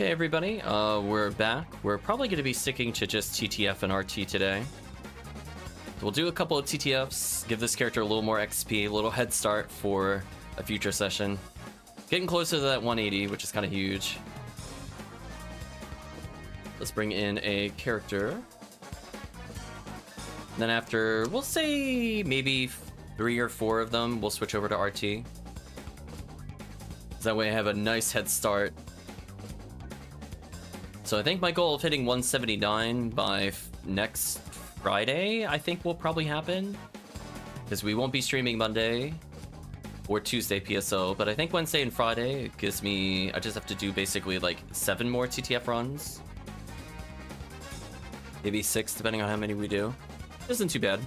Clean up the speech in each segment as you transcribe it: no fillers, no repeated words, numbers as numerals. Hey everybody, we're back. We're probably going to be sticking to just TTF and RT today. We'll do a couple of TTFs, give this character a little more XP, a little head start for a future session. Getting closer to that 180, which is kind of huge. Let's bring in a character. And then after, we'll say maybe 3 or 4 of them, we'll switch over to RT. That way I have a nice head start. So I think my goal of hitting 179 by next Friday, I think, will probably happen, because we won't be streaming Monday or Tuesday PSO, but I think Wednesday and Friday it gives me, I just have to do basically like 7 more TTF runs, maybe 6 depending on how many we do. Isn't too bad.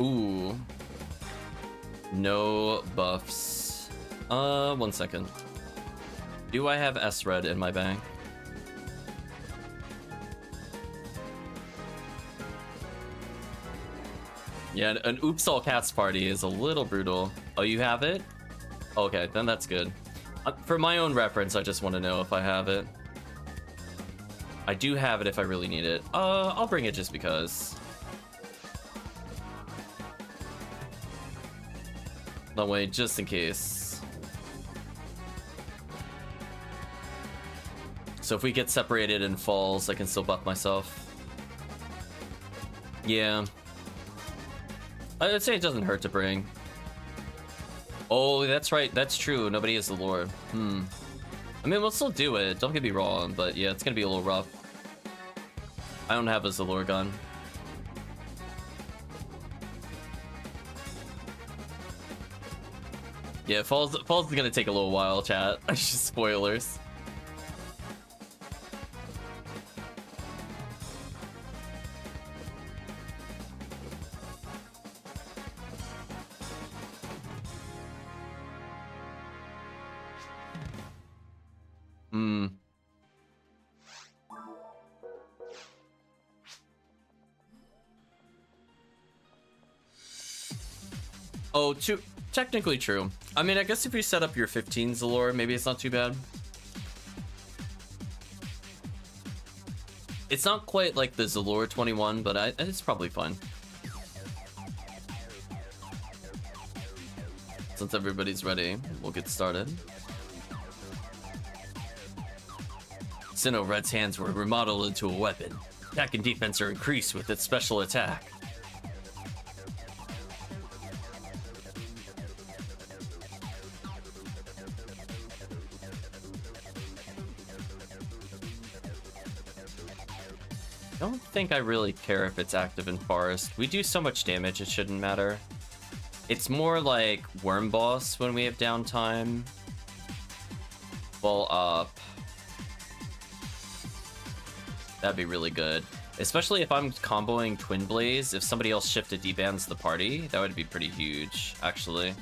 Ooh, no buffs. 1 second. Do I have S-Red in my bag? Yeah, an Oops All Cats party is a little brutal. Oh, you have it? Okay, then that's good. For my own reference, I just want to know if I have it. I do have it if I really need it. I'll bring it just because. That way, just in case. So if we get separated and falls, I can still buff myself. Yeah. I'd say it doesn't hurt to bring. Oh, that's right. That's true. Nobody is the Lord. I mean, we'll still do it. Don't get me wrong, but yeah, it's going to be a little rough. I don't have a Zalor gun. Yeah, Falls is gonna take a little while, chat. Just spoilers. Oh, two. Technically true. I mean, I guess if you set up your 15 Zalor, maybe it's not too bad. It's not quite like the Zalor 21, but it's probably fine. Since everybody's ready, we'll get started. Sinnoh Red's hands were remodeled into a weapon. Attack and defense are increased with its special attack. I don't think I really care if it's active in forest. We do so much damage, it shouldn't matter. It's more like Worm Boss when we have downtime. Full up. That'd be really good. Especially if I'm comboing Twin Blaze. If somebody else shifted D-bands the party, that would be pretty huge, actually.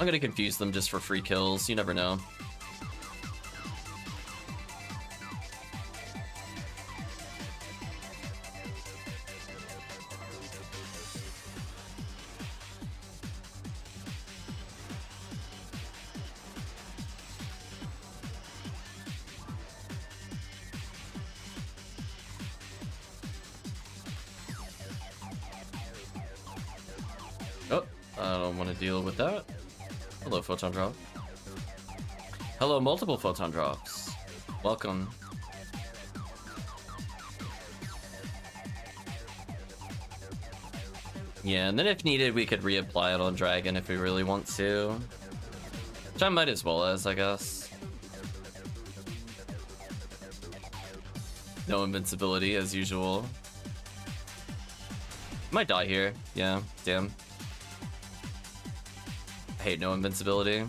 I'm gonna confuse them just for free kills. You never know. Oh, I don't want to deal with that. Hello, Photon Drop. Hello, multiple Photon Drops. Welcome. Yeah, and then if needed, we could reapply it on Dragon if we really want to. Which I might as well as, I guess. No invincibility, as usual. Might die here. Yeah, damn. I hate no invincibility.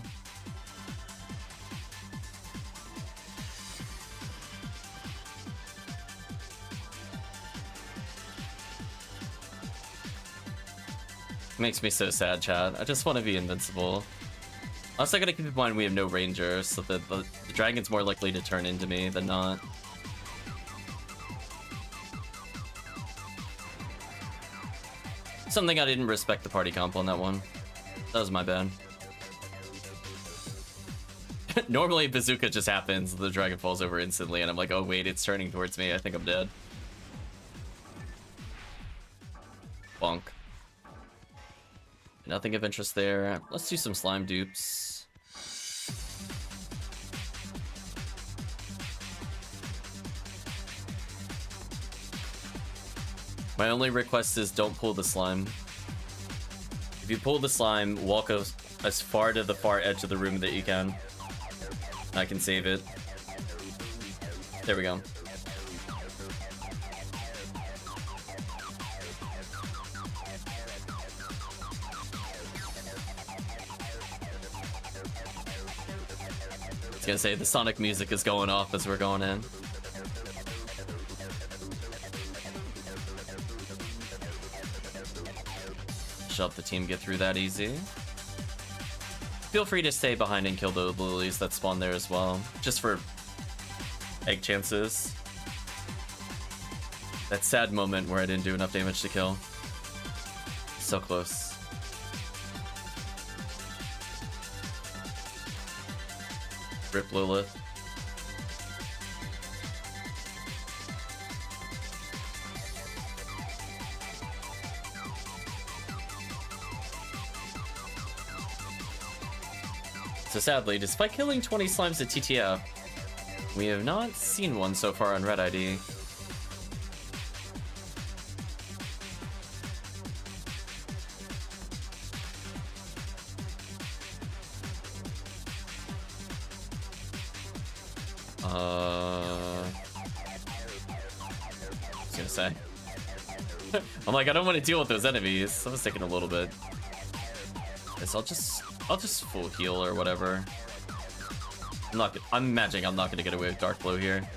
Makes me so sad, chat. I just want to be invincible. I'm also gonna keep in mind we have no ranger, so the dragon's more likely to turn into me than not. Something I didn't respect the party comp on that one. That was my bad. Normally bazooka just happens, the dragon falls over instantly, and I'm like, oh wait, it's turning towards me, I think I'm dead. Bonk. Nothing of interest there. Let's do some slime dupes. My only request is don't pull the slime. If you pull the slime, walk as far to the far edge of the room that you can. I can save it. There we go. Gonna say the Sonic music is going off as we're going in. Should help the team get through that easy. Feel free to stay behind and kill the lilies that spawn there as well, just for egg chances. That sad moment where I didn't do enough damage to kill. So close. Rip Lilith. So sadly, despite killing 20 slimes at TTF, we have not seen one so far on Red ID. I'm like, I don't want to deal with those enemies. I was taking a little bit. Yes, I'll just full heal or whatever. I'm magic. I'm not gonna get away with Dark Blow here.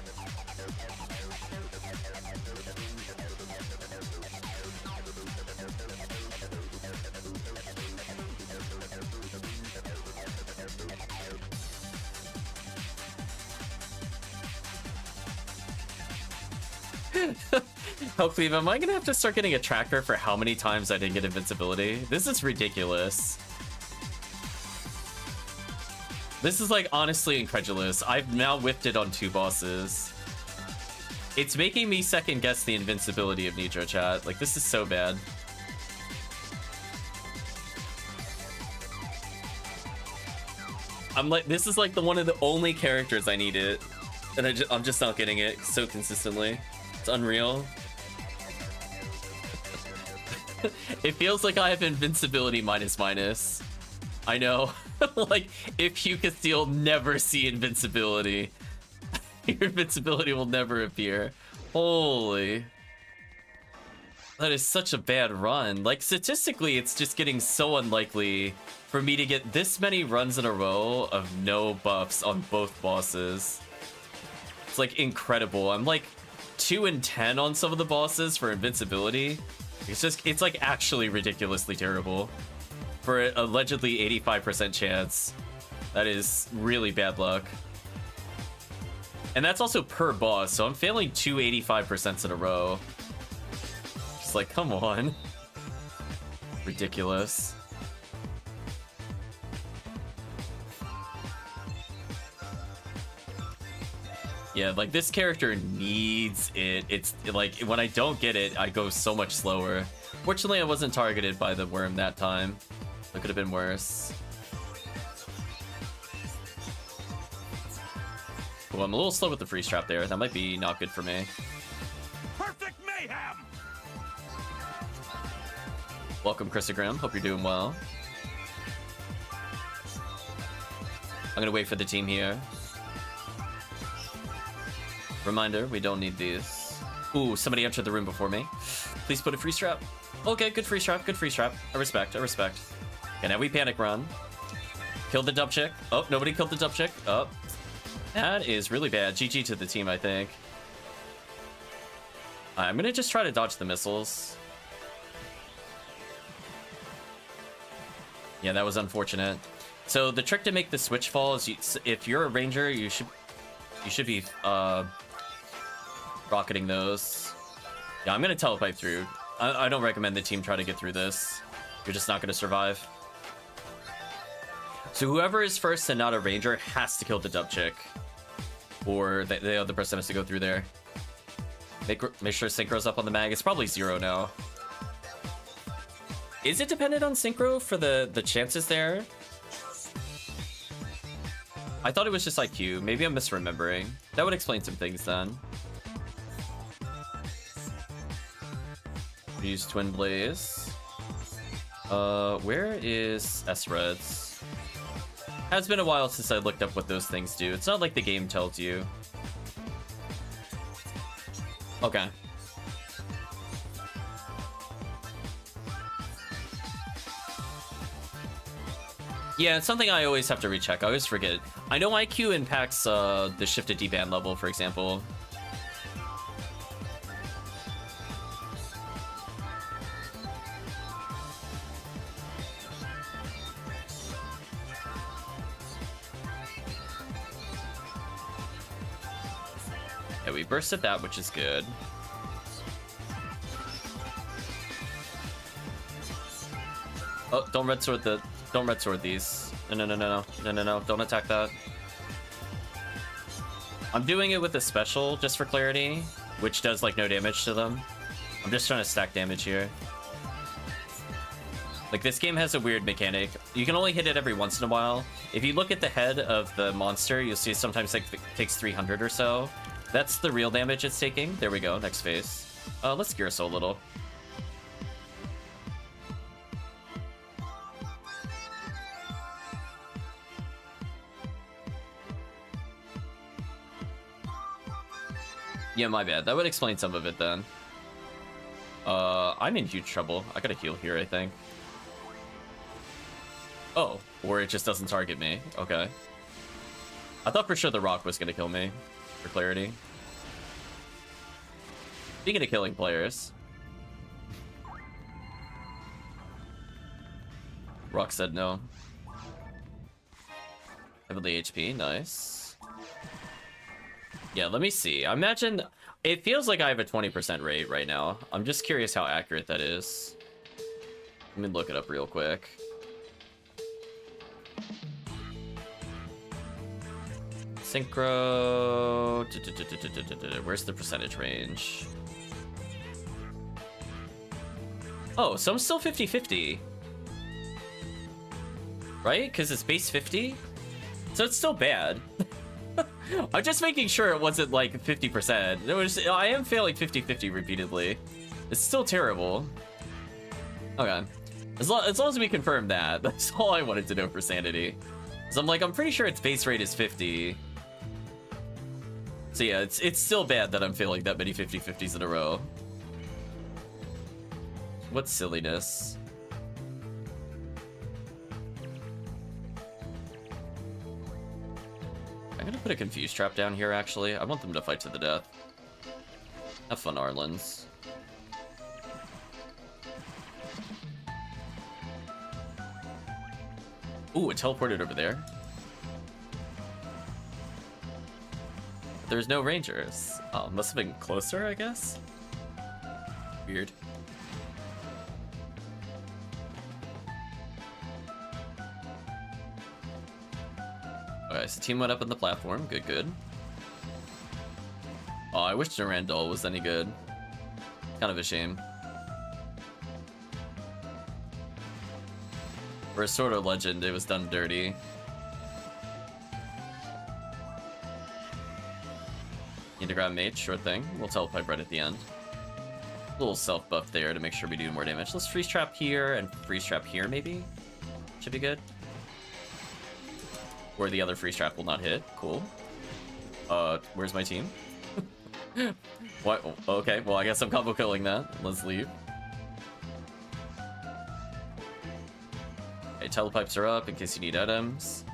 Cleve, am I gonna have to start getting a tracker for how many times I didn't get invincibility? This is ridiculous. This is like honestly incredulous. I've now whiffed it on 2 bosses. It's making me second guess the invincibility of Nitro, chat. Like, this is so bad. I'm like, this is like the one of the only characters I need it, and I'm just not getting it so consistently. It's unreal. It feels like I have invincibility minus. I know. Like, if you could still never see invincibility. Your invincibility will never appear. Holy. That is such a bad run. Like, statistically, it's just getting so unlikely for me to get this many runs in a row of no buffs on both bosses. It's, like, incredible. I'm, like, 2 and 10 on some of the bosses for invincibility. It's like actually ridiculously terrible for an allegedly 85% chance. That is really bad luck. And that's also per boss, so I'm failing 2 85% in a row. Just like, come on. Ridiculous. Yeah, like, this character needs it. It's like, when I don't get it, I go so much slower. Fortunately, I wasn't targeted by the worm that time. It could have been worse. Well, I'm a little slow with the freeze trap there. That might be not good for me. Perfect mayhem. Welcome, Chrysogram. Hope you're doing well. I'm gonna wait for the team here. Reminder, we don't need these. Ooh, somebody entered the room before me. Please put a freeze trap. Okay, good freeze trap, good freeze trap. I respect. Okay, now we panic run. Kill the dump chick. Oh, nobody killed the dump chick. Oh, that is really bad. GG to the team, I think. I'm gonna just try to dodge the missiles. Yeah, that was unfortunate. So the trick to make the switch fall is, if you're a ranger, you should be rocketing those. Yeah, I'm gonna telepipe through. I don't recommend the team try to get through this. You're just not gonna survive. So whoever is first and not a ranger has to kill the dub chick, or the other person has to go through there. Make sure synchro's up on the mag. It's probably 0 now. Is it dependent on synchro for the chances there? I thought it was just IQ. Maybe I'm misremembering. That would explain some things then. We use Twin Blaze. Where is S-Reds? Has been a while since I looked up what those things do. It's not like the game tells you. Okay. Yeah, it's something I always have to recheck. I always forget. I know IQ impacts the shifted D-band level, for example. Yeah, we burst at that, which is good. Oh, don't red sword the... Don't red sword these. No, don't attack that. I'm doing it with a special, just for clarity, which does like no damage to them. I'm just trying to stack damage here. Like, this game has a weird mechanic. You can only hit it every once in a while. If you look at the head of the monster, you'll see sometimes it takes 300 or so. That's the real damage it's taking. There we go, next phase. Let's gear so a little. Yeah, my bad. That would explain some of it then. I'm in huge trouble. I gotta heal here, I think. Oh, or it just doesn't target me. Okay. I thought for sure the rock was gonna kill me, for clarity. Speaking of killing players. Rock said no. Heavily HP, nice. Yeah, let me see. I imagine it feels like I have a 20% rate right now. I'm just curious how accurate that is. Let me look it up real quick. Synchro. Where's the percentage range? Oh, so I'm still 50-50. Right? Because it's base 50? So it's still bad. I'm just making sure it wasn't like 50%. It was, I am failing 50-50 repeatedly. It's still terrible. Okay. As long as we confirm that, that's all I wanted to know for sanity. So I'm like, I'm pretty sure its base rate is 50. So yeah, it's still bad that I'm failing that many 50-50s in a row. What silliness. I'm gonna put a confuse trap down here, actually. I want them to fight to the death. Have fun, Arlens. Ooh, it teleported over there. There's no rangers. Oh, must have been closer, I guess? Weird. Alright, so team went up on the platform. Good, good. Oh, I wish Durandal was any good. Kind of a shame. For a sort of legend, it was done dirty. Need to grab mage, sure thing. We'll telepipe right at the end. A little self buff there to make sure we do more damage. Let's freeze trap here and freeze trap here, maybe. Should be good. Or the other freeze trap will not hit. Cool. Where's my team? What? Okay, well, I guess I'm combo killing that. Let's leave. Okay, telepipes are up in case you need items.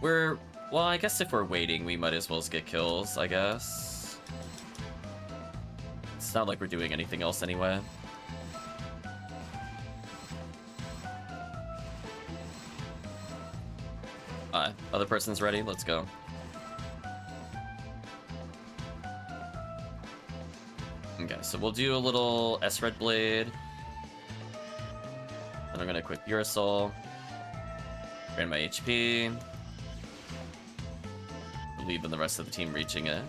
We're... Well, I guess if we're waiting, we might as well get kills, I guess. It's not like we're doing anything else anyway. Alright, other person's ready. Let's go. Okay, so we'll do a little S-Red Blade. Then I'm gonna equip Urasol. Drain my HP. Believe in the rest of the team reaching it.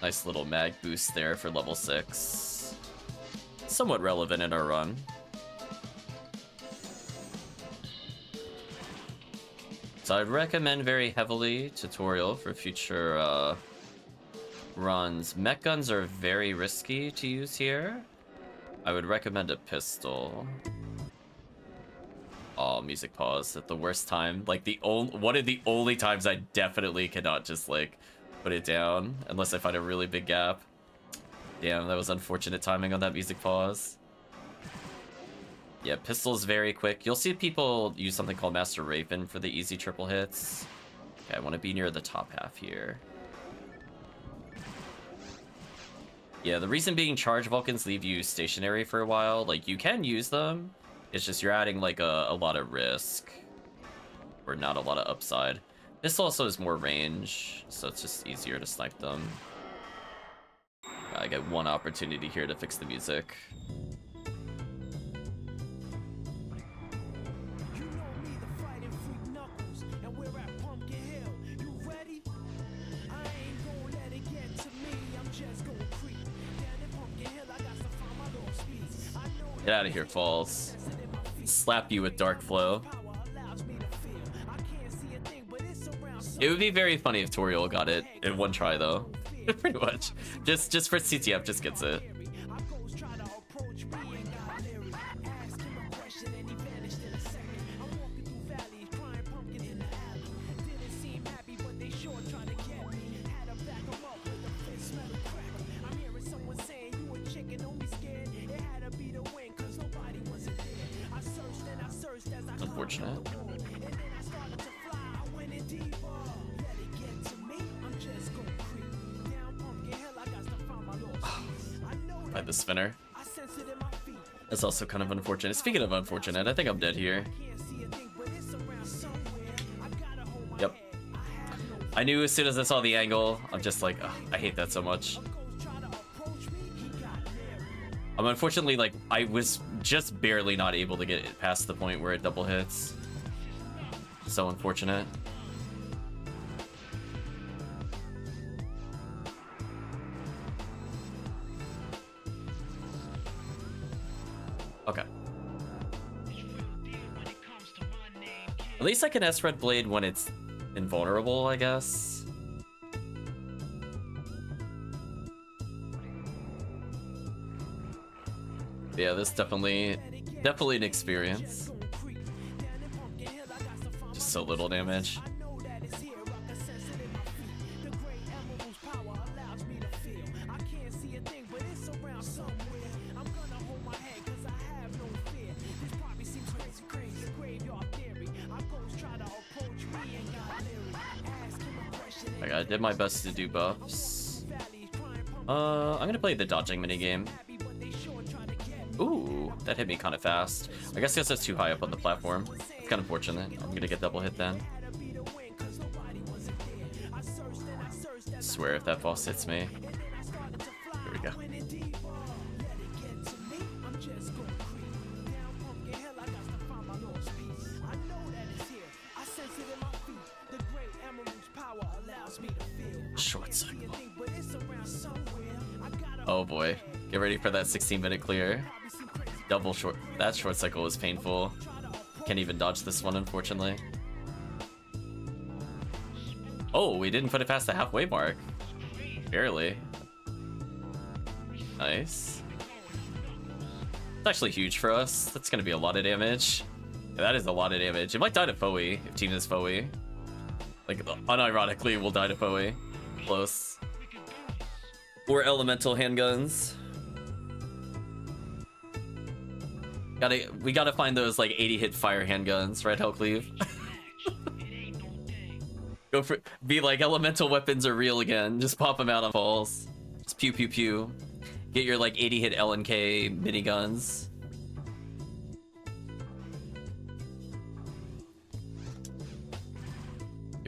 Nice little mag boost there for level 6. Somewhat relevant in our run. So I'd recommend very heavily tutorial for future runs. Mech guns are very risky to use here. I would recommend a pistol. Oh, music pause at the worst time. Like one of the only times I definitely cannot just like put it down unless I find a really big gap. Damn, that was unfortunate timing on that music pause. Yeah, pistol's very quick. You'll see people use something called Master Raven for the easy triple hits. Okay, I want to be near the top half here. Yeah, the reason being charge Vulcans leave you stationary for a while. Like, you can use them. It's just you're adding, like, a lot of risk. Or not a lot of upside. This also is more range, so it's just easier to snipe them. I get one opportunity here to fix the music. Get out of here, Falls. Slap you with Dark Flow. It would be very funny if Toriel got it in one try, though. Pretty much. Just for CTF, just gets it. Unfortunate. By the spinner. That's also kind of unfortunate. Speaking of unfortunate, I think I'm dead here. Yep. I knew as soon as I saw the angle, I'm just like, oh, I hate that so much. I'm unfortunately like, I was just barely not able to get it past the point where it double hits. So unfortunate. Okay. At least I can S-Red Blade when it's invulnerable, I guess. Yeah, this definitely an experience. Just so little damage. Okay, I did my best to do buffs. I'm gonna play the dodging minigame. Ooh, that hit me kind of fast. I guess that's too high up on the platform. It's kind of fortunate. I'm gonna get double hit then. I swear if that boss hits me. There we go. Short cycle. Oh boy. Get ready for that 16-minute clear. Double short. That short cycle was painful. Can't even dodge this one, unfortunately. Oh, we didn't put it past the halfway mark. Barely. Nice. It's actually huge for us. That's going to be a lot of damage. Yeah, that is a lot of damage. It might die to Foe if team is Foe. Like, unironically, we'll die to Foe. Close. Or elemental handguns. We gotta find those like 80 hit fire handguns, right, Hellcleave? Go for be like elemental weapons are real again. Just pop them out on Falls. Just pew pew pew. Get your like 80 hit LNK miniguns.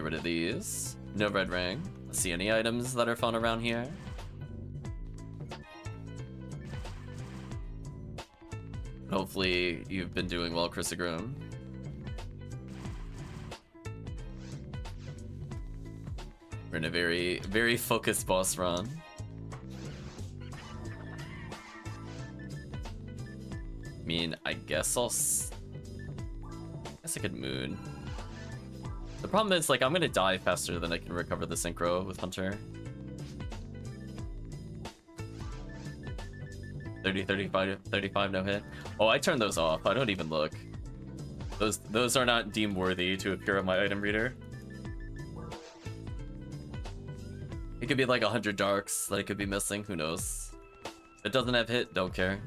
Get rid of these. No red ring. Let's see any items that are found around here. Hopefully you've been doing well, Chrysogroom. We're in a very, very focused boss run. I mean, I guess I could moon. The problem is, like, I'm gonna die faster than I can recover the synchro with Hunter. 30, 35, 35, no hit. Oh, I turned those off. I don't even look. Those are not deemed worthy to appear on my item reader. It could be like 100 darks that I could be missing. Who knows? If it doesn't have hit, don't care.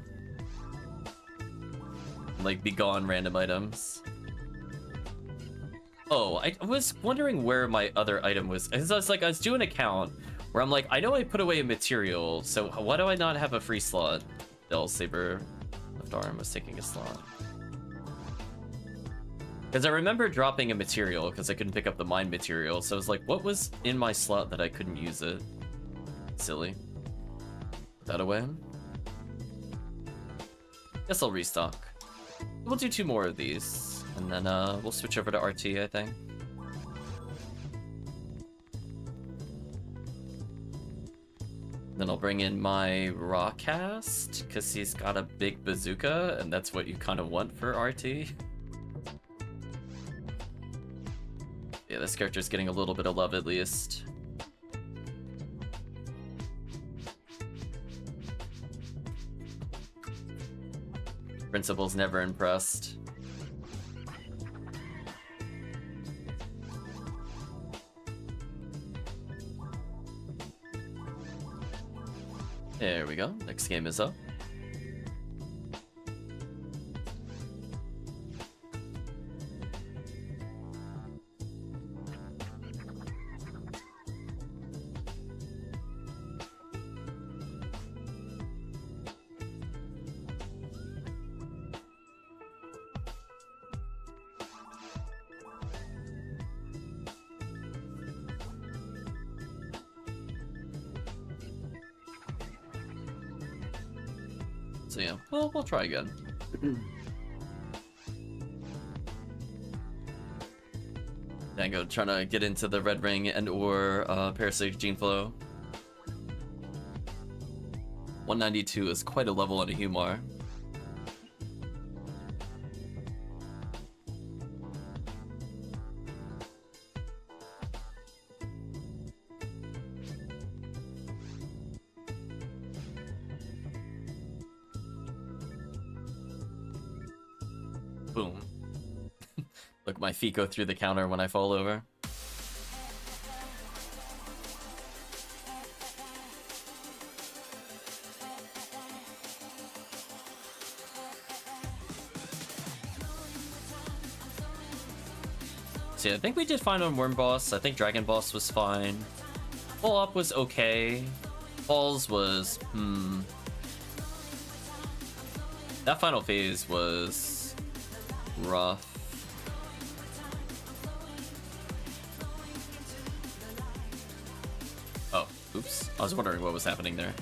Like, be gone, random items. Oh, I was wondering where my other item was. I was doing a count where I'm like, I know I put away a material, so why do I not have a free slot? Del Saber left arm was taking a slot. Because I remember dropping a material because I couldn't pick up the mine material, so I was like, what was in my slot that I couldn't use it? Silly. Put that away. Guess I'll restock. We'll do 2 more of these. And then we'll switch over to RT, I think. Then I'll bring in my raw cast, because he's got a big bazooka, and that's what you kind of want for RT. Yeah, this character's getting a little bit of love, at least. Principal's never impressed. There we go. Next game is up. So yeah, well, we'll try again. Dango trying to get into the red ring and or parasitic gene flow. 192 is quite a level on a Humar. Boom. Look, my feet go through the counter when I fall over. See, I think we did fine on Worm Boss. I think Dragon Boss was fine. Full Op was okay. Falls was, That final phase was rough. Oh, oops. I was wondering what was happening there.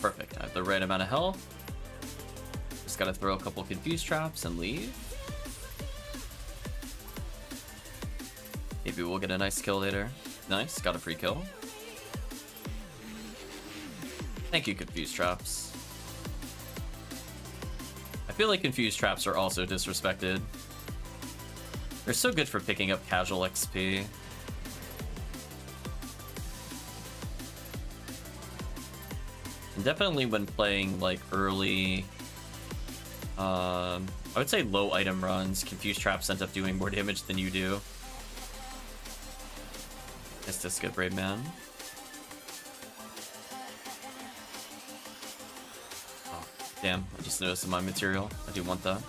Perfect. I have the right amount of health. Just gotta throw a couple confuse traps and leave. Maybe we'll get a nice kill later. Nice. Got a free kill. Thank you, confuse traps. I feel like confused traps are also disrespected. They're so good for picking up casual XP. And definitely when playing like early, I would say low item runs, confused traps end up doing more damage than you do. It's just good, Brave Man. Damn, I just noticed in my material. I do want that.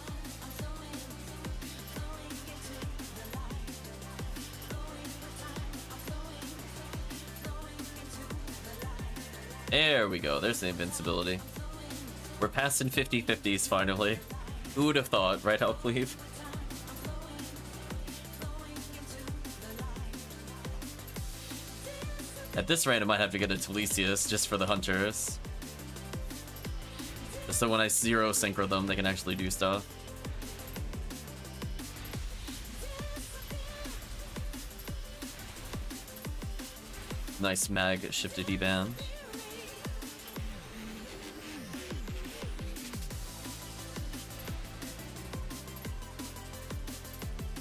There we go. There's the invincibility. We're passing 50-50s finally. Who would have thought, right, Hellcleave? At this rate, I might have to get a Talesius just for the Hunters. Just so when I zero synchro them, they can actually do stuff. Nice mag shifted E-band.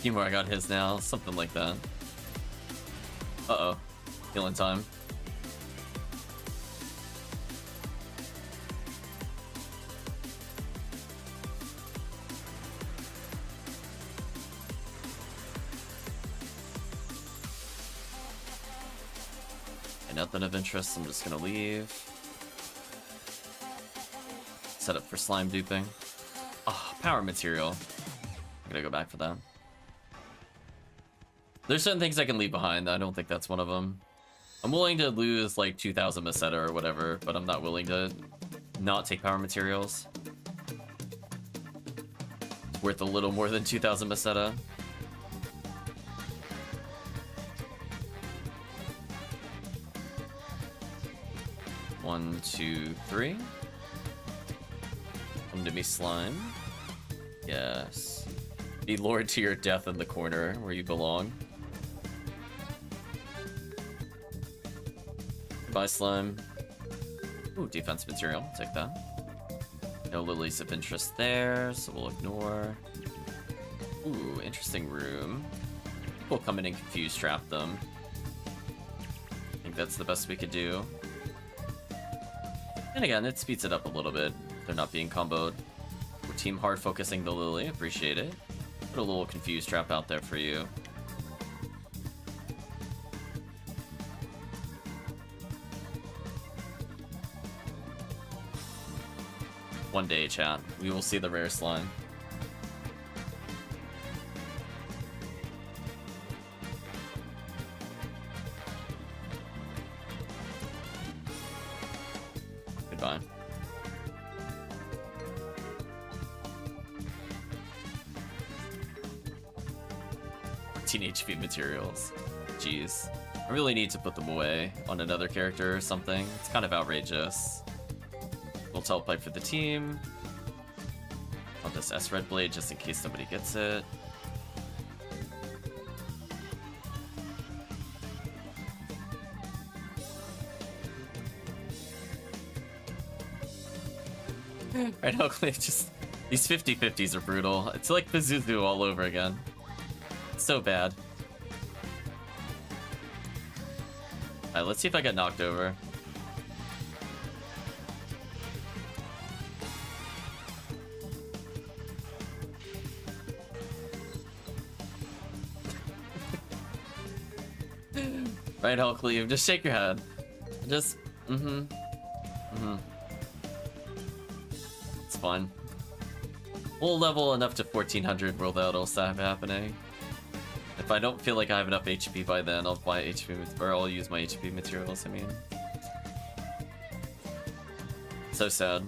Kimura got his now, something like that. Uh-oh. Healing time. And nothing of interest, I'm just gonna leave. Set up for slime duping. Oh, power material. I'm gonna go back for that. There's certain things I can leave behind. I don't think that's one of them. I'm willing to lose like 2,000 Meseta or whatever, but I'm not willing to not take power materials. It's worth a little more than 2,000 Meseta. One, two, three. Come to me, slime. Yes. Be lured to your death in the corner where you belong. Bye, slime. Ooh, defense material. Take that. No lilies of interest there, so we'll ignore. Ooh, interesting room. We'll come in and confuse trap them. I think that's the best we could do. And again, it speeds it up a little bit. They're not being comboed. We're team hard focusing the lily. Appreciate it. Put a little confuse trap out there for you. One day, chat, we will see the rare slime. Goodbye. Teenage Feet materials. Jeez. I really need to put them away on another character or something. It's kind of outrageous. We'll telepipe for the team. I'll just S Red Blade just in case somebody gets it. Right now, just these 50/50s are brutal. It's like Pazuzu all over again. It's so bad. Alright, let's see if I get knocked over. Right, Hulkleave, just shake your head. Just, It's fun. We'll level enough to 1400 where that'll stop happening. If I don't feel like I have enough HP by then, I'll buy HP, or I'll use my HP materials, I mean. So sad.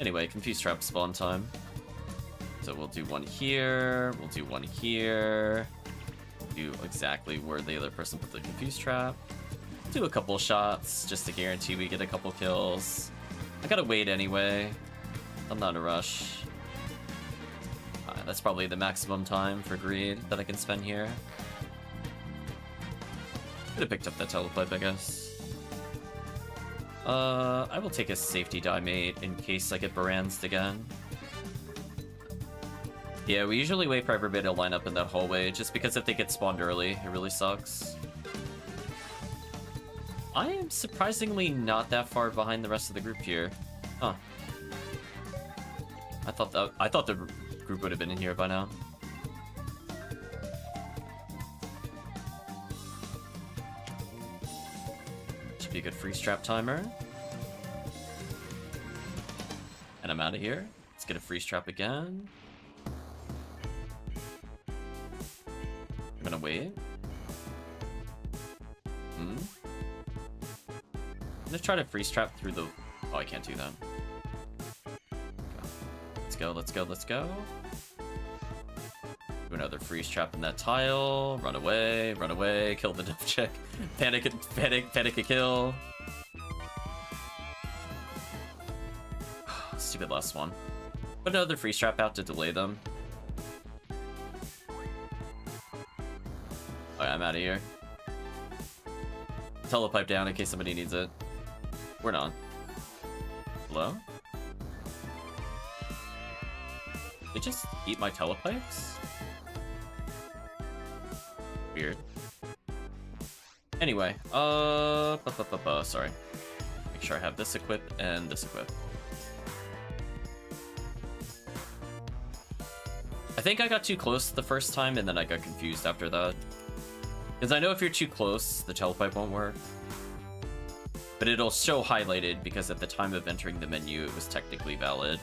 Anyway, Confuse Trap spawn time. So we'll do one here, we'll do one here. Do exactly where the other person put the confuse trap. Do a couple shots just to guarantee we get a couple kills. I gotta wait anyway. I'm not in a rush. That's probably the maximum time for greed that I can spend here. Could have picked up that telepipe, I guess. I will take a safety die mate in case I get Baranzed again. Yeah, we usually wait for everybody to line up in that hallway, just because if they get spawned early, it really sucks. I am surprisingly not that far behind the rest of the group here. Huh. I thought the group would have been in here by now. Should be a good freeze trap timer. And I'm out of here. Let's get a freeze trap again. Gonna wait. I'm gonna try to freeze trap through the... Oh, I can't do that. Let's go, let's go, let's go. Do another freeze trap in that tile. Run away, kill the dev check. Panic, panic, panic a kill. Stupid last one. Put another freeze trap out to delay them. Alright, I'm out of here. Telepipe down in case somebody needs it. We're not. Hello? Did it just eat my telepipes? Weird. Anyway, sorry. Make sure I have this equip and this equip. I think I got too close the first time and then I got confused after that. Because I know if you're too close, the telepipe won't work. But it'll show highlighted because at the time of entering the menu, it was technically valid.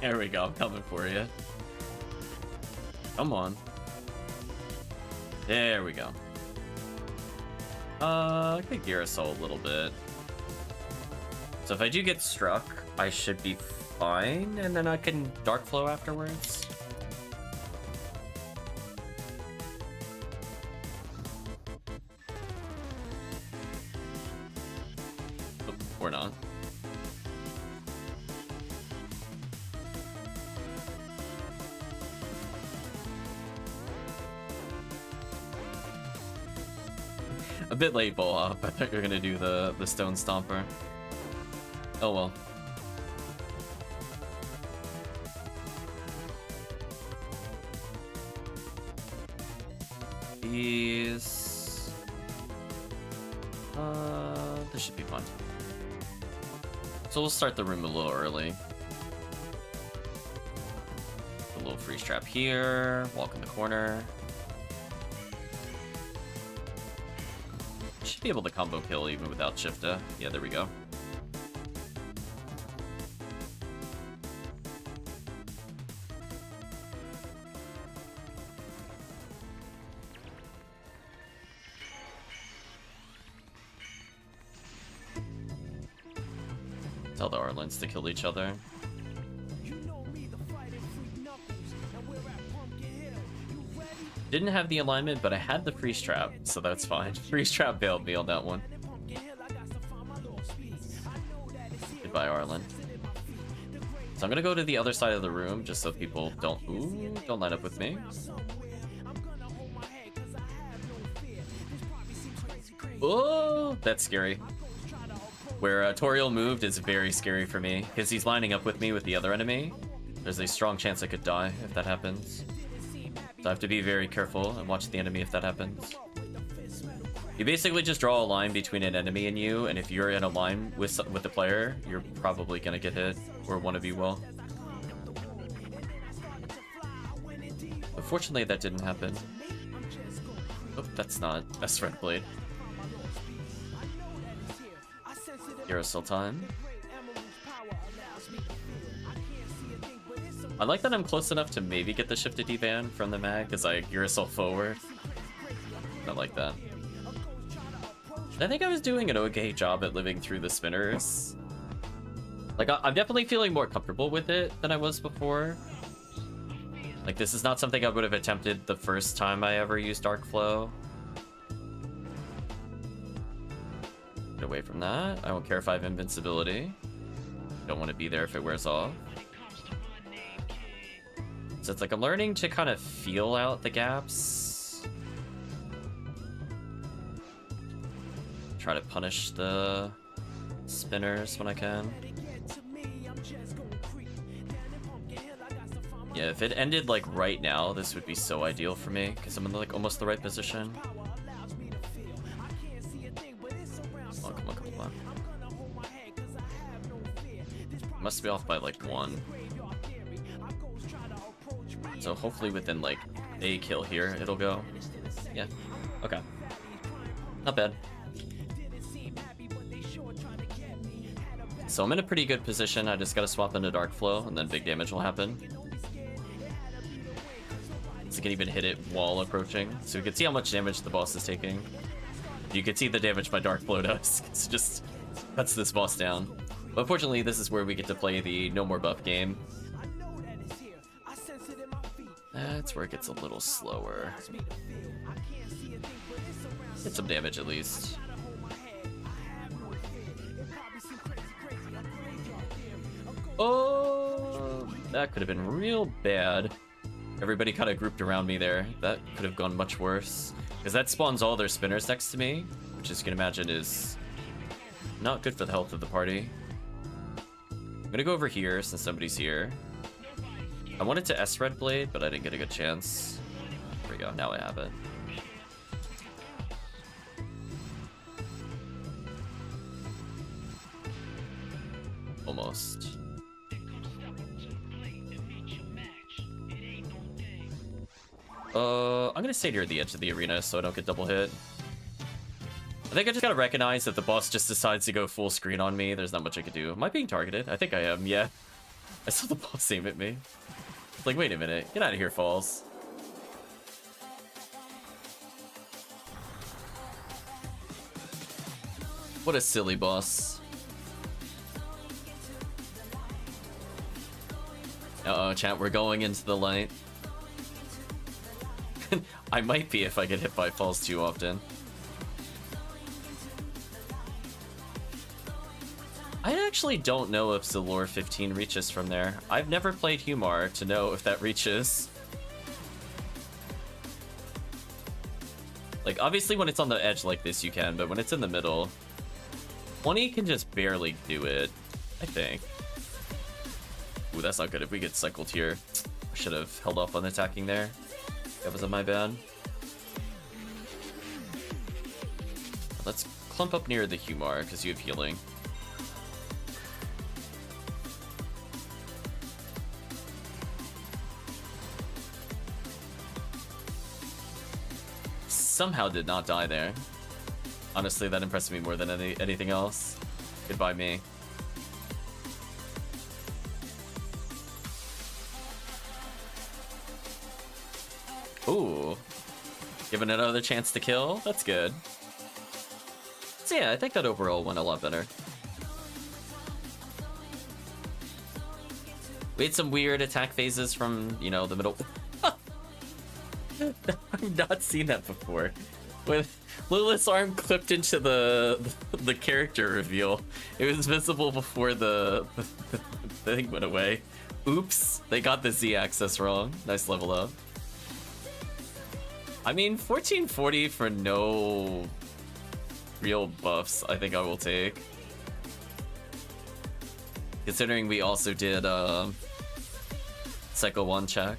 There we go, I'm coming for you. Come on. There we go. I could gear us all a little bit. So if I do get struck, I should be fine, and then I can Dark Flow afterwards. Or not. Bit late, Bull Hop. I thought you were gonna do the Stone Stomper. Oh well. These. This should be fun. So we'll start the room a little early. A little freeze trap here. Walk in the corner. Be able to combo kill even without Shifta. Yeah, there we go. Tell the Arlins to kill each other. Didn't have the alignment, but I had the freeze trap, so that's fine. Freeze trap bailed me on that one. Goodbye, Arlen. So I'm gonna go to the other side of the room just so people don't don't line up with me. Oh, that's scary. Where Toriel moved is very scary for me because he's lining up with me with the other enemy. There's a strong chance I could die if that happens. So I have to be very careful and watch the enemy if that happens. You basically just draw a line between an enemy and you, and if you're in a line with the player, you're probably gonna get hit, or one of you will. Unfortunately, that didn't happen. Oh, that's not. That's Red Blade. Hero still time. I like that I'm close enough to maybe get the Shifted D-Ban from the mag, because I gear yourself forward. I like that. I think I was doing an okay job at living through the spinners. Like, I'm definitely feeling more comfortable with it than I was before. Like, this is not something I would have attempted the first time I ever used Dark Flow. Get away from that. I won't care if I have invincibility. Don't want to be there if it wears off. So it's like I'm learning to kind of feel out the gaps. Try to punish the spinners when I can. Yeah, if it ended like right now, this would be so ideal for me because I'm in like almost the right position. Must be off by like 1. So hopefully within like a kill here it'll go. Yeah. Okay. Not bad. So I'm in a pretty good position. I just gotta swap into Dark Flow and then big damage will happen. So you can even hit it while approaching. So you can see how much damage the boss is taking. You can see the damage my Dark Flow does. It's just cuts this boss down. But unfortunately, this is where we get to play the no more buff game. That's where it gets a little slower. Get some damage at least. Oh, that could have been real bad. Everybody kind of grouped around me there. That could have gone much worse. Because that spawns all their spinners next to me, which as you can imagine is not good for the health of the party. I'm going to go over here since somebody's here. I wanted to S-Red Blade, but I didn't get a good chance. There we go, now I have it. Almost. I'm going to stay near the edge of the arena so I don't get double hit. I think I just gotta recognize that the boss just decides to go full screen on me. There's not much I could do. Am I being targeted? I think I am, yeah. I saw the boss aim at me. It's like, wait a minute. Get out of here, Falls. What a silly boss. Uh-oh, chat, we're going into the light. I might be if I get hit by Falls too often. I actually don't know if Zellore 15 reaches from there. I've never played Humar to know if that reaches. Like, obviously when it's on the edge like this you can, but when it's in the middle, 20 can just barely do it, I think. Ooh, that's not good if we get cycled here. I should have held off on attacking there. That wasn't my bad. Let's clump up near the Humar, because you have healing. Somehow did not die there. Honestly, that impressed me more than anything else. Goodbye, me. Ooh. Given another chance to kill? That's good. So yeah, I think that overall went a lot better. We had some weird attack phases from, you know, the middle... I've not seen that before. With Lilith's arm clipped into the character reveal, it was visible before the thing went away. Oops, they got the Z axis wrong. Nice level up. I mean, 1440 for no real buffs, I think I will take. Considering we also did Psycho 1 check.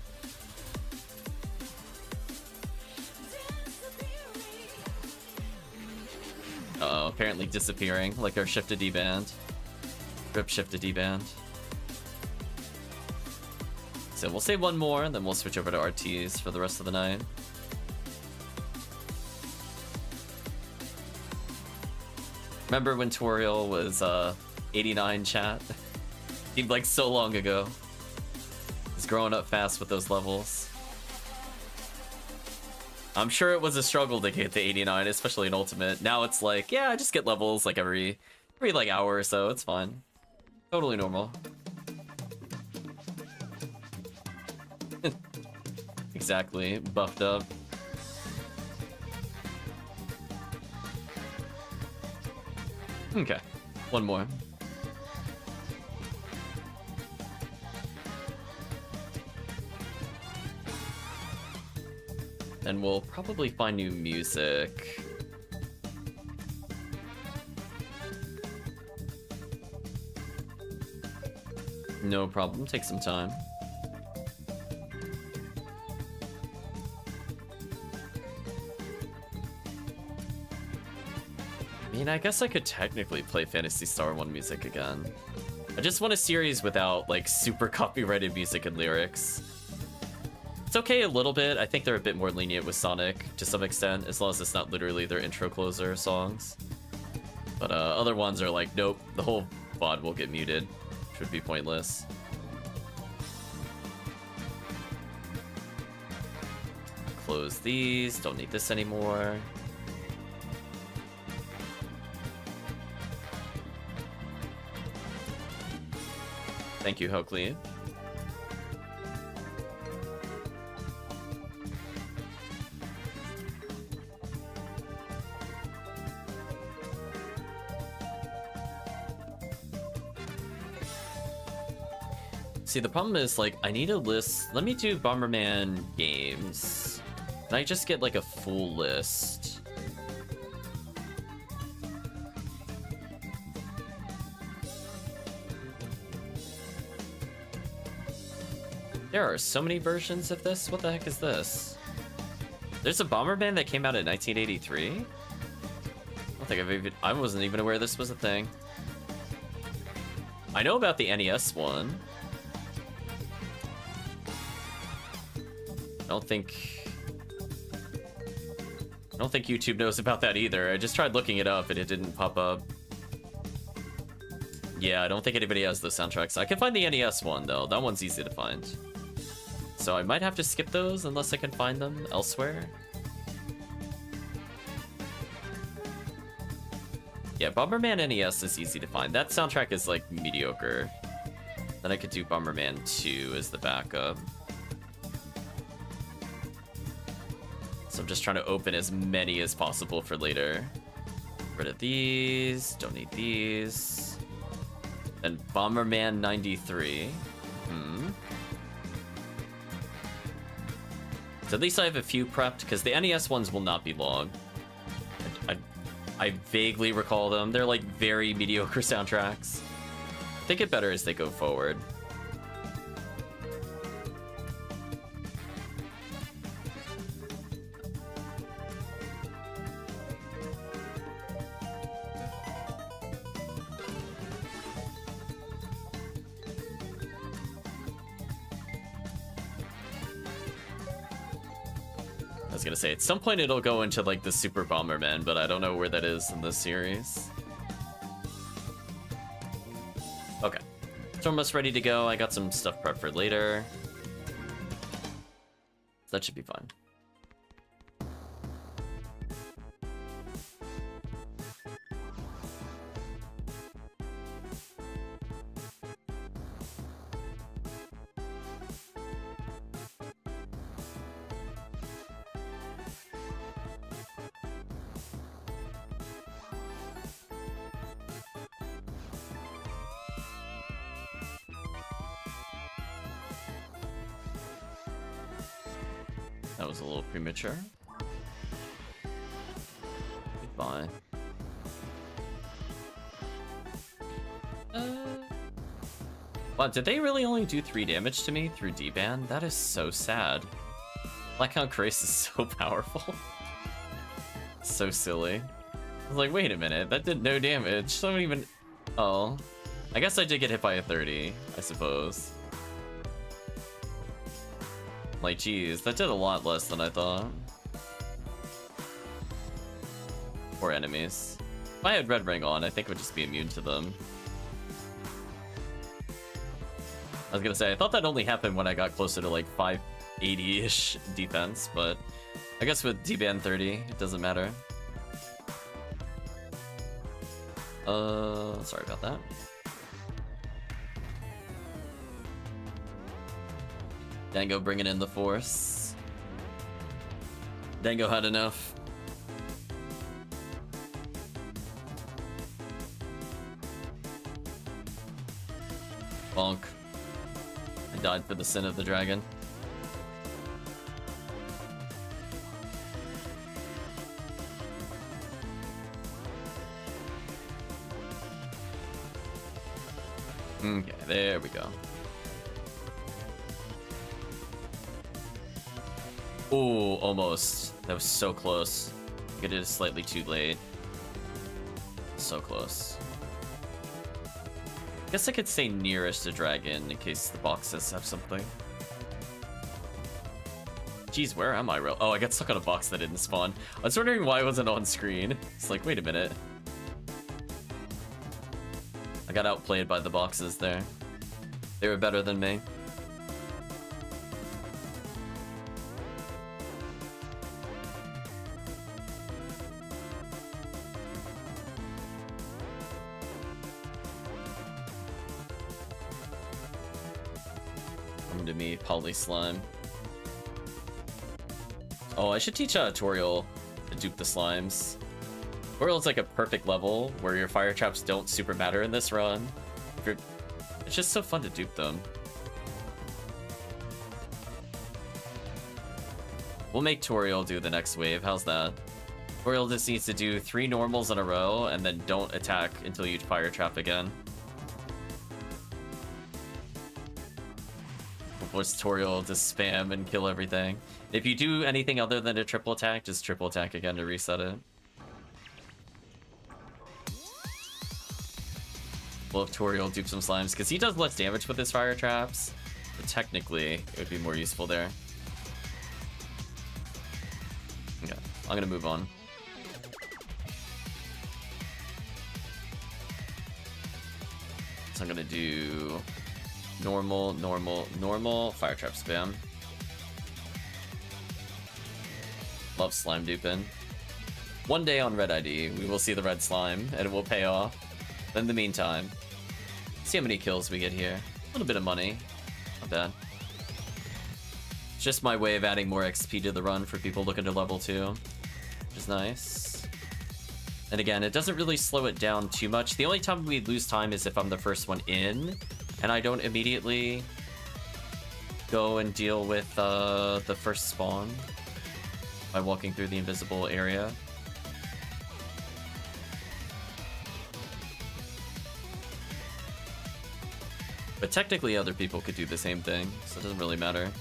Uh-oh, apparently disappearing, like our shift to D-band. Rip shift to D-band. So we'll save one more, and then we'll switch over to RTs for the rest of the night. Remember when Toriel was 89 chat? Seemed like so long ago. He's growing up fast with those levels. I'm sure it was a struggle to get to 89, especially in Ultimate. Now it's like, yeah, I just get levels like every like hour or so. It's fine. Totally normal. Exactly. Buffed up. Okay. One more. And we'll probably find new music. No problem, take some time. I mean, I guess I could technically play Phantasy Star 1 music again. I just want a series without, like, super copyrighted music and lyrics. It's okay a little bit. I think they're a bit more lenient with Sonic to some extent, as long as it's not literally their intro closer songs. But other ones are like, nope, the whole VOD will get muted, which would be pointless. Close these, don't need this anymore. Thank you, Hokley. See, the problem is, like, I need a list. Let me do Bomberman games. And I just get, like, a full list. There are so many versions of this. What the heck is this? There's a Bomberman that came out in 1983? I don't think I wasn't even aware this was a thing. I know about the NES one. I don't think YouTube knows about that either. I just tried looking it up and it didn't pop up. Yeah, I don't think anybody has those soundtracks. I can find the NES one though. That one's easy to find. So I might have to skip those unless I can find them elsewhere. Yeah, Bomberman NES is easy to find. That soundtrack is like mediocre. Then I could do Bomberman 2 as the backup. So I'm just trying to open as many as possible for later. Get rid of these, don't need these. Then Bomberman 93. So at least I have a few prepped, because the NES ones will not be long. I vaguely recall them. They're like very mediocre soundtracks. They get better as they go forward. Say at some point it'll go into like the Super Bomberman, but I don't know where that is in this series. Okay, it's almost ready to go. I got some stuff prepped for later. That should be fun. That was a little premature. Goodbye. Wow, did they really only do 3 damage to me through D-Band? That is so sad. Blackhound Grace is so powerful. So silly. I was like, wait a minute, that did no damage. I don't even... Oh. I guess I did get hit by a 30, I suppose. Like, geez, that did a lot less than I thought. Poor enemies. If I had Red Ring on, I think I would just be immune to them. I was gonna say, I thought that only happened when I got closer to like 580-ish defense, but I guess with D-Band 30, it doesn't matter. Sorry about that. Dango bringing in the force. Dango had enough. Bonk. I died for the sin of the dragon. Okay, there we go. Ooh, almost. That was so close. I did it slightly too late. So close. I guess I could say nearest a dragon in case the boxes have something. Geez, where am I? Oh, I got stuck on a box that didn't spawn. I was wondering why it wasn't on screen. It's like, wait a minute. I got outplayed by the boxes there. They were better than me. Come to me, Polyslime. Oh, I should teach Toriel to dupe the slimes. Toriel's like a perfect level where your fire traps don't super matter in this run. It's just so fun to dupe them. We'll make Toriel do the next wave. How's that? Toriel just needs to do 3 normals in a row and then don't attack until you fire trap again. Was Toriel to spam and kill everything. If you do anything other than a triple attack, just triple attack again to reset it. We'll have Toriel dupe some slimes because he does less damage with his fire traps, but technically it would be more useful there. Yeah, I'm gonna move on. So I'm gonna do normal, normal, normal, fire trap spam. Love slime duping. One day on Red ID, we will see the red slime and it will pay off. But in the meantime, see how many kills we get here. A little bit of money. Not bad. It's just my way of adding more XP to the run for people looking to level 2, which is nice. And again, it doesn't really slow it down too much. The only time we lose time is if I'm the first one in, and I don't immediately go and deal with the first spawn by walking through the invisible area. But technically other people could do the same thing, so it doesn't really matter.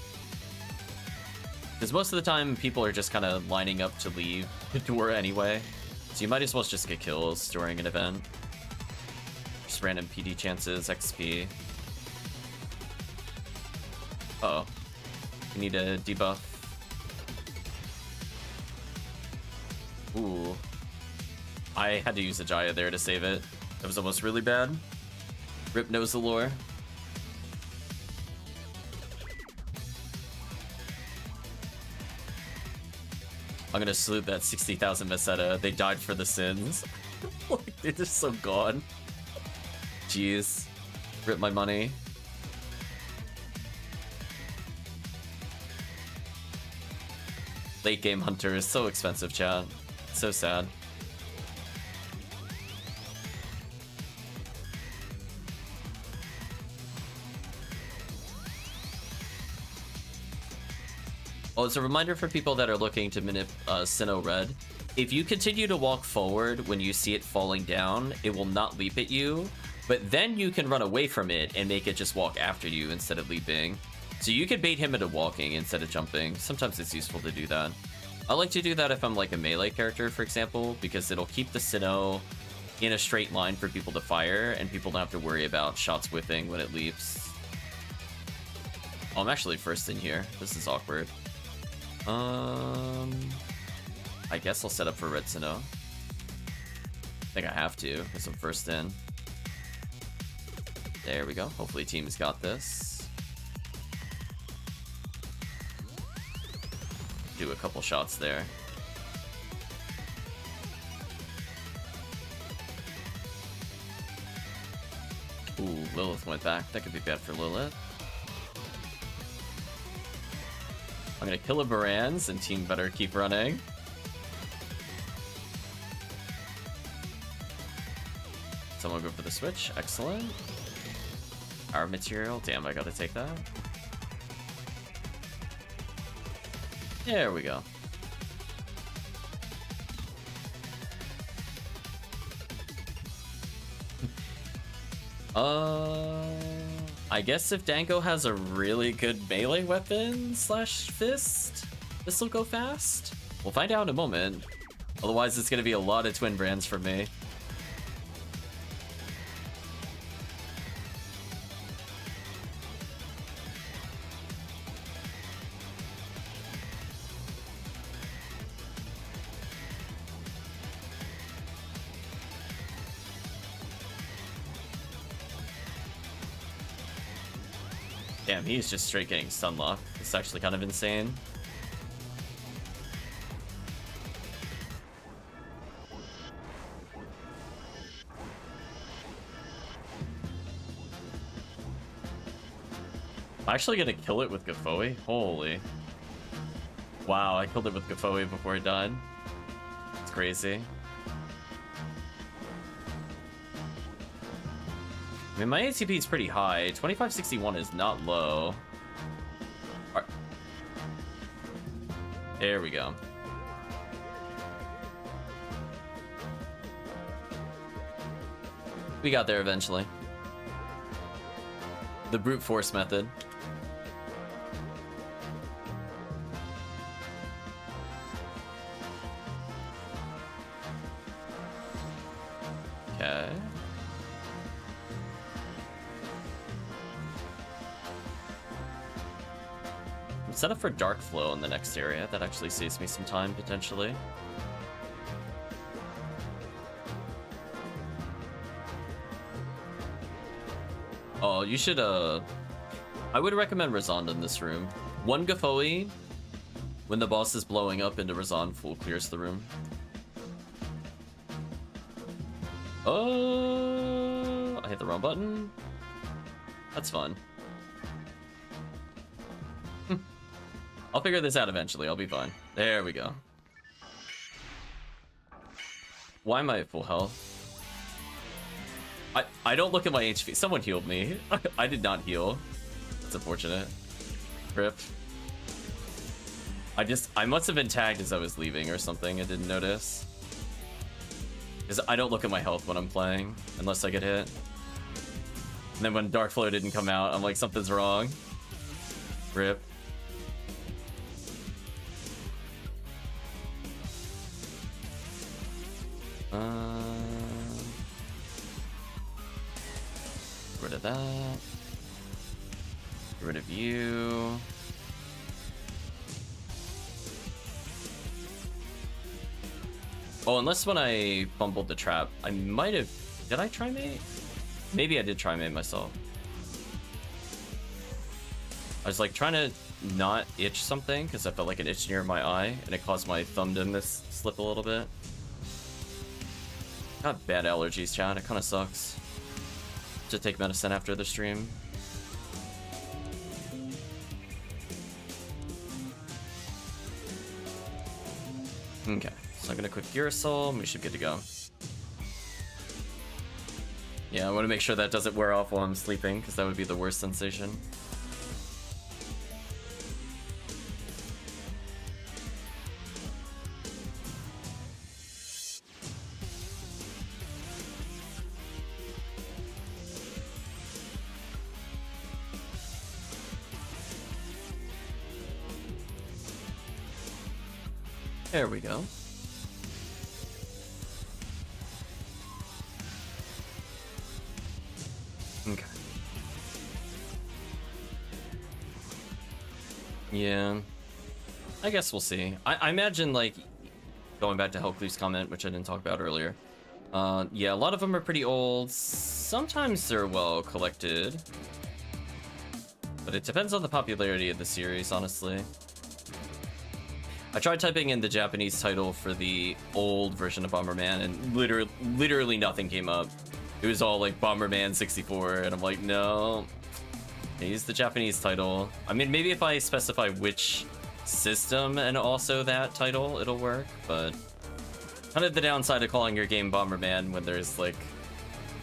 Because most of the time people are just kind of lining up to leave the door anyway. So you might as well just get kills during an event. Just random PD chances, XP. Uh oh, we need a debuff. Ooh, I had to use a Jaya there to save it. That was almost really bad. Rip knows the lore. I'm gonna salute that 60,000 Meseta. They died for the sins. They're just so gone. Jeez, rip my money. Late game hunter is so expensive, chat. So sad. Oh, it's a reminder for people that are looking to minip Sinnoh Red. If you continue to walk forward when you see it falling down, it will not leap at you. But then you can run away from it and make it just walk after you instead of leaping. So you could bait him into walking instead of jumping. Sometimes it's useful to do that. I like to do that if I'm like a melee character, for example, because it'll keep the Sinnoh in a straight line for people to fire and people don't have to worry about shots whiffing when it leaps. Oh, I'm actually first in here. This is awkward. I guess I'll set up for Red Sinnoh. I think I have to because I'm first in. There we go. Hopefully team's got this. Do a couple shots there. Ooh, Lilith went back. That could be bad for Lilith. I'm gonna kill a Barans and team better keep running. Someone go for the switch. Excellent. Our material. Damn, I gotta take that. There we go. I guess if Dango has a really good melee weapon slash fist, this'll go fast. We'll find out in a moment. Otherwise, it's gonna be a lot of twin brands for me. Damn, he's just straight getting stunlocked. It's actually kind of insane. I'm actually gonna kill it with Gaffoey. Holy. Wow, I killed it with Gaffoey before it died. It's crazy. I mean, my ATP is pretty high. 2561 is not low. All right. There we go. We got there eventually. The brute force method. Set up for Dark Flow in the next area. That actually saves me some time, potentially. Oh, you should, I would recommend Razan in this room. One Gaffoey, when the boss is blowing up into Razan, full clears the room. Oh, I hit the wrong button. That's fun. I'll figure this out eventually. I'll be fine. There we go. Why am I at full health? I don't look at my HP. Someone healed me. I did not heal. That's unfortunate. Rip. I must have been tagged as I was leaving or something. I didn't notice. Because I don't look at my health when I'm playing. Unless I get hit. And then when Dark Flow didn't come out, I'm like, something's wrong. Rip. Get rid of that. Get rid of you. Oh, unless when I fumbled the trap, I might have. Did I try mate? Maybe I did try mate myself. I was like trying to not itch something because I felt like an itch near my eye, and it caused my thumb to slip a little bit. Got bad allergies, chat. It kind of sucks. To take medicine after the stream. Okay, so I'm gonna quick Gyrosoul. We should be good to go. Yeah, I want to make sure that doesn't wear off while I'm sleeping, because that would be the worst sensation. There we go. Okay. Yeah. I guess we'll see. I imagine, like, going back to Hellcleave's comment, which I didn't talk about earlier. Yeah, a lot of them are pretty old. Sometimes they're well collected. But it depends on the popularity of the series, honestly. I tried typing in the Japanese title for the old version of Bomberman, and literally nothing came up. It was all like Bomberman 64, and I'm like, no, I use the Japanese title. I mean, maybe if I specify which system and also that title, it'll work, but kind of the downside of calling your game Bomberman when there's like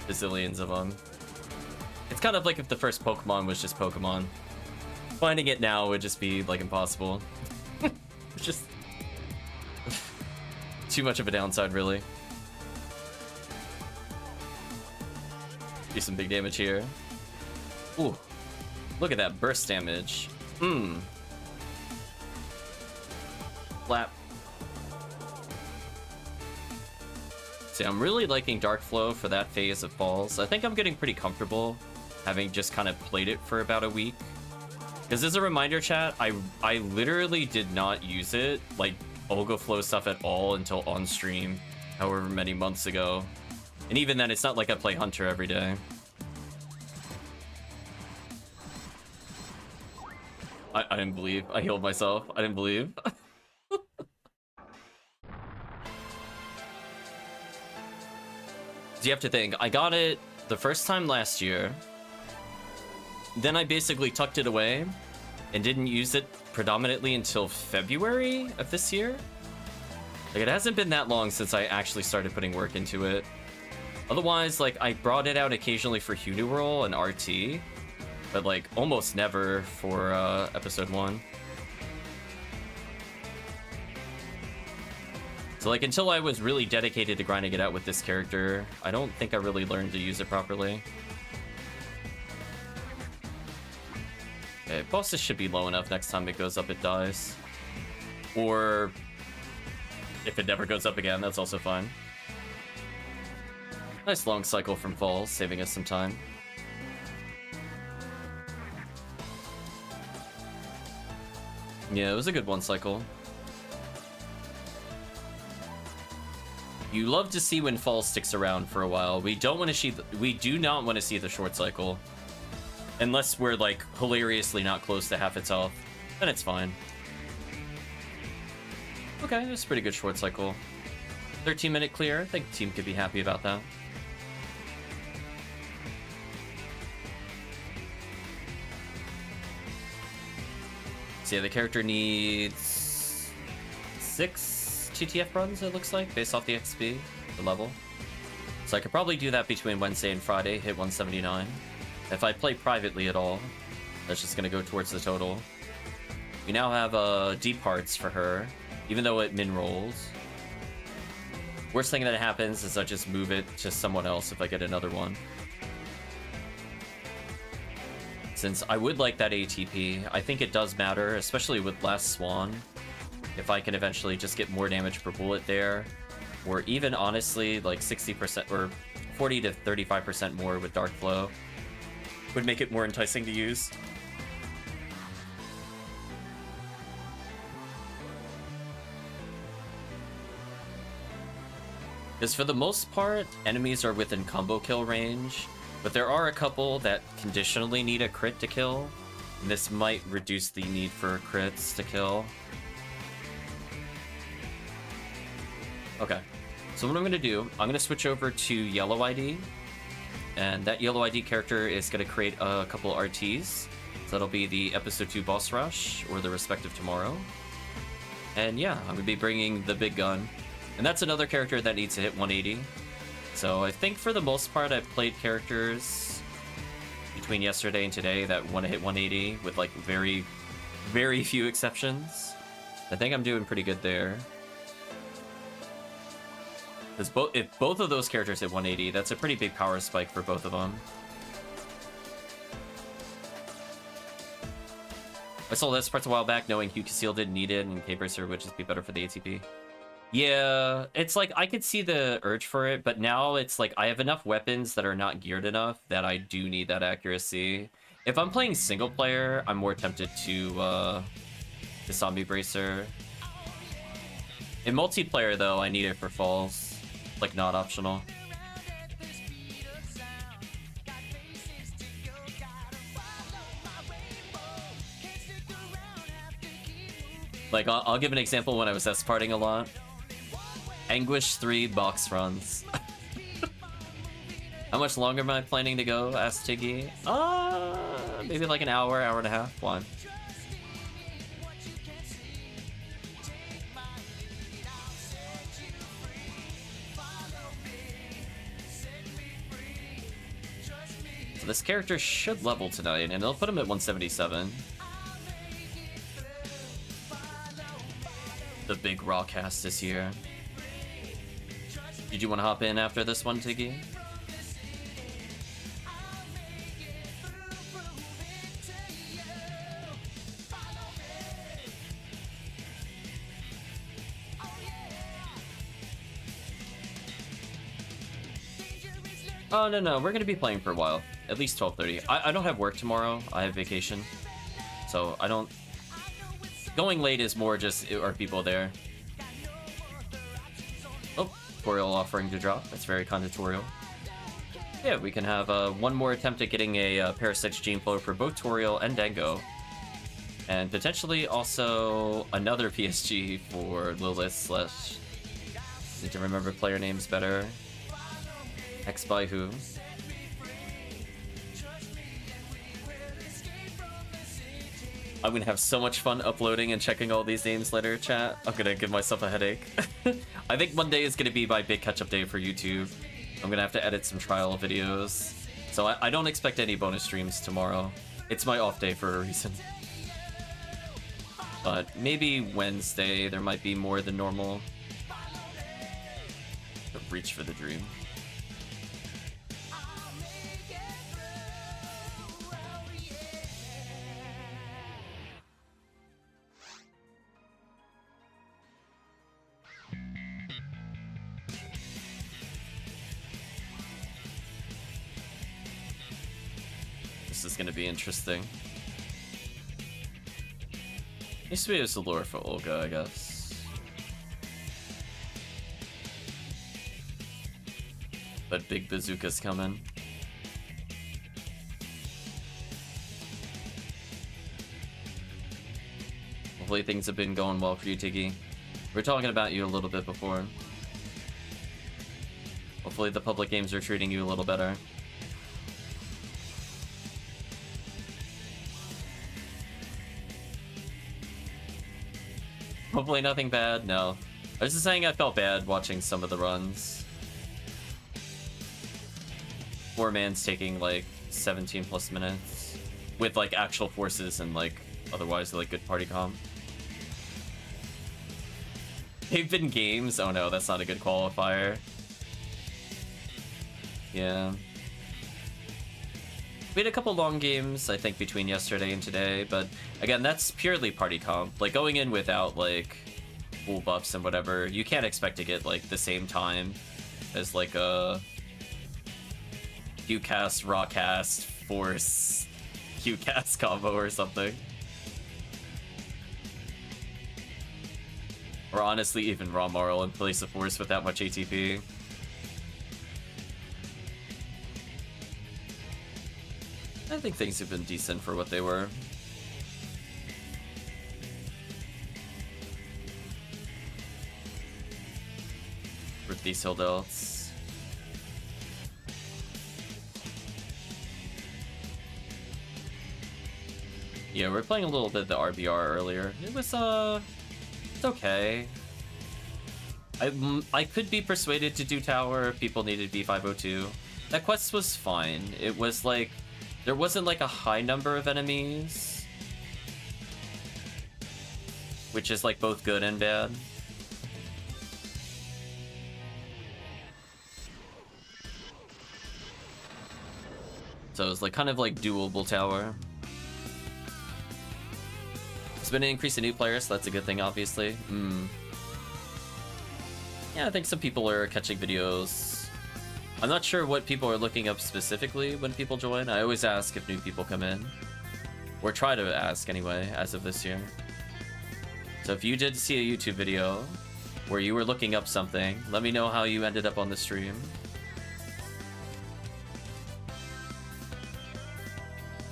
bazillions of them. It's kind of like if the first Pokemon was just Pokemon. Finding it now would just be like impossible. Just too much of a downside, really. Do some big damage here. Ooh, look at that burst damage. Hmm. Flap. See, I'm really liking Dark Flow for that phase of falls. I think I'm getting pretty comfortable having just kind of played it for about a week. Because as a reminder, chat, I literally did not use it, like, Olga Flow stuff at all until on stream, however many months ago. And even then, it's not like I play Hunter every day. I didn't believe. I healed myself. I didn't believe. You have to think, I got it the first time last year. Then I basically tucked it away and didn't use it predominantly until February of this year. Like, it hasn't been that long since I actually started putting work into it. Otherwise, like, I brought it out occasionally for Huneral and RT, but like almost never for episode 1. So like, until I was really dedicated to grinding it out with this character, I don't think I really learned to use it properly. Okay, bosses should be low enough next time it goes up, it dies. Or if it never goes up again, that's also fine. Nice long cycle from Fall, saving us some time. Yeah, it was a good one cycle. You love to see when Fall sticks around for a while. We don't want to see... We do not want to see the short cycle. Unless we're, like, hilariously not close to half its health. Then it's fine. Okay, that's a pretty good short cycle. 13-minute clear. I think the team could be happy about that. So, yeah, the character needs 6... TTF runs, it looks like, based off the XP, the level. So I could probably do that between Wednesday and Friday, hit 179. If I play privately at all, that's just going to go towards the total. We now have deep hearts for her, even though it min rolls. Worst thing that happens is I just move it to someone else if I get another one. Since I would like that ATP, I think it does matter, especially with Last Swan. If I can eventually just get more damage per bullet there, or even honestly like 60% or 40 to 35% more with Dark Flow, would make it more enticing to use. Because for the most part, enemies are within combo kill range, but there are a couple that conditionally need a crit to kill, and this might reduce the need for crits to kill. Okay, so what I'm going to do, I'm going to switch over to Yellow ID, and that Yellow ID character is going to create a couple RTs, so that'll be the Episode 2 Boss Rush, or the Respective Tomorrow. And yeah, I'm going to be bringing the Big Gun, and that's another character that needs to hit 180. So I think for the most part I've played characters between yesterday and today that want to hit 180, with like very, very few exceptions. I think I'm doing pretty good there. Because if both of those characters hit 180, that's a pretty big power spike for both of them. I sold this parts a while back, knowing Hugh Cecile didn't need it, and K-Bracer would just be better for the ATP. Yeah, it's like, I could see the urge for it, but now it's like, I have enough weapons that are not geared enough that I do need that accuracy. If I'm playing single player, I'm more tempted to the Zombie Bracer. In multiplayer, though, I need it for falls. Like, not optional. Like, I'll give an example when I was S-parting a lot. Anguish 3 box runs. How much longer am I planning to go, asked Tiggy? Maybe like an hour, hour and a half. One. This character should level tonight, and they'll put him at 177. The big raw cast is here. Did you want to hop in after this one, Tiggy? Oh, no, we're going to be playing for a while. At least 12:30. I don't have work tomorrow. I have vacation. So I don't... Going late is more just, are people there? Oh, tutorial offering to drop. That's very conditorial. Yeah, we can have one more attempt at getting a Parasite's Gene Flow for both Toriel and Dango. And potentially also another PSG for Lilith / need to remember player names better. X by who? I'm gonna have so much fun uploading and checking all these names later, chat. I'm gonna give myself a headache. I think Monday is gonna be my big catch-up day for YouTube. I'm gonna have to edit some trial videos. So I don't expect any bonus streams tomorrow. It's my off day for a reason. But maybe Wednesday there might be more than normal. Reach for the dream. This is gonna be interesting. Needs to be just a lure for Olga, I guess. But big bazooka's coming. Hopefully things have been going well for you, Tiggy. We were talking about you a little bit before. Hopefully the public games are treating you a little better. Hopefully nothing bad, no. I was just saying I felt bad watching some of the runs. Four man's taking like 17 plus minutes with like actual forces and like otherwise like good party comp. They've been games. Oh no, that's not a good qualifier. Yeah. We had a couple long games I think between yesterday and today, but again that's purely party comp. Like going in without like full buffs and whatever, you can't expect to get like the same time as like a Qcast, Rawcast, Force, Qcast combo or something. Or honestly, even Raw Marl in place of Force with that much ATP. I think things have been decent for what they were. With these hill delts. Yeah, we were playing a little bit of the RBR earlier. It was, it's okay. I could be persuaded to do tower if people needed B502. That quest was fine. It was like, there wasn't like a high number of enemies, which is like both good and bad. So it was like kind of like doable tower. It's been an increase in new players, so that's a good thing, obviously. Yeah, I think some people are catching videos. I'm not sure what people are looking up specifically when people join. I always ask if new people come in. Or try to ask, anyway, as of this year. So if you did see a YouTube video where you were looking up something, let me know how you ended up on the stream.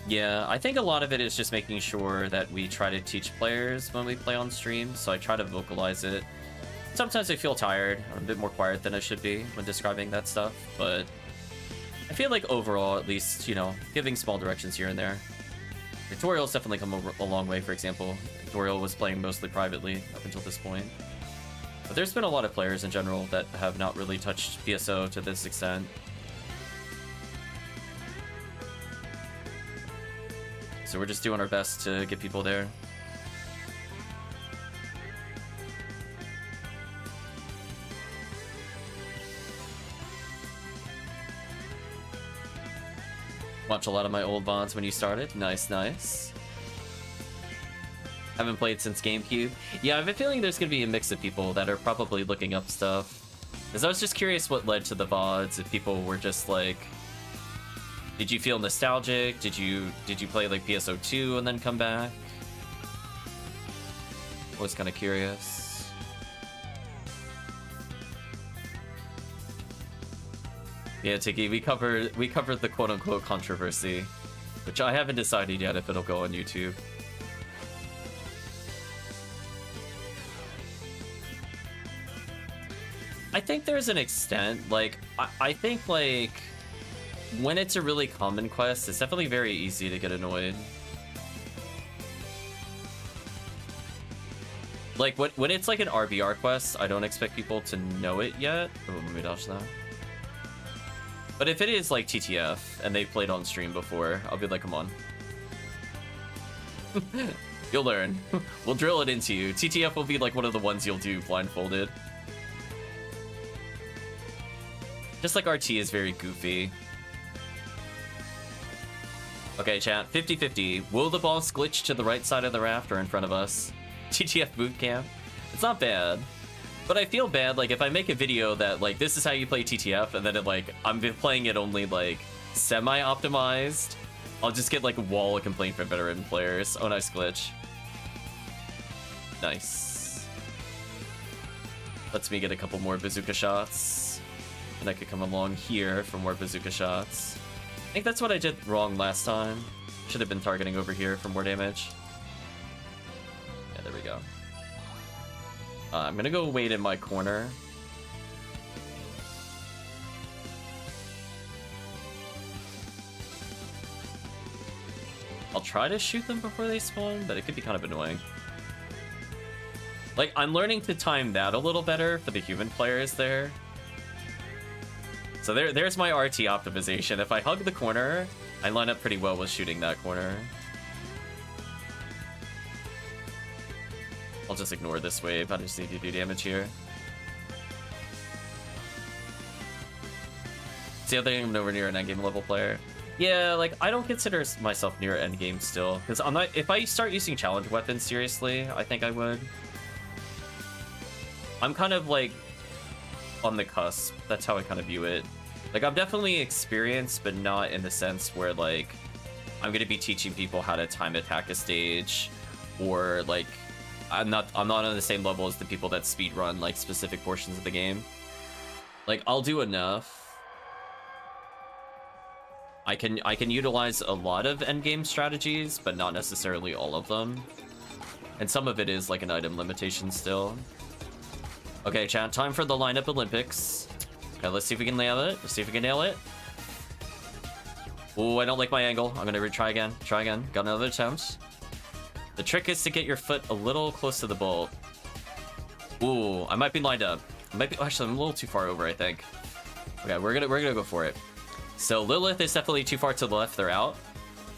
Yeah, I think a lot of it is just making sure that we try to teach players when we play on stream, so I try to vocalize it. Sometimes I feel tired, or a bit more quiet than I should be when describing that stuff, but I feel like overall, at least, you know, giving small directions here and there. Tutorials definitely come a long way, for example. Tutorial was playing mostly privately up until this point. But there's been a lot of players in general that have not really touched PSO to this extent. So we're just doing our best to get people there. Watch a lot of my old VODs when you started. Nice, nice. Haven't played since GameCube. Yeah, I have a feeling there's going to be a mix of people that are probably looking up stuff. Because I was just curious what led to the VODs, if people were just like... Did you feel nostalgic? Did you play like PSO2 and then come back? I was kind of curious. Yeah, Tiki, we covered the quote unquote controversy, which I haven't decided yet if it'll go on YouTube. I think there's an extent, like, I think, like, when it's a really common quest, it's definitely very easy to get annoyed. Like, when it's, like, an RBR quest, I don't expect people to know it yet. Oh, let me dodge that. But if it is, like, TTF, and they've played on stream before, I'll be like, come on. You'll learn. We'll drill it into you. TTF will be, like, one of the ones you'll do blindfolded. Just like RT is very goofy. Okay, chat. 50-50. Will the boss glitch to the right side of the raft or in front of us? TTF bootcamp. It's not bad. But I feel bad, like, if I make a video that, like, this is how you play TTF, and then, it, like, I'm playing it only, like, semi-optimized, I'll just get, like, a wall of complaint from veteran players. Oh, nice glitch. Nice. Lets me get a couple more bazooka shots. And I could come along here for more bazooka shots. I think that's what I did wrong last time. Should have been targeting over here for more damage. Yeah, there we go. I'm going to go wait in my corner. I'll try to shoot them before they spawn, but it could be kind of annoying. Like, I'm learning to time that a little better for the human players there. So there's my RT optimization. If I hug the corner, I line up pretty well with shooting that corner. I'll just ignore this wave. I just need to do damage here. It's the other thing, I'm nowhere near an endgame level player. Yeah, like, I don't consider myself near endgame still. Because I'm not, if I start using challenge weapons seriously, I think I would. I'm kind of, like, on the cusp. That's how I kind of view it. Like, I'm definitely experienced, but not in the sense where, like, I'm going to be teaching people how to time attack a stage, or, like, I'm not on the same level as the people that speedrun, like, specific portions of the game. Like, I'll do enough. I can utilize a lot of endgame strategies, but not necessarily all of them. And some of it is, like, an item limitation still. Okay, chat, time for the lineup Olympics. Okay, let's see if we can nail it. Let's see if we can nail it. Ooh, I don't like my angle. I'm gonna retry again. Try again. Got another attempt. The trick is to get your foot a little close to the bolt. Ooh, I might be lined up. I might be, actually, I'm a little too far over, I think. Okay, we're gonna go for it. So Lilith is definitely too far to the left. They're out.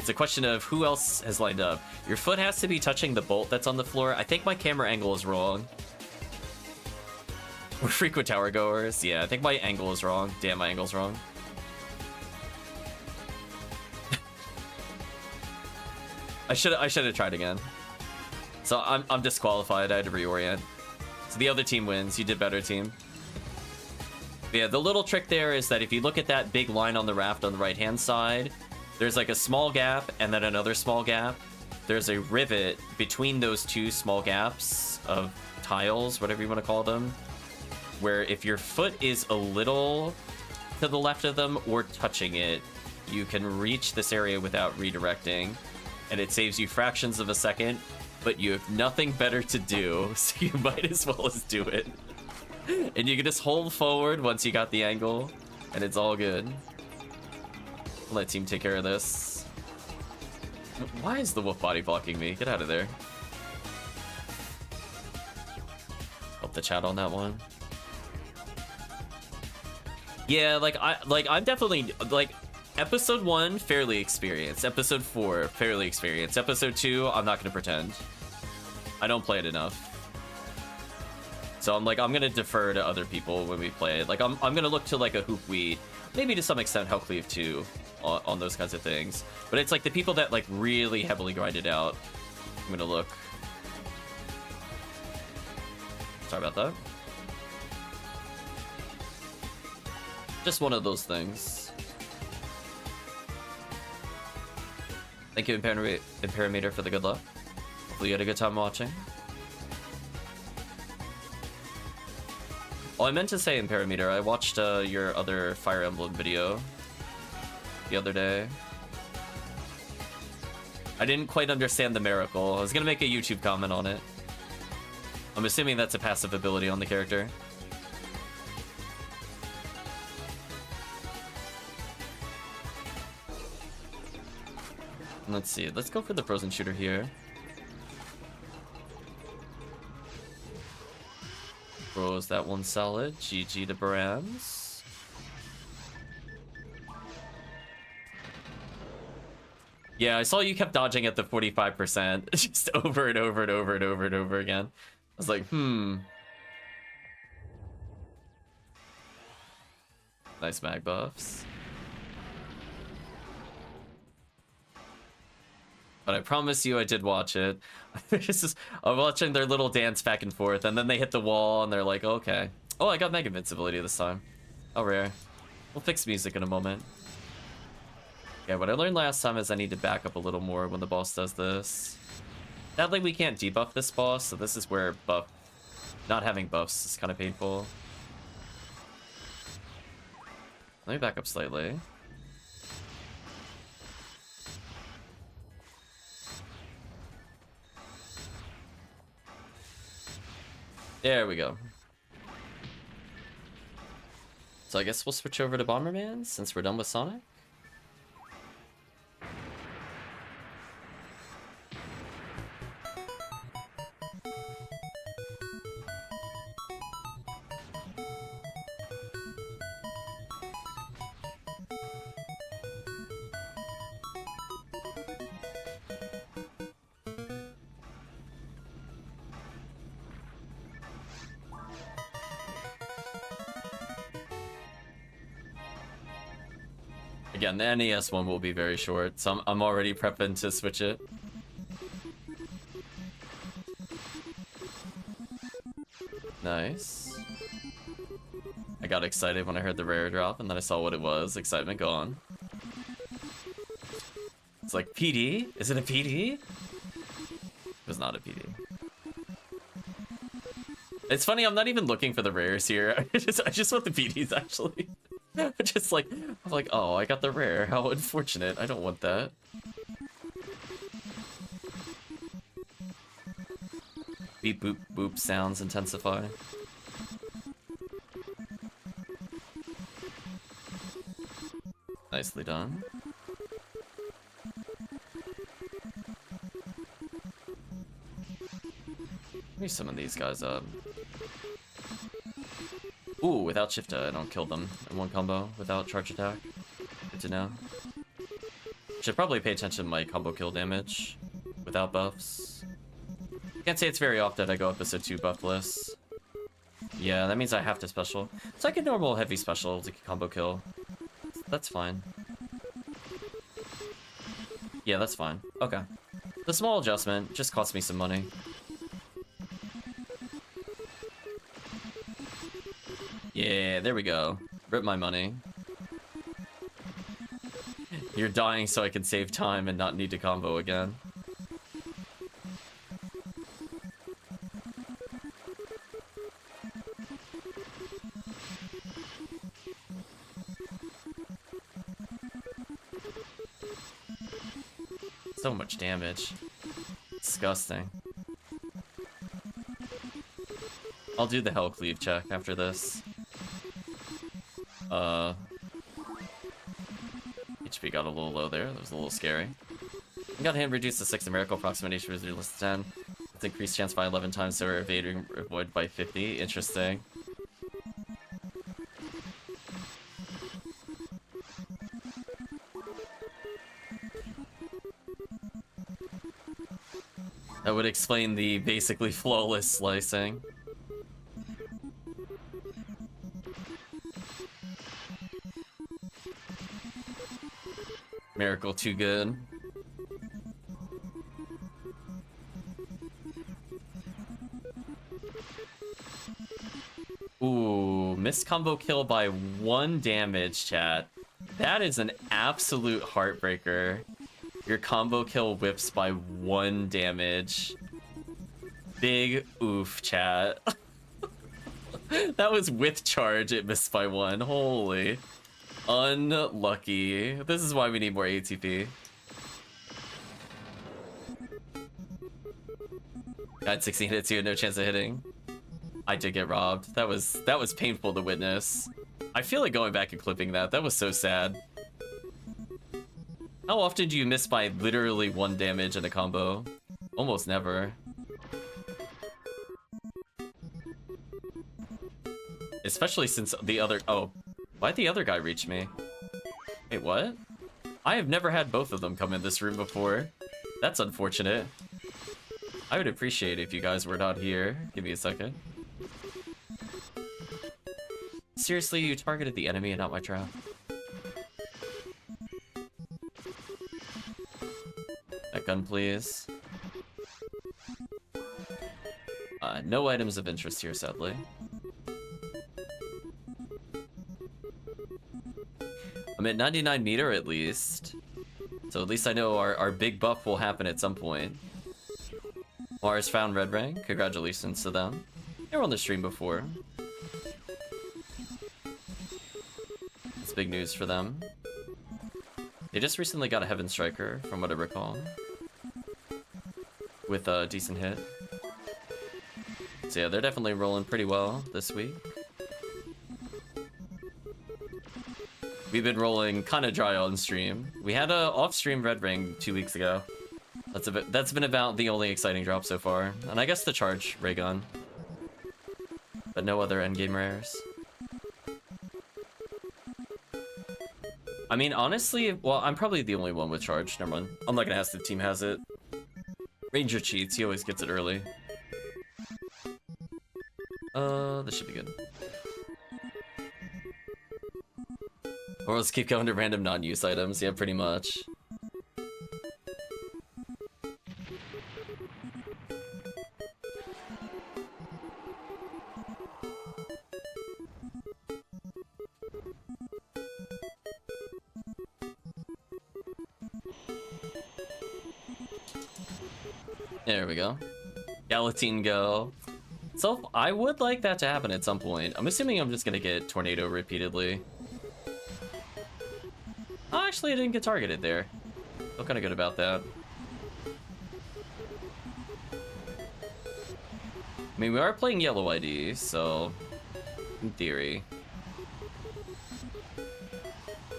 It's a question of who else has lined up. Your foot has to be touching the bolt that's on the floor. I think my camera angle is wrong. We're frequent tower goers. Yeah, I think my angle is wrong. Damn, my angle's wrong. I should have tried again. So I'm disqualified. I had to reorient. So the other team wins. You did better, team. But yeah, the little trick there is that if you look at that big line on the raft on the right-hand side, there's like a small gap and then another small gap. There's a rivet between those two small gaps of tiles, whatever you want to call them, where if your foot is a little to the left of them or touching it, you can reach this area without redirecting, and it saves you fractions of a second, but you have nothing better to do, so you might as well as do it. And you can just hold forward once you got the angle, and it's all good. Let team take care of this. Why is the wolf body blocking me? Get out of there. Help the chat on that one. Yeah, like, I'm definitely, like, episode 1, fairly experienced. Episode 4, fairly experienced. Episode 2, I'm not gonna pretend. I don't play it enough. So I'm like, I'm gonna defer to other people when we play it. Like, I'm gonna look to, like, a Hoopweed, maybe to some extent Hellcleave 2 on those kinds of things. But it's like the people that, like, really heavily grind it out, I'm gonna look. Sorry about that. Just one of those things. Thank you, Imperimeter, for the good luck. Hopefully you had a good time watching. Oh, I meant to say, Imperimeter, I watched your other Fire Emblem video the other day. I didn't quite understand the miracle. I was gonna make a YouTube comment on it. I'm assuming that's a passive ability on the character. Let's see. Let's go for the frozen shooter here. Throws that one solid. GG to Brands. Yeah, I saw you kept dodging at the 45%. Just over and over and over and over and over again. I was like, Nice mag buffs. But I promise you I did watch it. I'm watching their little dance back and forth, and then they hit the wall, and they're like, okay. Oh, I got Mega Invincibility this time. Oh, rare. We'll fix music in a moment. Yeah, what I learned last time is I need to back up a little more when the boss does this. Sadly, we can't debuff this boss, so this is where buff... Not having buffs is kind of painful. Let me back up slightly. There we go. So I guess we'll switch over to Bomberman since we're done with Sonic. Again, the NES one will be very short, so I'm already prepping to switch it. Nice. I got excited when I heard the rare drop, and then I saw what it was. Excitement gone. It's like, PD? Is it a PD? It was not a PD. It's funny, I'm not even looking for the rares here. I just want the PDs, actually. Just like, I'm like, oh, I got the rare. How unfortunate. I don't want that. Beep, boop, boop sounds intensify. Nicely done. Let me summon these guys up. Ooh, without shift, I don't kill them in one combo without charge attack. Good to know. Should probably pay attention to my combo kill damage without buffs. Can't say it's very often that I go episode 2 buffless. Yeah, that means I have to special. So I can normal heavy special to combo kill. That's fine. Yeah, that's fine. Okay. The small adjustment just cost me some money. Yeah, there we go. Rip my money. You're dying so I can save time and not need to combo again. So much damage. Disgusting. I'll do the Hellcleave check after this. HP got a little low there. That was a little scary. Got hand reduced to 6 numerical proximity should reduce to 10. It's increased chance by 11 times, so we're evading avoid by 50. Interesting. That would explain the basically flawless slicing. Miracle too good. Ooh, missed combo kill by 1 damage, chat. That is an absolute heartbreaker. Your combo kill whips by 1 damage. Big oof, chat. That was with charge, it missed by 1. Holy. Unlucky. This is why we need more ATP. Got 16 hits here, no chance of hitting. I did get robbed. That was painful to witness. I feel like going back and clipping that. That was so sad. How often do you miss by literally one damage in a combo? Almost never. Especially since the other... Oh. Why'd the other guy reach me? Wait, what? I have never had both of them come in this room before. That's unfortunate. I would appreciate it if you guys were not here. Give me a second. Seriously, you targeted the enemy and not my trap. That gun, please. No items of interest here, sadly. I'm at 99 meter at least. So at least I know our big buff will happen at some point. Mars found red rank. Congratulations to them. They were on the stream before. It's big news for them. They just recently got a Heaven Striker, from what I recall. With a decent hit. So yeah, they're definitely rolling pretty well this week. We've been rolling kind of dry on stream. We had a off-stream red ring 2 weeks ago. That's been about the only exciting drop so far. And I guess the charge ray gun. But no other endgame rares. I mean, honestly, well, I'm probably the only one with charge. Never mind. I'm not gonna ask if the team has it. Ranger cheats. He always gets it early. This should be good. Or let's keep going to random non-use items. Yeah, pretty much. There we go. Gallatin go. So I would like that to happen at some point. I'm assuming I'm just gonna get tornado repeatedly. Oh, actually, I didn't get targeted there. Feel kind of good about that. I mean, we are playing yellow ID, so in theory.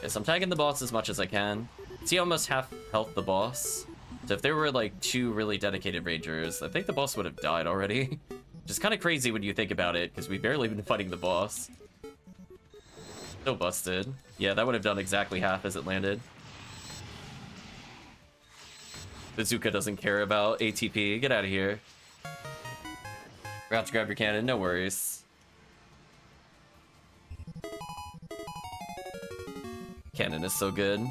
Yes, I'm tagging the boss as much as I can. See, almost half health the boss. So if there were like two really dedicated rangers, I think the boss would have died already. Which is kind of crazy when you think about it, because we've barely been fighting the boss. So busted. Yeah, that would have done exactly half as it landed. Bazooka doesn't care about ATP. Get out of here. We're out to grab your cannon. No worries. Cannon is so good.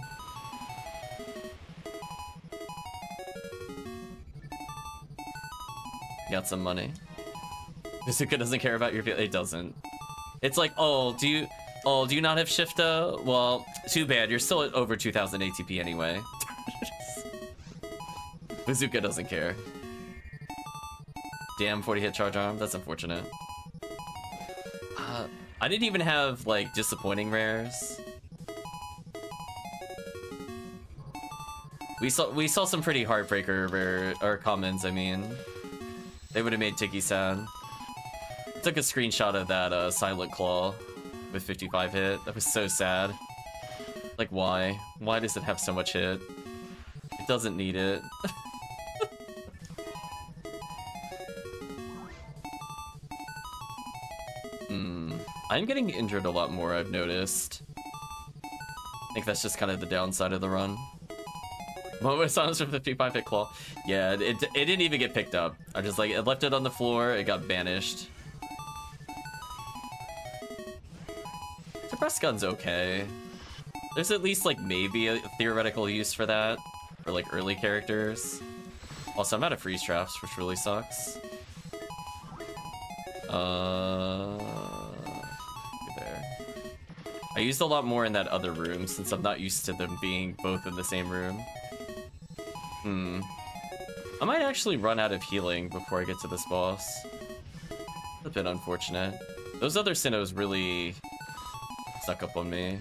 Got some money. Bazooka doesn't care about your feel. It doesn't. It's like, do you not have Shifta? Well, too bad. You're still at over 2,000 ATP anyway. Bazooka doesn't care. Damn, 40 hit charge arm. That's unfortunate. I didn't even have, like, disappointing rares. We saw some pretty heartbreaker rare, or commons, I mean. They would have made Tiki sad. Took a screenshot of that Silent Claw with 55 hit. That was so sad. Like, why? Why does it have so much hit? It doesn't need it. I'm getting injured a lot more, I've noticed. I think that's just kind of the downside of the run. Moment of silence for 55 hit claw. Yeah, it didn't even get picked up. I just, like, it left it on the floor. It got banished. Suppress gun's okay. There's at least, like, maybe a theoretical use for that. For, like, early characters. Also, I'm out of freeze traps, which really sucks. There. I used a lot more in that other room, since I'm not used to them being both in the same room. I might actually run out of healing before I get to this boss. That's been unfortunate. Those other Sinnohs really stuck up on me.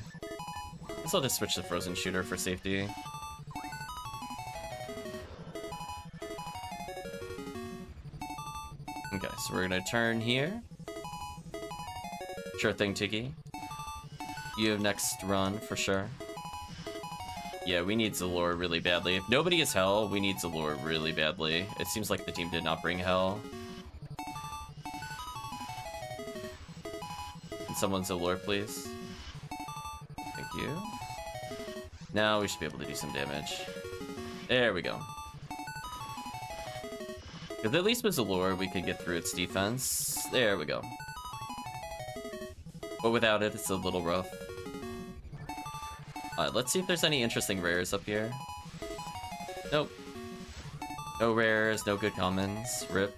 Guess I'll just switch to Frozen Shooter for safety. Okay, so we're gonna turn here. Sure thing, Tiki. You have next run for sure. Yeah, we need Z'Lor really badly. If nobody is Hell, we need Z'Lor really badly. It seems like the team did not bring Hell. Can someone Z'Lor, please? Thank you. Now we should be able to do some damage. There we go. Because at least with Z'Lor, we could get through its defense. There we go. But without it, it's a little rough. Let's see if there's any interesting rares up here. Nope. No rares, no good commons. RIP.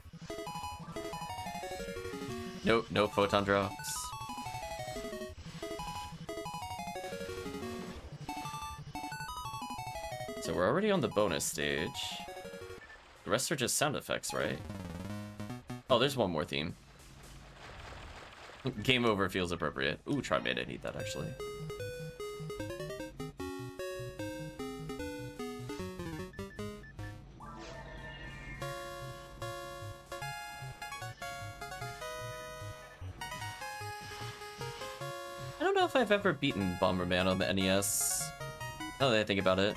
Nope, no photon drops. So we're already on the bonus stage. The rest are just sound effects, right? Oh, there's one more theme. Game over feels appropriate. Ooh, Trimade, I need that actually. I don't know if I've ever beaten Bomberman on the NES. Now that I think about it.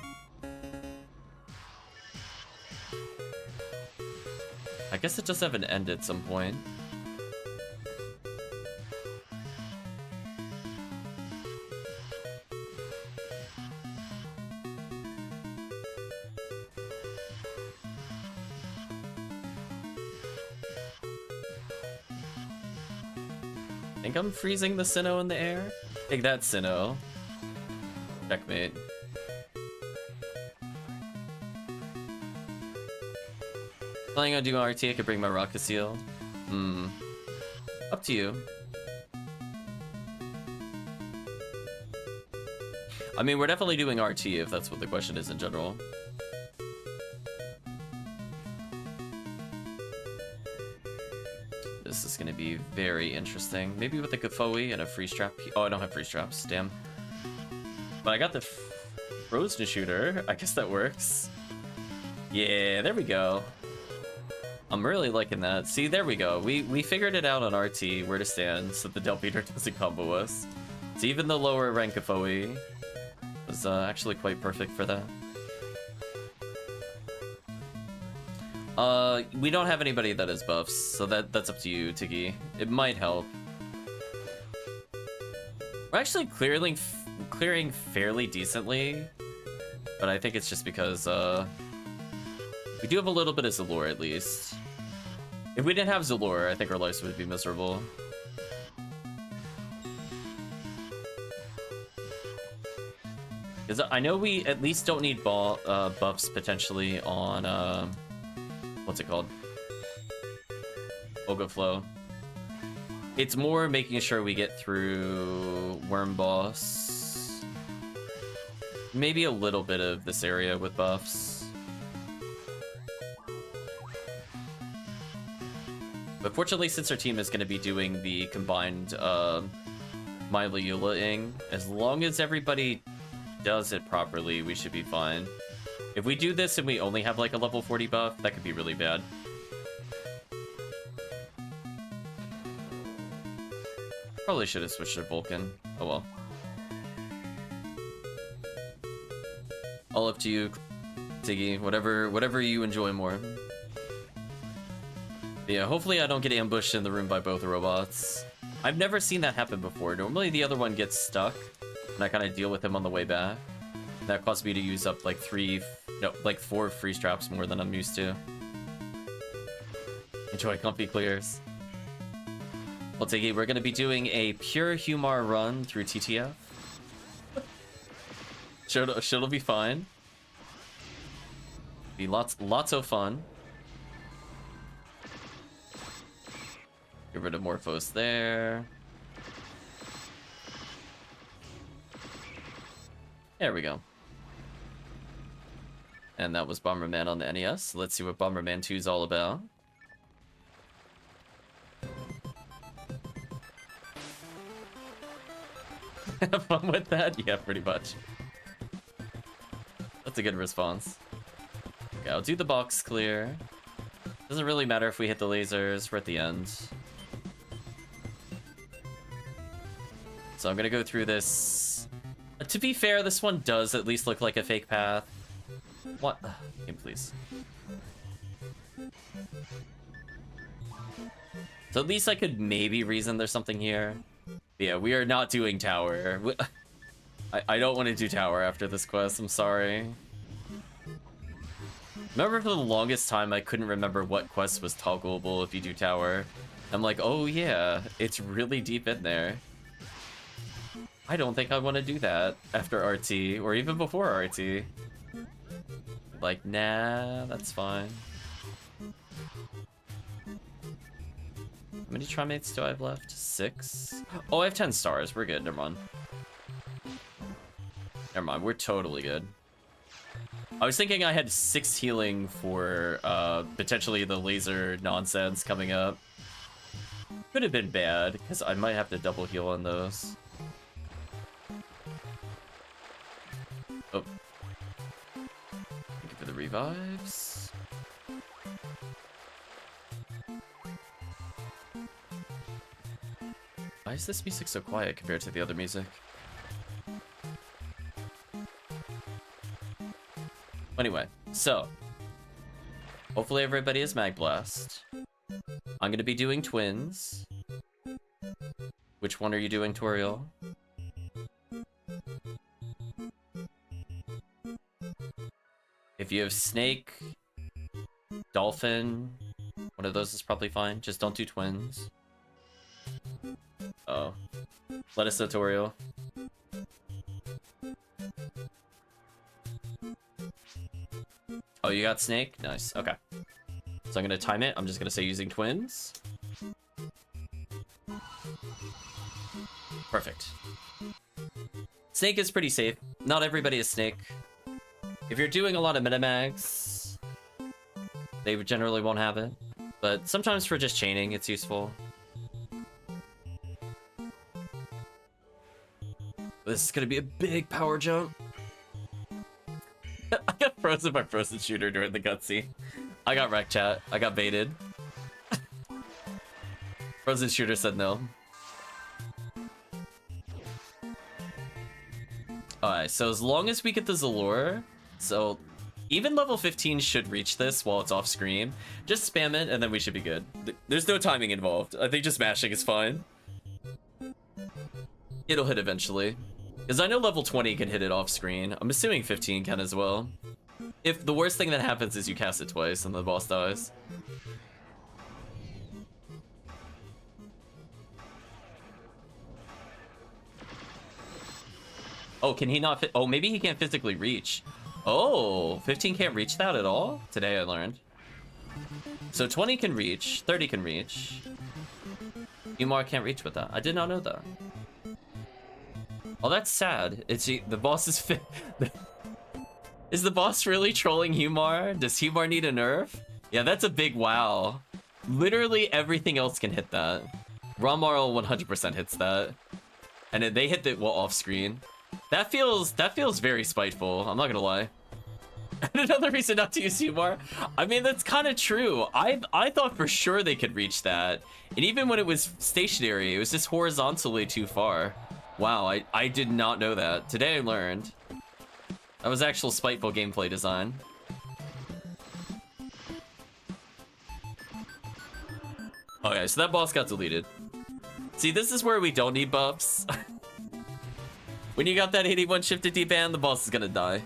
I guess it does have an end at some point. Think I'm freezing the Sinnoh in the air? Take that, Sinnoh. Checkmate. Planning on doing RT, I could bring my Rock-a-Seal. Hmm. Up to you. I mean, we're definitely doing RT if that's what the question is in general. This is gonna be very interesting. Maybe with a Gaffoey and a freeze trap. Oh, I don't have freeze traps, damn. But I got the Frozen Shooter. I guess that works. Yeah, there we go. I'm really liking that. See, there we go. We figured it out on RT where to stand so the Delpeater doesn't combo us. So even the lower rank Gaffoey was actually quite perfect for that. We don't have anybody that is buffs, so that's up to you, Tiggy. It might help. We're actually clearing fairly decently, but I think it's just because we do have a little bit of Z'Lor at least. If we didn't have Z'Lor, I think our lives would be miserable. Because I know we at least don't need buffs potentially on what's it called? Ogaflow. It's more making sure we get through Worm Boss. Maybe a little bit of this area with buffs. But fortunately, since our team is going to be doing the combined Mileula-ing, as long as everybody does it properly, we should be fine. If we do this and we only have like a level 40 buff, that could be really bad. Probably should have switched to Vulcan. Oh well. All up to you, Tiggy. Whatever you enjoy more. But yeah, hopefully I don't get ambushed in the room by both robots. I've never seen that happen before. Normally the other one gets stuck, and I kind of deal with him on the way back. That caused me to use up like four freeze traps more than I'm used to. Enjoy comfy clears. Well, Tiggy, we're going to be doing a pure Humar run through TTF. Shit'll be fine. Be lots of fun. Get rid of Morphos there. There we go. And that was Bomberman on the NES. So let's see what Bomberman 2 is all about. Have fun with that? Yeah, pretty much. That's a good response. Okay, I'll do the box clear. Doesn't really matter if we hit the lasers. We're at the end. So I'm going to go through this To be fair, this one does at least look like a fake path. What? Game, please. So at least I could maybe reason there's something here. But yeah, we are not doing tower. I don't want to do tower after this quest, I'm sorry. Remember for the longest time, I couldn't remember what quest was toggleable if you do tower. I'm like, oh yeah, it's really deep in there. I don't think I want to do that after RT, or even before RT. Like, nah, that's fine. How many trimates do I have left? 6? Oh, I have 10 stars. We're good. Never mind. Never mind. We're totally good. I was thinking I had 6 healing for potentially the laser nonsense coming up. Could have been bad, because I might have to double heal on those. Oh. Thank you for the revives. Why is this music so quiet compared to the other music? Anyway, so hopefully everybody is Magblast. I'm gonna be doing twins. Which one are you doing, Toriel? If you have snake, dolphin, one of those is probably fine. Just don't do twins. Oh, let us know, Toriel. Oh, you got snake? Nice. Okay. So I'm going to time it. I'm just going to say using twins. Perfect. Snake is pretty safe. Not everybody is snake. If you're doing a lot of metamags, they generally won't have it. But sometimes for just chaining, it's useful. This is going to be a big power jump. I got frozen by Frozen Shooter during the cutscene. I got wrecked, chat. I got baited. Frozen Shooter said no. Alright, so as long as we get the Zallure, so even level 15 should reach this while it's off screen. Just spam it and then we should be good. There's no timing involved. I think just mashing is fine. It'll hit eventually. Because I know level 20 can hit it off screen. I'm assuming 15 can as well. If the worst thing that happens is you cast it twice and the boss dies. Oh, can he not fit? Oh, maybe he can't physically reach. Oh, 15 can't reach that at all? Today I learned. So 20 can reach, 30 can reach. Umar can't reach with that. I did not know that. Oh, that's sad. It's the boss is fit. Is the boss really trolling Humar? Does Humar need a nerf? Yeah, that's a big wow. Literally everything else can hit that. Ramarl 100% hits that, and they hit it well off screen. That feels very spiteful. I'm not gonna lie. And another reason not to use Humar. I mean, that's kind of true. I thought for sure they could reach that, and even when it was stationary, it was just horizontally too far. Wow, I did not know that. Today I learned. That was actual spiteful gameplay design. Okay, so that boss got deleted. See, this is where we don't need buffs. When you got that 81 shifted D-band, the boss is gonna die.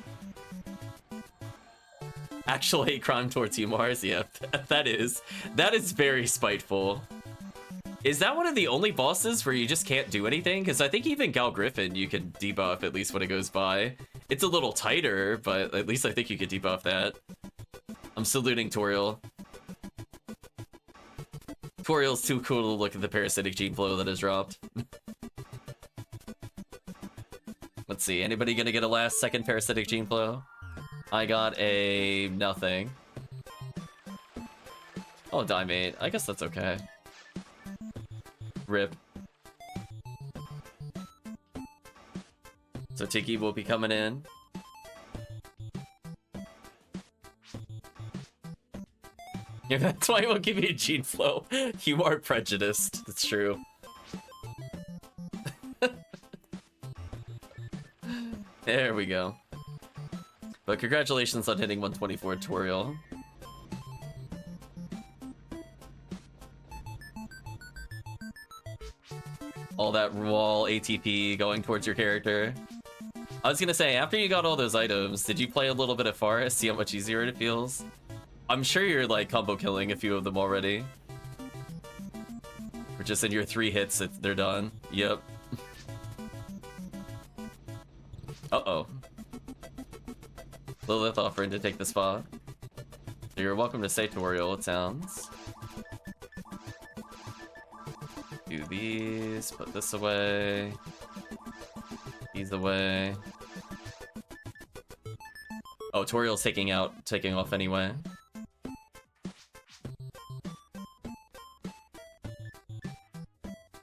Actual hate crime towards Humars, yeah, that is very spiteful. Is that one of the only bosses where you just can't do anything? Because I think even Gal Griffin you can debuff at least when it goes by. It's a little tighter, but at least I think you could debuff that. I'm saluting Toriel. Toriel's too cool to look at the parasitic gene flow that has dropped. Let's see, anybody gonna get a last second parasitic gene flow? I got a nothing. Oh, die mate. I guess that's okay. Rip. So Tiki will be coming in. Yeah, that's why it won't give you a gene flow. You are prejudiced. That's true. There we go. But congratulations on hitting 124, Toriel. All that wall ATP going towards your character. I was gonna say, after you got all those items, did you play a little bit of Forest, see how much easier it feels? I'm sure you're like combo killing a few of them already. Or just in your 3 hits, they're done. Yep. Uh-oh. Lilith offering to take the spot. You're welcome to say Toriel, it sounds. Do these, put this away. These away. Oh, Toriel's taking off anyway.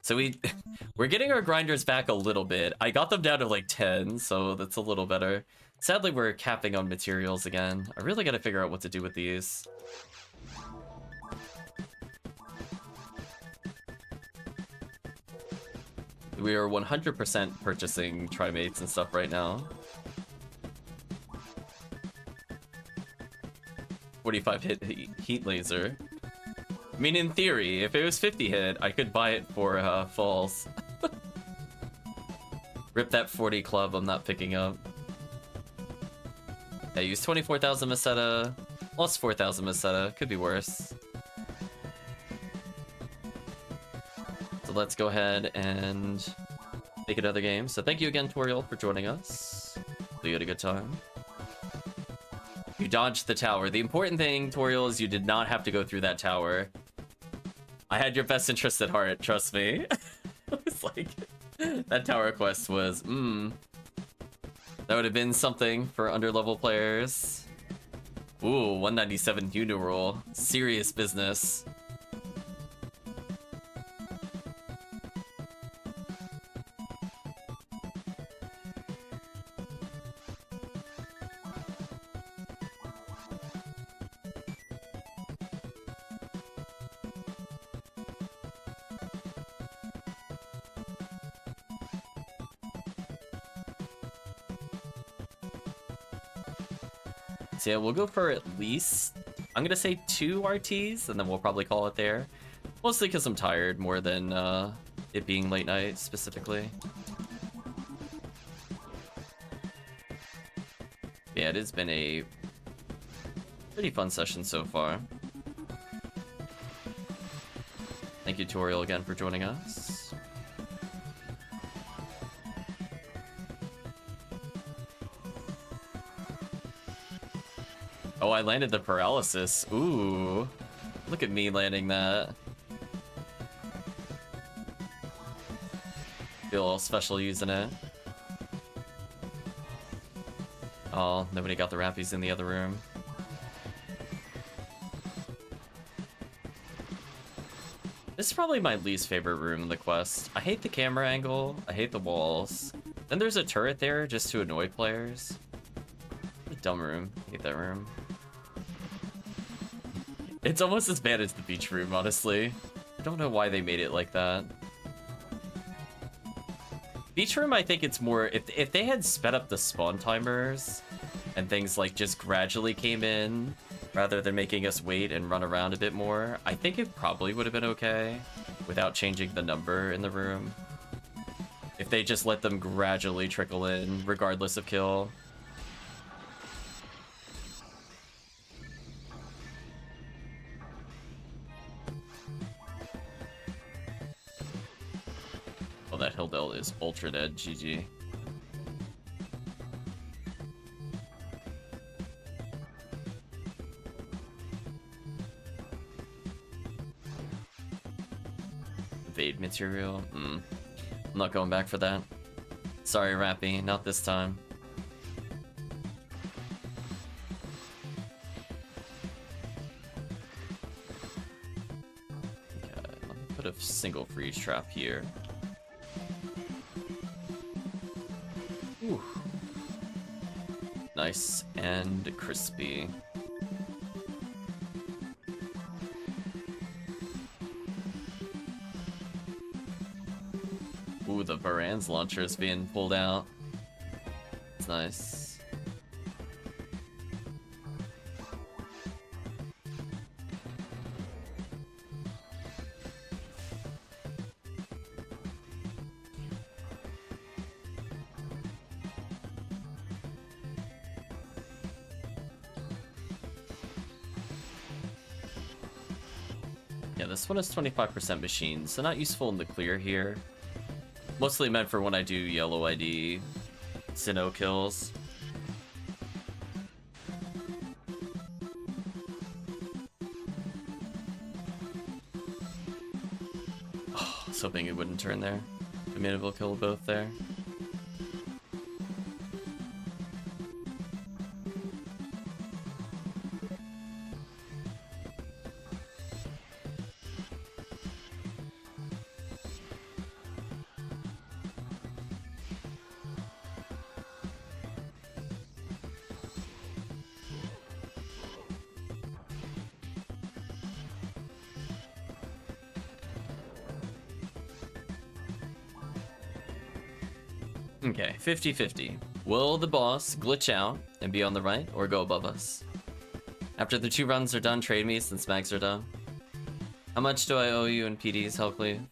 So we're getting our grinders back a little bit. I got them down to like 10, so that's a little better. Sadly, we're capping on materials again. I really gotta figure out what to do with these. We are 100% purchasing trimates and stuff right now. 45 hit heat laser. I mean, in theory, if it was 50 hit, I could buy it for falls. Rip that 40 club I'm not picking up. I used 24,000 Meseta, lost 4,000 Meseta, could be worse. So let's go ahead and make another game. So thank you again, Toriel, for joining us. We had a good time. You dodged the tower. The important thing, Toriel, is you did not have to go through that tower. I had your best interest at heart, trust me. It's like, that tower quest was, that would have been something for underlevel players. Ooh, 197 Huneral. Serious business. So yeah, we'll go for at least, I'm gonna say 2 RTs, and then we'll probably call it there. Mostly because I'm tired more than it being late night specifically. Yeah, it has been a pretty fun session so far. Thank you, Toriel, again for joining us. Oh, I landed the paralysis. Ooh, look at me landing that. Feel all special using it. Oh, nobody got the Rappies in the other room. This is probably my least favorite room in the quest. I hate the camera angle. I hate the walls. Then there's a turret there just to annoy players. What a dumb room. I hate that room. It's almost as bad as the beach room, honestly. I don't know why they made it like that. Beach room, I think it's more... If they had sped up the spawn timers and things like just gradually came in rather than making us wait and run around a bit more, I think it probably would have been okay without changing the number in the room. If they just let them gradually trickle in regardless of kill. That hill delt is ultra dead, GG. Evade material? I'm not going back for that. Sorry, Rappy, not this time. Okay, let me put a single freeze trap here. Nice and crispy. Ooh, the Varan's launcher is being pulled out. That's nice. Yeah, this one is 25% machines, so not useful in the clear here. Mostly meant for when I do yellow ID Sinnoh kills. Oh, I was hoping it wouldn't turn there. I mean, it will kill both there. Okay, 50-50. Will the boss glitch out and be on the right, or go above us? After the 2 runs are done, trade me since mags are done. How much do I owe you in PDs, Helcleave?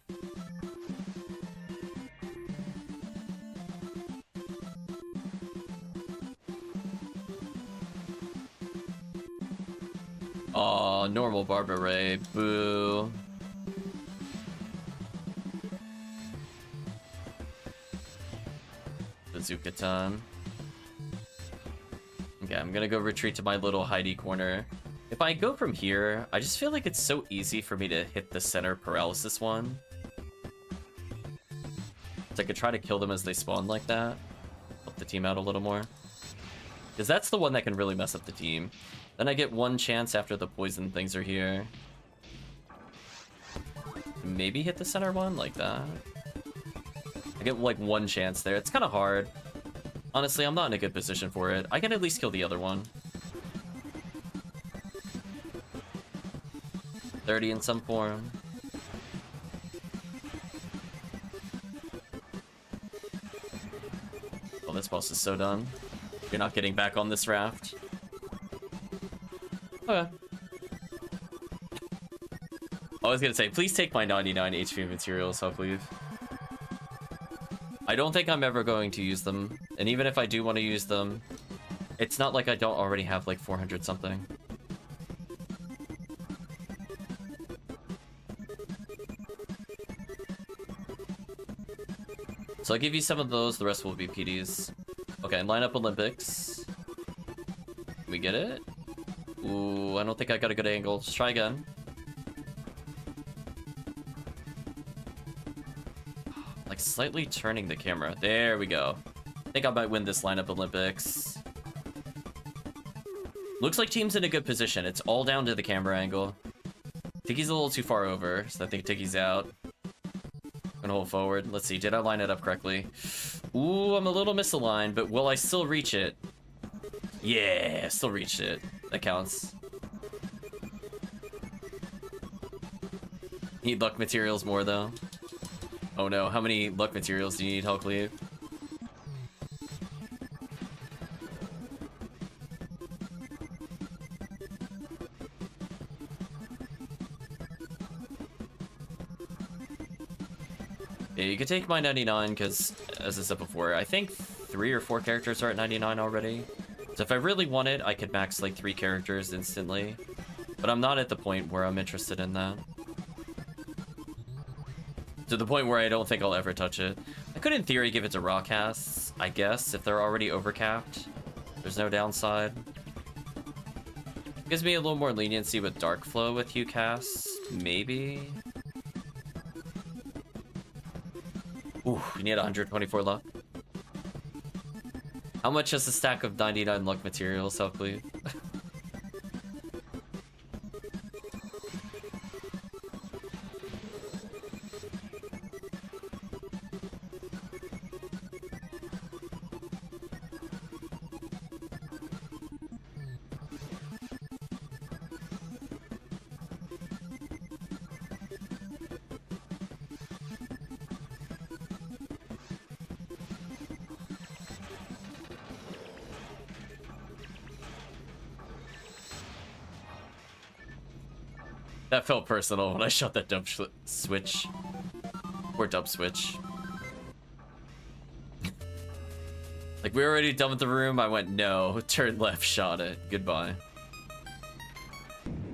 Aw, normal Barbara Ray. Boo. Bazooka time. Okay, I'm gonna go retreat to my little hidey corner. If I go from here, I just feel like it's so easy for me to hit the center paralysis one. So I could try to kill them as they spawn like that. Help the team out a little more. Because that's the one that can really mess up the team. Then I get one chance after the poison things are here. Maybe hit the center one like that. I get like one chance there. It's kind of hard. Honestly, I'm not in a good position for it. I can at least kill the other one. 30 in some form. Oh, this boss is so done. You're not getting back on this raft. Okay. I was gonna say, please take my 99 HP materials, Helcleave. I don't think I'm ever going to use them, and even if I do want to use them, it's not like I don't already have like 400 something. So I'll give you some of those, the rest will be PDs. Okay, line up Olympics. Can we get it? Ooh, I don't think I got a good angle. Let's try again. Slightly turning the camera. There we go. I think I might win this lineup Olympics. Looks like team's in a good position. It's all down to the camera angle. I think he's a little too far over, so I think Tiggy's out. I'm gonna hold forward. Let's see, did I line it up correctly? Ooh, I'm a little misaligned, but will I still reach it? Yeah, still reached it. That counts. Need luck materials more though. Oh no, how many luck materials do you need, Helcleave? Yeah, you can take my 99, because, as I said before, I think 3 or 4 characters are at 99 already. So if I really wanted, I could max like 3 characters instantly. But I'm not at the point where I'm interested in that. To the point where I don't think I'll ever touch it. I could, in theory, give it to raw casts, I guess, if they're already overcapped. There's no downside. Gives me a little more leniency with Dark Flow with Hue casts, maybe? Ooh, you need 124 luck. How much is a stack of 99 luck materials, Helcleave? That felt personal when I shot that dump switch. Or dump switch. Like, we were already done with the room. I went, no, turn left, shot it. Goodbye. I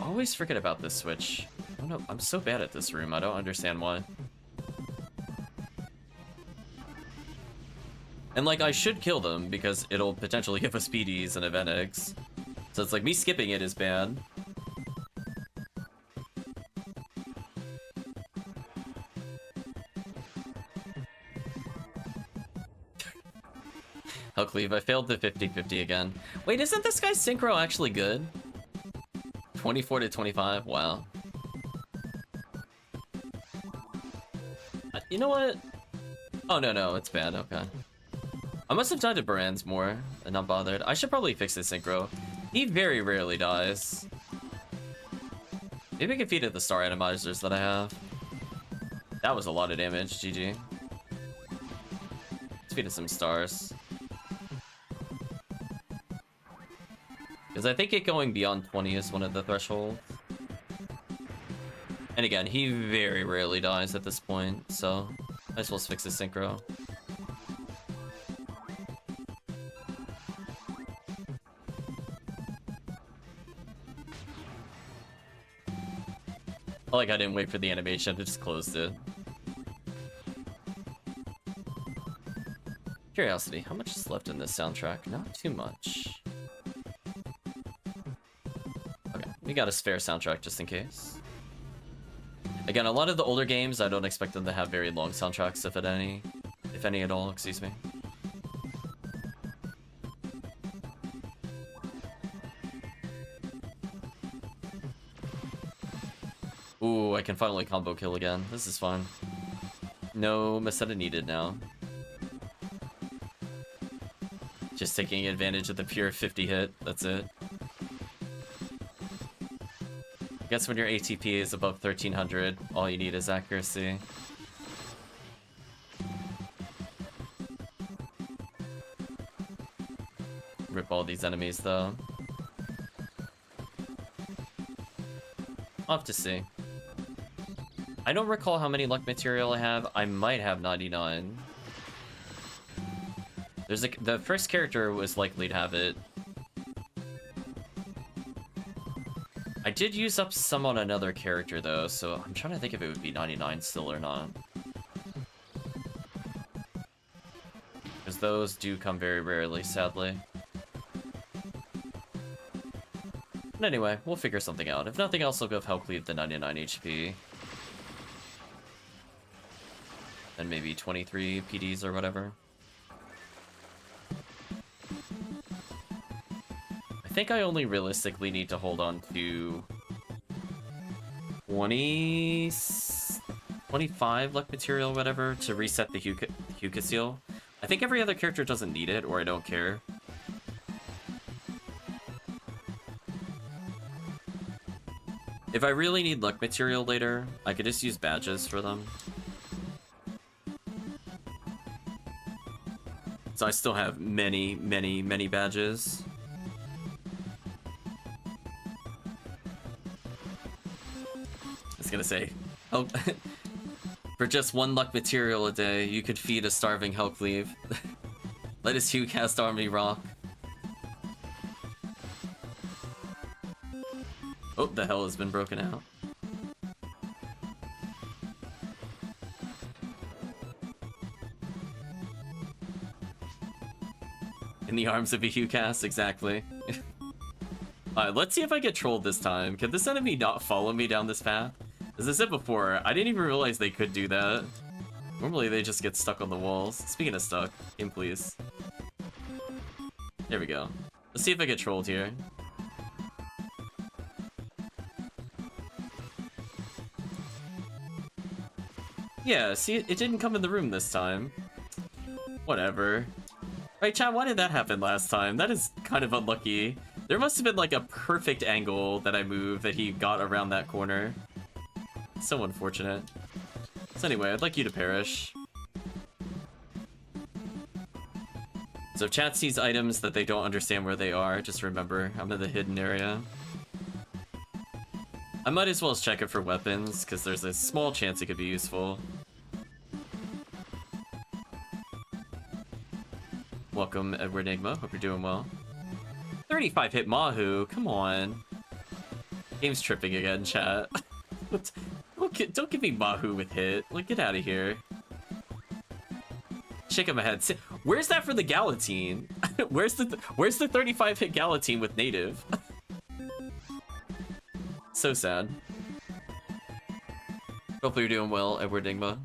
always forget about this switch. I don't know. I'm so bad at this room. I don't understand why. And, like, I should kill them because it'll potentially give us PDs and event eggs. So it's like, me skipping it is bad. I'll cleave. I failed the 50-50 again. Wait, isn't this guy's synchro actually good? 24 to 25? Wow. You know what? Oh, no, it's bad. Okay. I must have died to Brands more and not bothered. I should probably fix his synchro. He very rarely dies. Maybe I can feed it the star atomizers that I have. That was a lot of damage, GG. Let's feed it some stars. Because I think it going beyond 20 is one of the thresholds. And again, he very rarely dies at this point, so I just will fix his synchro. Like, I didn't wait for the animation, I just closed it. Curiosity, how much is left in this soundtrack? Not too much. Okay, we got a spare soundtrack just in case. Again, a lot of the older games, I don't expect them to have very long soundtracks, if any at all, excuse me. Ooh, I can finally combo kill again. This is fun. No Meseta needed now. Just taking advantage of the pure 50 hit. That's it. I guess when your ATP is above 1300, all you need is accuracy. Rip all these enemies, though. I'll have to see. I don't recall how many luck material I have. I might have 99. There's the first character was likely to have it. I did use up some on another character though, so I'm trying to think if it would be 99 still or not. Because those do come very rarely, sadly. But anyway, we'll figure something out. If nothing else, I'll go Hellcleave the 99 HP. And maybe 23 PDs or whatever. I think I only realistically need to hold on to 25 luck material, whatever, to reset the Huka seal. I think every other character doesn't need it, or I don't care. If I really need luck material later, I could just use badges for them. So I still have many, many, many badges. I was gonna say, oh, for just one luck material a day, you could feed a starving Hellcleave. Let his Hue cast army rock. Oh, the hell has been broken out. In the arms of a Hucast, exactly. Alright, let's see if I get trolled this time. Can this enemy not follow me down this path? As I said before, I didn't even realize they could do that. Normally they just get stuck on the walls. Speaking of stuck, in please. There we go. Let's see if I get trolled here. Yeah, see, it didn't come in the room this time. Whatever. Right, chat, why did that happen last time? That is kind of unlucky. There must have been, like, a perfect angle that I moved that he got around that corner. So unfortunate. So anyway, I'd like you to perish. So if chat sees items that they don't understand where they are, just remember, I'm in the hidden area. I might as well check it for weapons, because there's a small chance it could be useful. Welcome, Edward Enigma. Hope you're doing well. 35 hit Mahu, come on. Game's tripping again, chat. Don't give me Mahu with hit. Like, get out of here. Shake him ahead. Where's that for the guillotine? Where's the 35 hit guillotine with native? So sad. Hopefully you're doing well, Edward Enigma.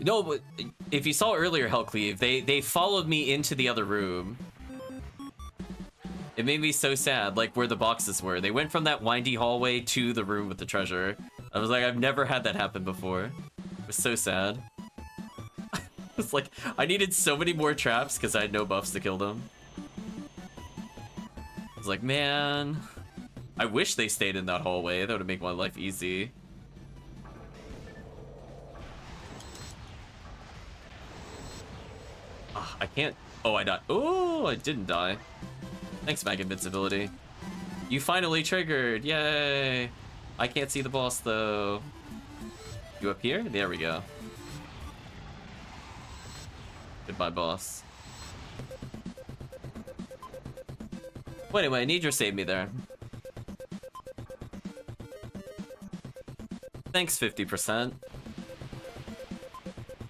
No, but if you saw earlier, Hellcleave, they followed me into the other room. It made me so sad, like where the boxes were. They went from that windy hallway to the room with the treasure. I was like, I've never had that happen before. It was so sad. It's like, I needed so many more traps because I had no buffs to kill them. I was like, man, I wish they stayed in that hallway. That would make my life easy. I can't. Oh, I died. Oh, I didn't die. Thanks, Mag Invincibility. You finally triggered. Yay. I can't see the boss, though. You up here? There we go. Goodbye, boss. Well, anyway, I need your save me there. Thanks, 50%.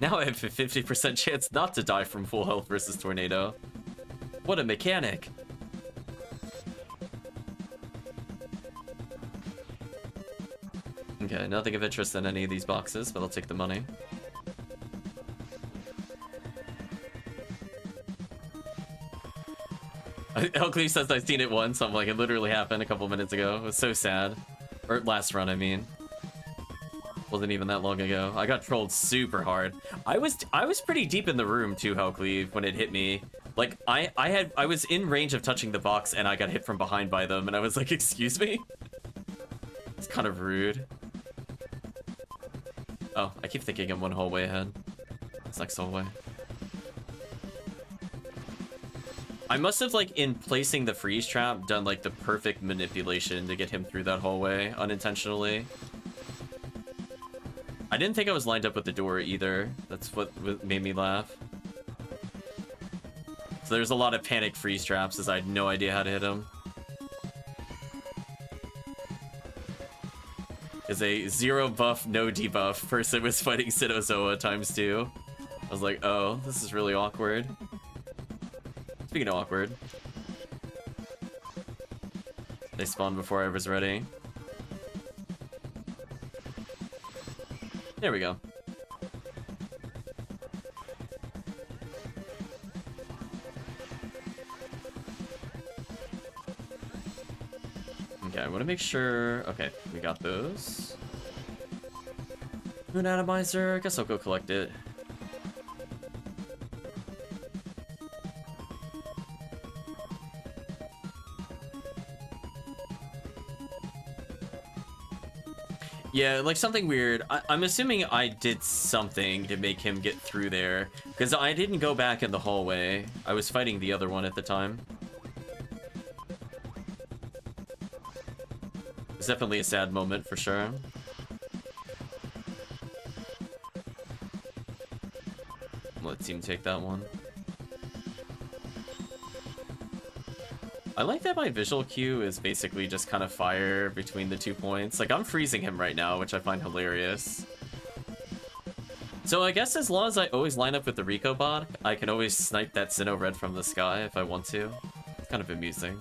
Now I have a 50% chance not to die from full health versus tornado. What a mechanic. Okay, nothing of interest in any of these boxes, but I'll take the money. Hellcleave says I've seen it once. I'm like, it literally happened a couple minutes ago. It was so sad. Or last run, I mean. Wasn't even that long ago. I got trolled super hard. I was pretty deep in the room too, Hellcleave, when it hit me. Like, I was in range of touching the box and I got hit from behind by them and I was like, excuse me? It's kind of rude. Oh, I keep thinking I'm one hallway ahead. It's next hallway. I must have, like, in placing the freeze trap, done, like, the perfect manipulation to get him through that hallway unintentionally. I didn't think I was lined up with the door either. That's what made me laugh. So there's a lot of panic freeze traps as I had no idea how to hit him. As a zero buff, no debuff person was fighting Sinnozoa ×2. I was like, oh, this is really awkward. Speaking of awkward. They spawned before I was ready. There we go. Okay, I want to make sure... Okay, we got those. Moon Atomizer, I guess I'll go collect it. Yeah, like something weird. I'm assuming I did something to make him get through there, because I didn't go back in the hallway. I was fighting the other one at the time. It's definitely a sad moment for sure. Let's see him take that one. I like that my visual cue is basically just kind of fire between the 2 points. Like, I'm freezing him right now, which I find hilarious. So I guess as long as I always line up with the Rico bot, I can always snipe that Sinnoh Red from the sky if I want to. It's kind of amusing.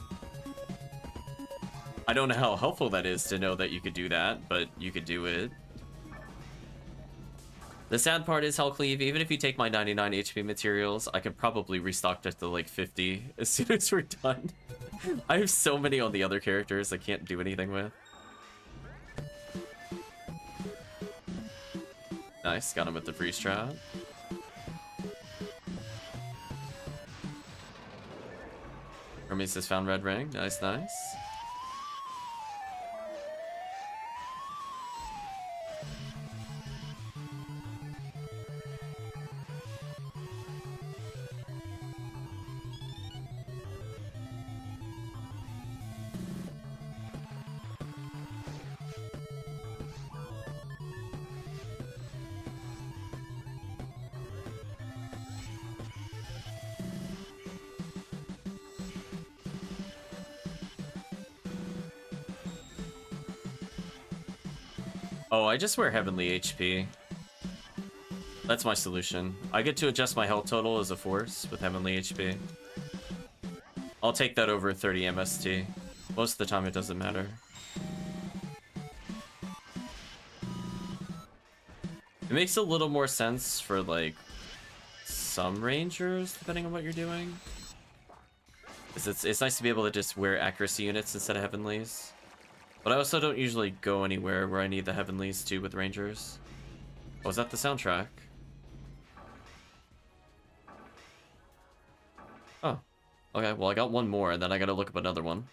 I don't know how helpful that is to know that you could do that, but you could do it. The sad part is, Hellcleave, even if you take my 99 HP materials, I can probably restock that to like 50 as soon as we're done. I have so many on the other characters I can't do anything with. Nice, got him with the freeze trap. Hermes has found Red Ring. Nice, nice. Oh, I just wear Heavenly HP. That's my solution. I get to adjust my health total as a force with Heavenly HP. I'll take that over 30 MST. Most of the time it doesn't matter. It makes a little more sense for, like, some rangers, depending on what you're doing. It's nice to be able to just wear accuracy units instead of Heavenlies. But I also don't usually go anywhere where I need the Heavenlies too with rangers. Oh, is that the soundtrack? Oh. Okay, well I got one more, and then I gotta look up another one.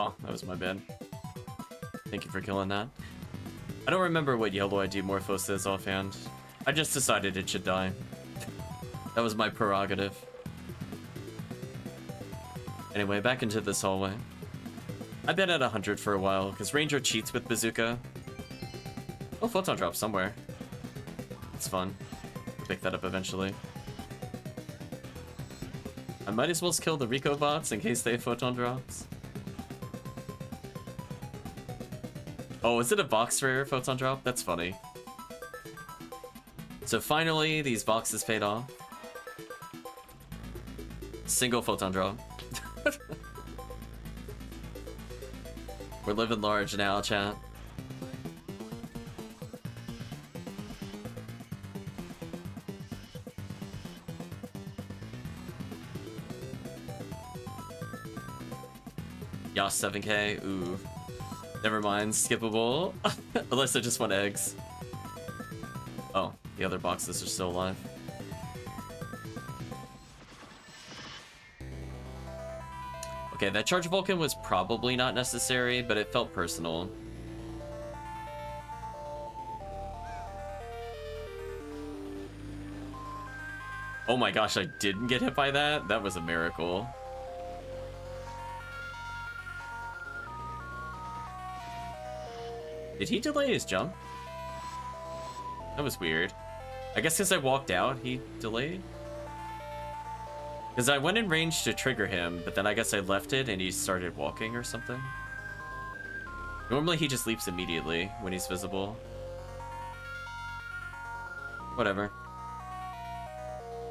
Oh, that was my bad. Thank you for killing that. I don't remember what yellow ID Morphos is offhand. I just decided it should die. That was my prerogative. Anyway, back into this hallway. I've been at 100 for a while, because Ranger cheats with Bazooka. Oh, Photon Drop somewhere. It's fun. I'll pick that up eventually. I might as well kill the Rico bots in case they have Photon Drops. Oh, is it a box rare Photon Drop? That's funny. So finally, these boxes paid off. Single Photon Drop. We're living large now, chat. Yas 7K, ooh. Never mind, skippable. Unless I just want eggs. Oh, the other boxes are still alive. Okay, that Charge Vulcan was probably not necessary, but it felt personal. Oh my gosh, I didn't get hit by that? That was a miracle. Did he delay his jump? That was weird. I guess since I walked out, he delayed? Because I went in range to trigger him, but then I guess I left it and he started walking or something. Normally he just leaps immediately when he's visible. Whatever.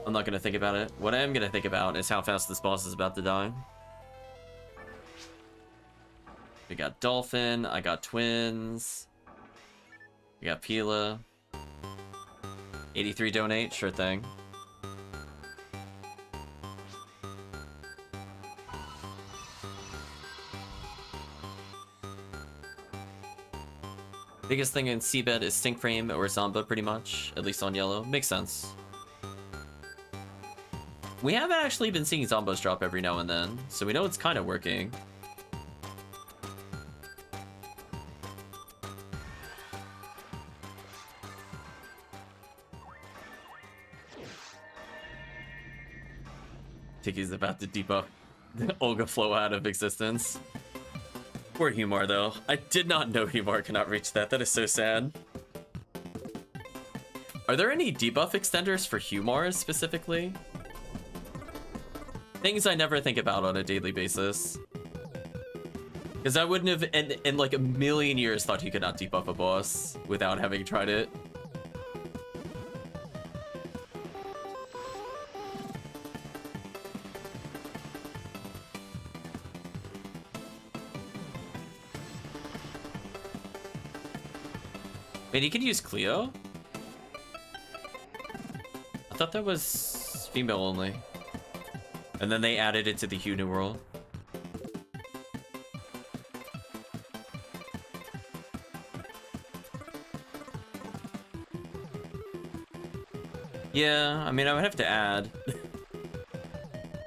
I'm not gonna think about it. What I am gonna think about is how fast this boss is about to die. We got Dolphin, I got Twins, we got Pila. 83 donate, sure thing. Biggest thing in Seabed is Stink Frame or Zomba, pretty much, at least on yellow. Makes sense. We have actually been seeing Zombas drop every now and then, so we know it's kind of working. He's about to debuff Olga Flow out of existence. Poor Humar, though. I did not know Humar cannot reach that. That is so sad. Are there any debuff extenders for Humars specifically? Things I never think about on a daily basis. Because I wouldn't have, in like a million years, thought he could not debuff a boss without having tried it. Wait, he could use Cleo? I thought that was female only. And then they added it to the Hue New World. Yeah, I mean, I would have to add.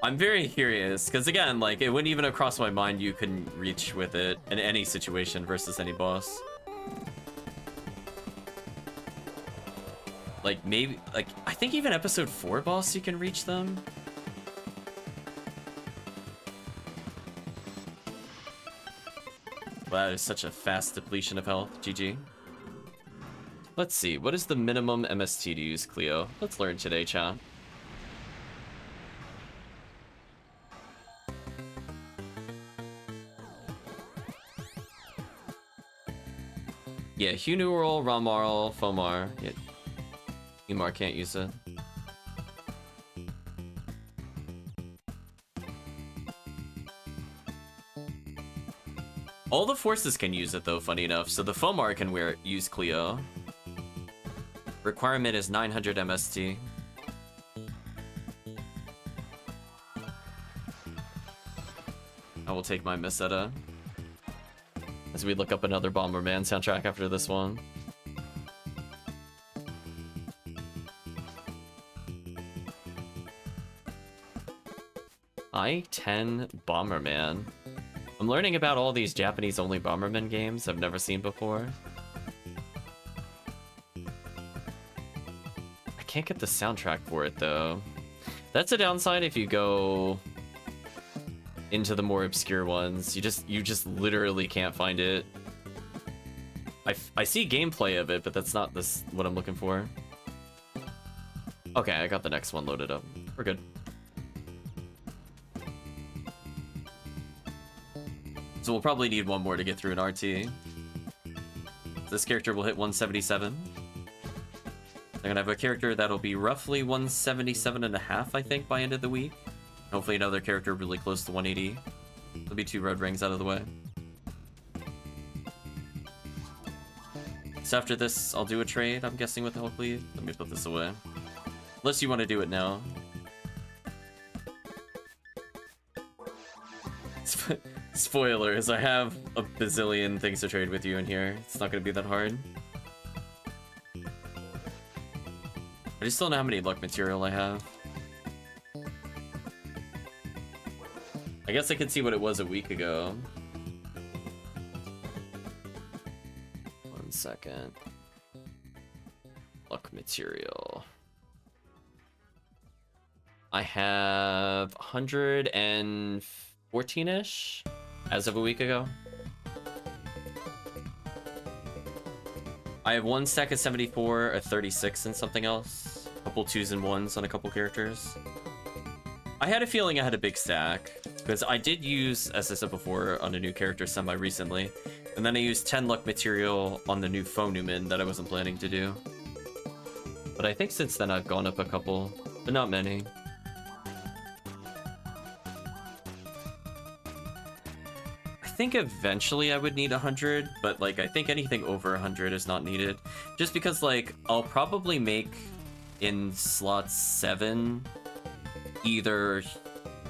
I'm very curious, because again, like, it wouldn't even have crossed my mind you couldn't reach with it in any situation versus any boss. Like, maybe, like, I think even episode 4 boss, you can reach them. Wow, that is such a fast depletion of health. GG. Let's see, what is the minimum MST to use, Cleo? Let's learn today, chat. Yeah, Hunural, Ramarl, Fomar. Yeah. Emar can't use it. All the forces can use it though, funny enough. So the Fomar can use Cleo. Requirement is 900 MST. I will take my Meseta. As we look up another Bomberman soundtrack after this one. I-10 Bomberman. I'm learning about all these Japanese-only Bomberman games I've never seen before. I can't get the soundtrack for it, though. That's a downside if you go into the more obscure ones. You just literally can't find it. I see gameplay of it, but that's not what I'm looking for. Okay, I got the next one loaded up. We're good. So we'll probably need one more to get through an RT. This character will hit 177. They're gonna have a character that'll be roughly 177.5, I think, by end of the week. Hopefully another character really close to 180. There'll be 2 road rings out of the way. So after this, I'll do a trade, I'm guessing, with the Hulk lead. Let me put this away. Unless you want to do it now. Spoilers, I have a bazillion things to trade with you in here. It's not going to be that hard. I just don't know how many luck material I have. I guess I can see what it was a week ago. One second. Luck material. I have 114-ish as of a week ago. I have 1 stack of 74, a 36, and something else. A couple 2s and 1s on a couple characters. I had a feeling I had a big stack, because I did use, as I said before, on a new character semi-recently, and then I used 10 luck material on the new Fonuman that I wasn't planning to do. But I think since then I've gone up a couple, but not many. I think eventually I would need 100, but like I think anything over 100 is not needed, just because like I'll probably make in slot 7 either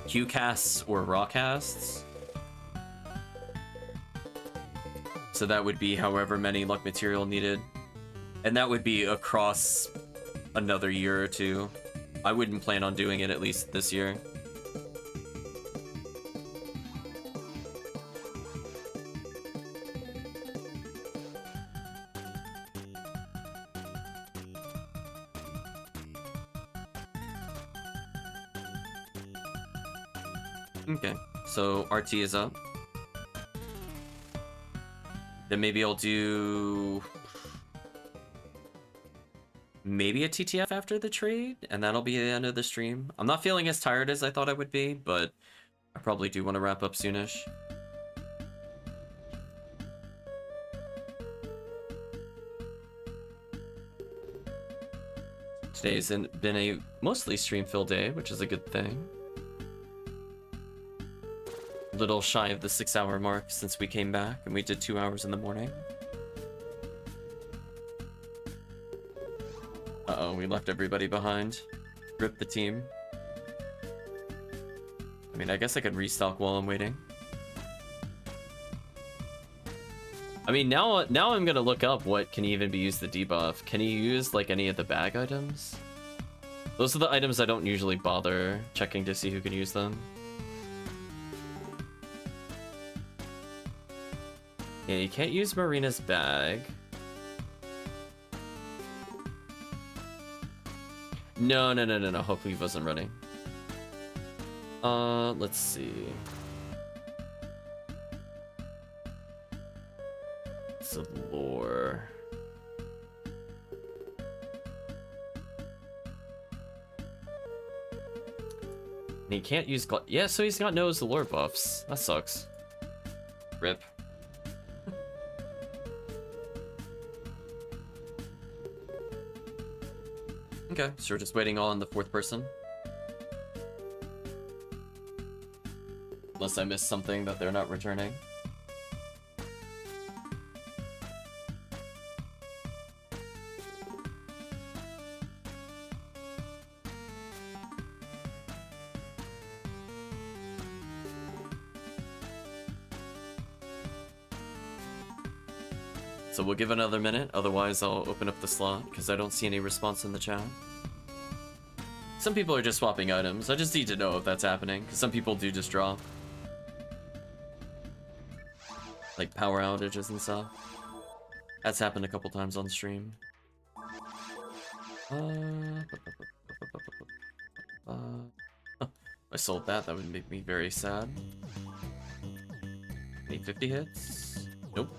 Q-casts or raw-casts. So that would be however many luck material needed. And that would be across another year or 2. I wouldn't plan on doing it at least this year. Okay, so RT is up. Then maybe I'll do maybe a TTF after the trade, and that'll be the end of the stream. I'm not feeling as tired as I thought I would be, but I probably do want to wrap up soonish. Today's been a mostly stream-filled day, which is a good thing. Little shy of the 6-hour mark since we came back, and we did 2 hours in the morning. Uh-oh, we left everybody behind. Rip the team. I mean, I guess I could restock while I'm waiting. I mean, now I'm gonna look up what can even be used to debuff. Can you use, like, any of the bag items? Those are the items I don't usually bother checking to see who can use them. Yeah, you can't use Marina's bag. No. Hopefully he wasn't running. Let's see. It's a lore. And he can't use gla- yeah, so he's got no lore buffs. That sucks. Rip. Okay, so we're just waiting on the fourth person. Unless I missed something that they're not returning. So we'll give another minute, otherwise I'll open up the slot, because I don't see any response in the chat. Some people are just swapping items. I just need to know if that's happening, because some people do just drop. Like power outages and stuff. That's happened a couple times on stream. I sold that. That would make me very sad. Need 50 hits? Nope.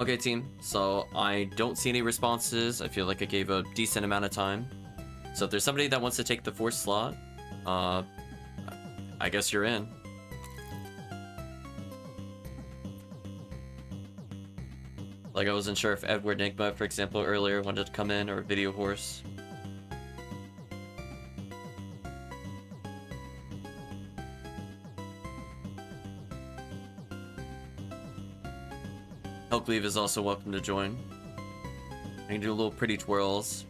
Okay, team. So I don't see any responses. I feel like I gave a decent amount of time. So if there's somebody that wants to take the fourth slot, I guess you're in. Like, I wasn't sure if Edward Nigma, for example, earlier wanted to come in, or Video Horse. Helpleave is also welcome to join. I can do little pretty twirls.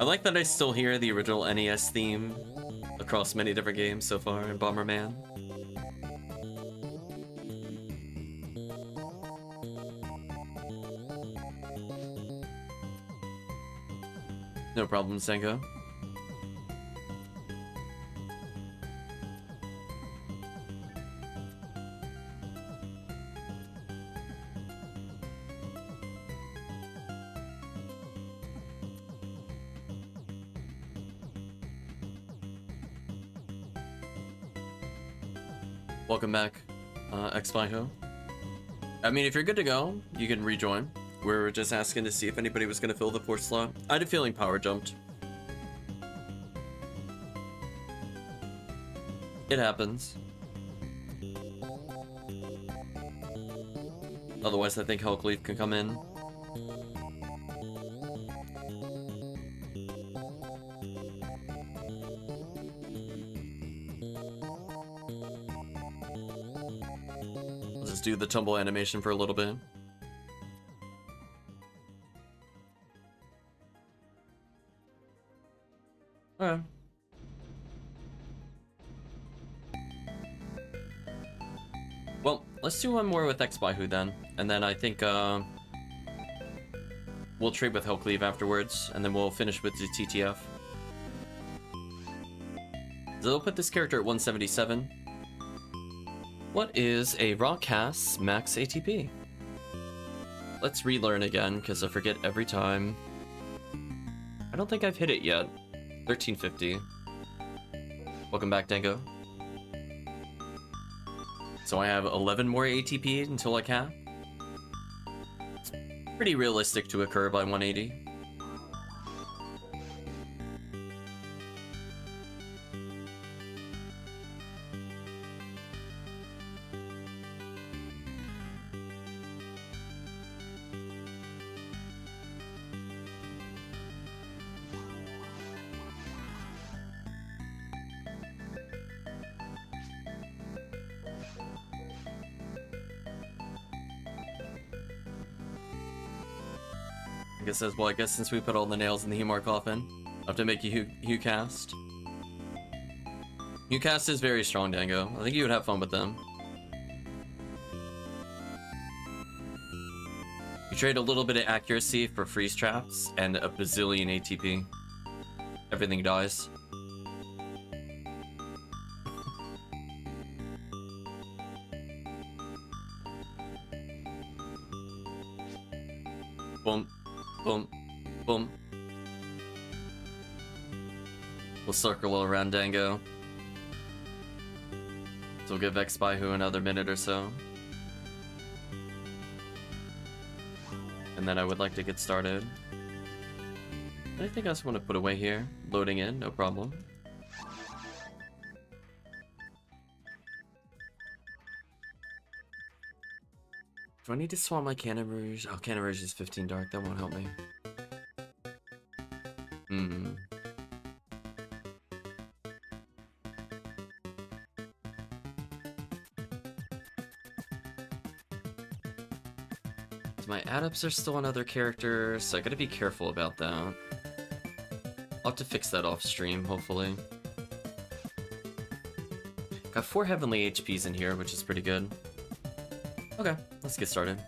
I like that I still hear the original NES theme across many different games so far in Bomberman. No problem, Senko. Welcome back, X-Fyho. I mean, if you're good to go, you can rejoin. We were just asking to see if anybody was going to fill the fourth slot. I had a feeling power jumped. It happens. Otherwise, I think Helcleave can come in. I'll just do the tumble animation for a little bit. Well, let's do one more with X-Fyho then, and then I think we'll trade with Helcleave afterwards, and then we'll finish with the TTF. So they'll put this character at 177. What is a raw cast's max ATP? Let's relearn again, because I forget every time. I don't think I've hit it yet. 1350. Welcome back, Dango. So I have 11 more ATP until I cap. It's pretty realistic to occur by 180. It says, well, I guess since we put all the nails in the Hemar coffin, I have to make you Huecast. Huecast is very strong, Dango. I think you would have fun with them. You trade a little bit of accuracy for freeze traps and a bazillion ATP. Everything dies. Boom, boom, boom. We'll circle around Dango. So we'll give X by Who another minute or so. And then I would like to get started. Anything else I want to put away here? Loading in, no problem. Do I need to swap my Cannon Rouge? Oh, Cannon Rouge is 15 dark. That won't help me. My add-ups are still on other characters, so I gotta be careful about that. I'll have to fix that off stream, hopefully. Got 4 heavenly HPs in here, which is pretty good. Okay, let's get started.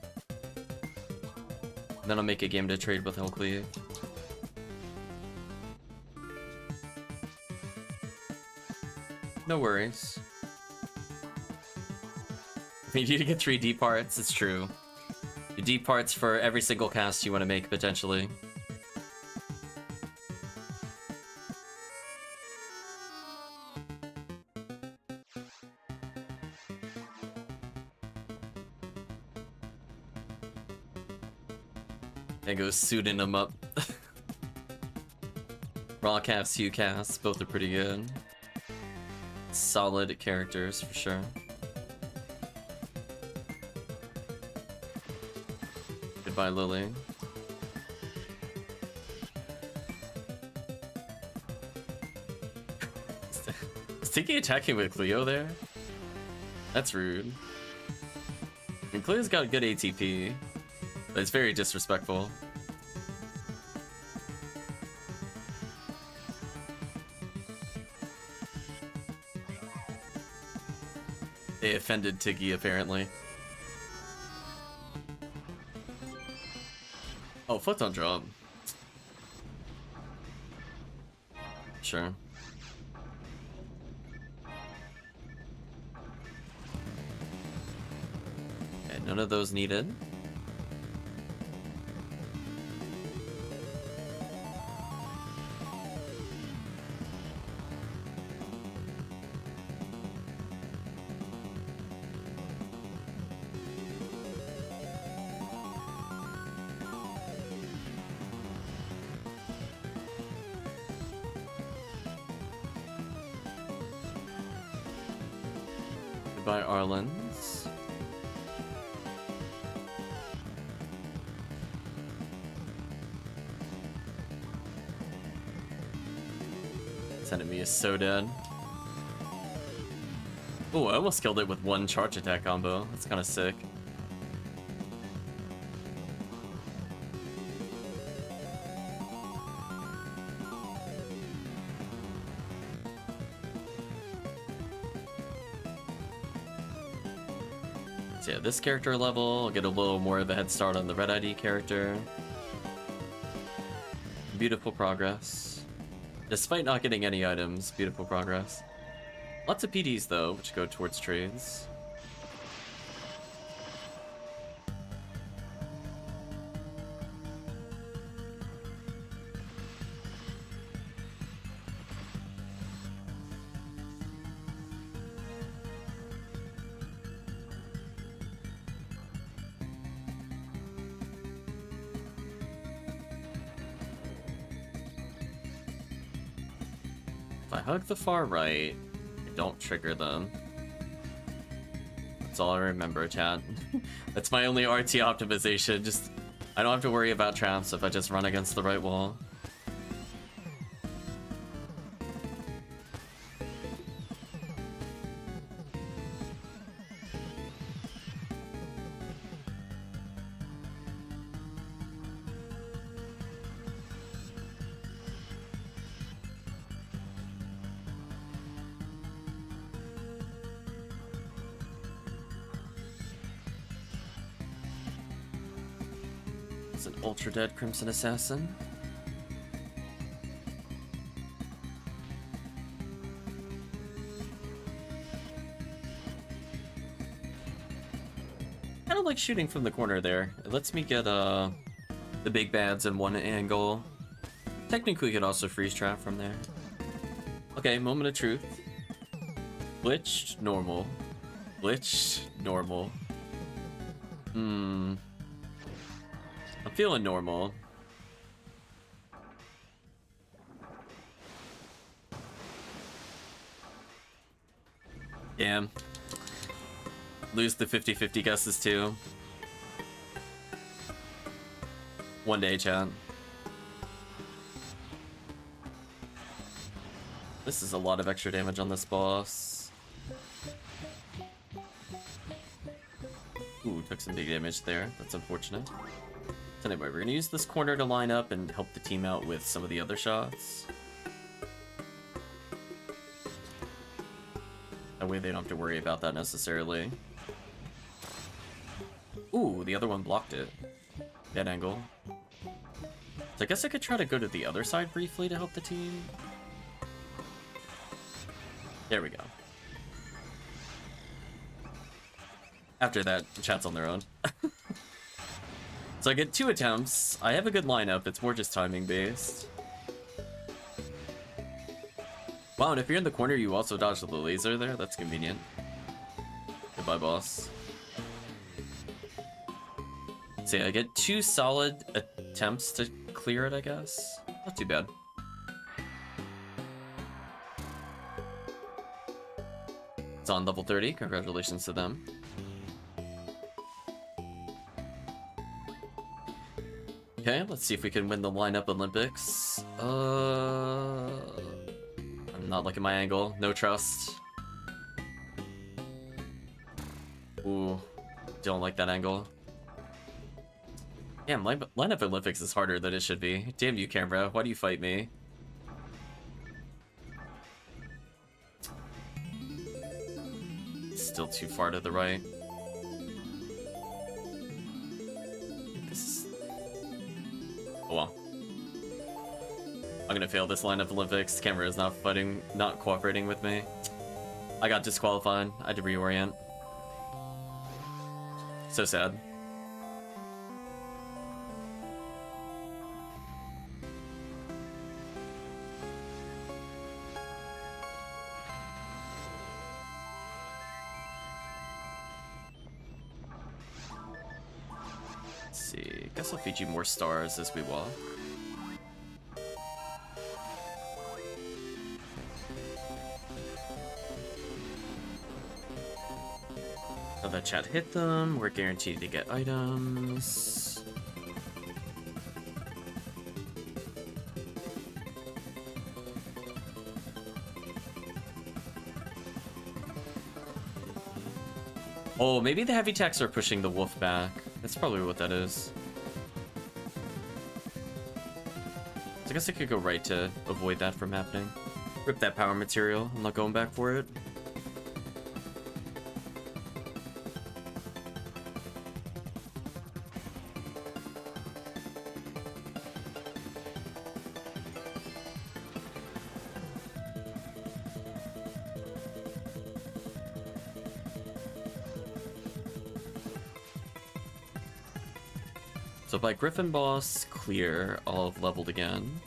And then I'll make a game to trade with Hellcleave. No worries. We need to get 3 D parts, it's true. You D parts for every single cast you want to make, potentially. And go suiting them up. Raw casts, Hue casts, both are pretty good. Solid characters for sure. Goodbye, Lily. Is Tiki attacking with Cleo there? That's rude. I mean, Cleo's got a good ATP. It's very disrespectful. They offended Tiggy, apparently. Oh, Photon Drop. Sure. Okay, none of those needed. By Arlen's. This enemy is so dead. Oh, I almost killed it with one charge attack combo. That's kind of sick. Yeah, this character level, I'll get a little more of a head start on the Red ID character. Beautiful progress. Despite not getting any items, beautiful progress. Lots of PDs though, which go towards trades. I hug the far right, I don't trigger them. That's all I remember, chat. That's my only RT optimization. Just, I don't have to worry about traps if I just run against the right wall. an Ultra Dead Crimson Assassin. Kind of like shooting from the corner there. It lets me get the big bads in one angle. Technically, could also freeze trap from there. Okay, moment of truth. Glitched, normal. Glitched, normal. I'm feeling normal. Damn. Lose the 50-50 guesses too. One day, chat. This is a lot of extra damage on this boss. Ooh, took some big damage there. That's unfortunate. So anyway, we're gonna use this corner to line up and help the team out with some of the other shots. That way they don't have to worry about that necessarily. Ooh, the other one blocked it. Dead angle. So I guess I could try to go to the other side briefly to help the team. There we go. After that, the chat's on their own. So I get 2 attempts. I have a good lineup. It's more just timing based. Wow, and if you're in the corner, you also dodge the laser there. That's convenient. Goodbye, boss. So yeah, I get 2 solid attempts to clear it, I guess. Not too bad. It's on level 30. Congratulations to them. Okay, let's see if we can win the lineup Olympics. I'm not looking at my angle. No trust. Ooh, don't like that angle. Damn, lineup Olympics is harder than it should be. Damn you, camera. Why do you fight me? Still too far to the right. Oh well. I'm gonna fail this line of Olympics. Camera is not cooperating with me. I got disqualified. I had to reorient. So sad. I'll feed you more stars as we walk. Now that chat hit them, we're guaranteed to get items. Oh, maybe the heavy techs are pushing the wolf back. That's probably what that is. I guess I could go right to avoid that from happening. Rip that power material. I'm not going back for it. So by Griffin boss, clear, I'll have leveled again.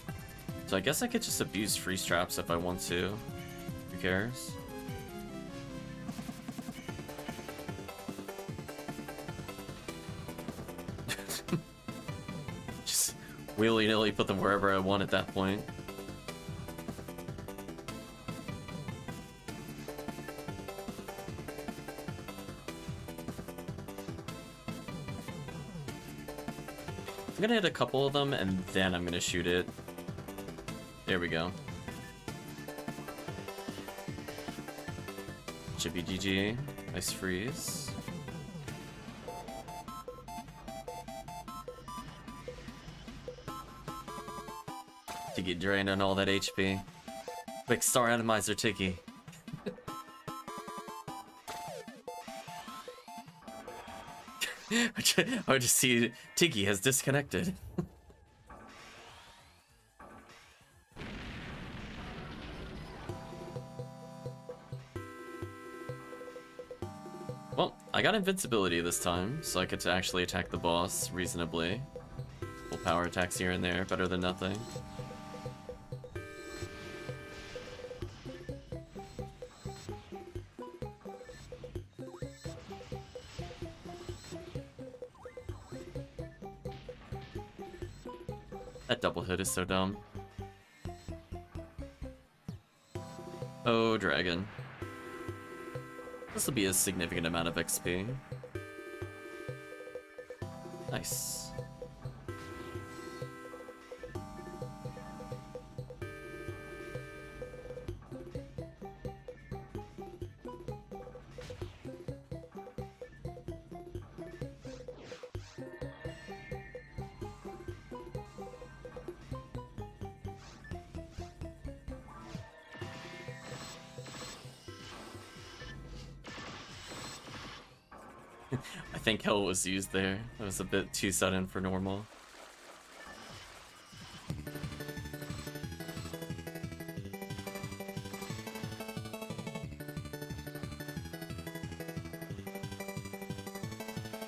So I guess I could just abuse freeze traps if I want to. Who cares? Just willy-nilly put them wherever I want at that point. I'm gonna hit a couple of them and then I'm gonna shoot it. There we go. Should be GG. Nice freeze. Tiggy drained on all that HP. Quick star atomizer, Tiggy. I just see Tiggy has disconnected. Well, I got invincibility this time, so I get to actually attack the boss reasonably. Little power attacks here and there, better than nothing. That double hit is so dumb. Oh, dragon. This will be a significant amount of XP. Nice. I think hell was used there. That was a bit too sudden for normal.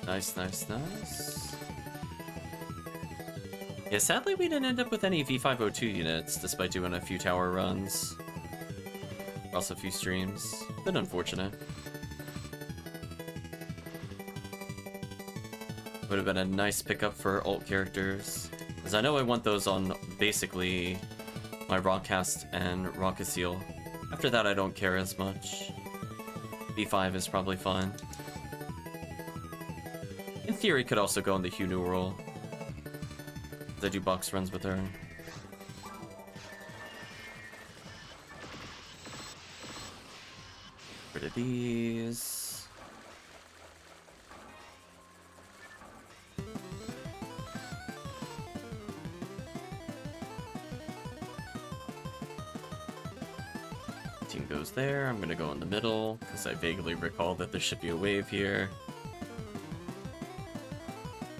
Nice, nice, nice. Yeah, sadly we didn't end up with any V502 units, despite doing a few tower runs. Also a few streams. Been unfortunate. Would have been a nice pickup for alt characters, because I know I want those on basically my Rockcast and Rockacil. After that, I don't care as much. V5 is probably fine. In theory, could also go on the Hugh Newell. I do box runs with her. Rid of these. Goes there. I'm gonna go in the middle because I vaguely recall that there should be a wave here.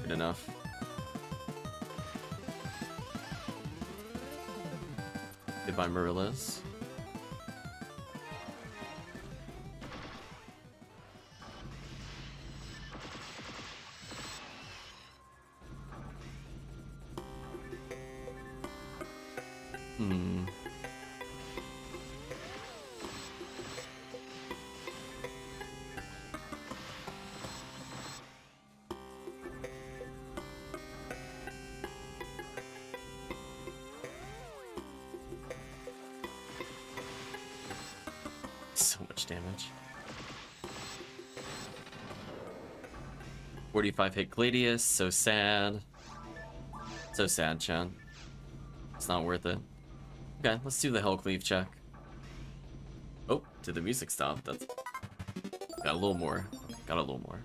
Good enough. Goodbye, Marillas. So much damage. 45 hit Gladius, so sad. So sad, Chad. It's not worth it. Okay, let's do the Hellcleave check. Oh, did the music stop? That's... Got a little more. Got a little more.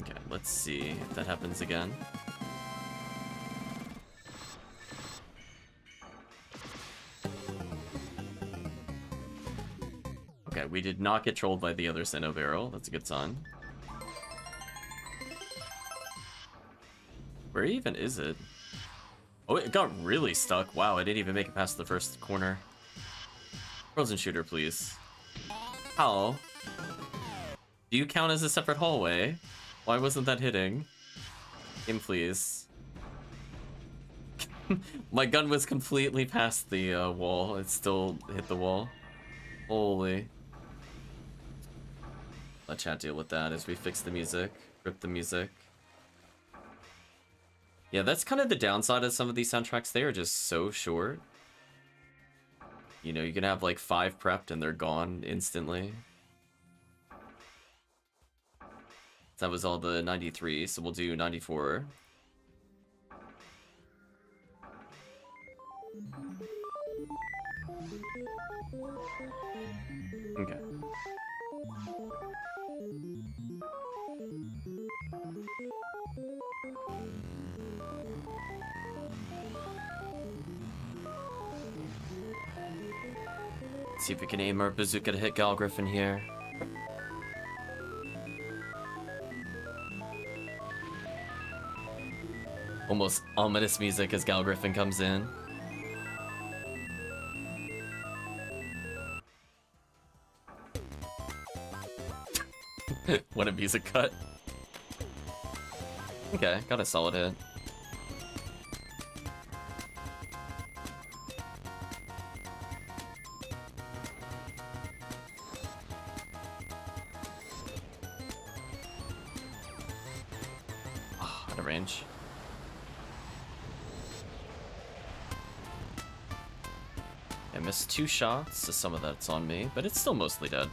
Okay, let's see if that happens again. We did not get trolled by the other Sinnoh Barrel. That's a good sign. Where even is it? Oh, it got really stuck. Wow, I didn't even make it past the first corner. Frozen Shooter, please. How? Do you count as a separate hallway? Why wasn't that hitting? Game, please. My gun was completely past the wall. It still hit the wall. Holy... Let chat deal with that as we fix the music. Rip the music. Yeah, that's kind of the downside of some of these soundtracks. They are just so short. You know, you can have like 5 prepped and they're gone instantly. That was all the 93, so we'll do 94. Okay. See if we can aim our bazooka to hit Galgriffin here. almost ominous music as Gal Griffin comes in. What a music cut. Okay, got a solid hit. Oh, out of range. I missed 2 shots, so some of that's on me, but it's still mostly dead.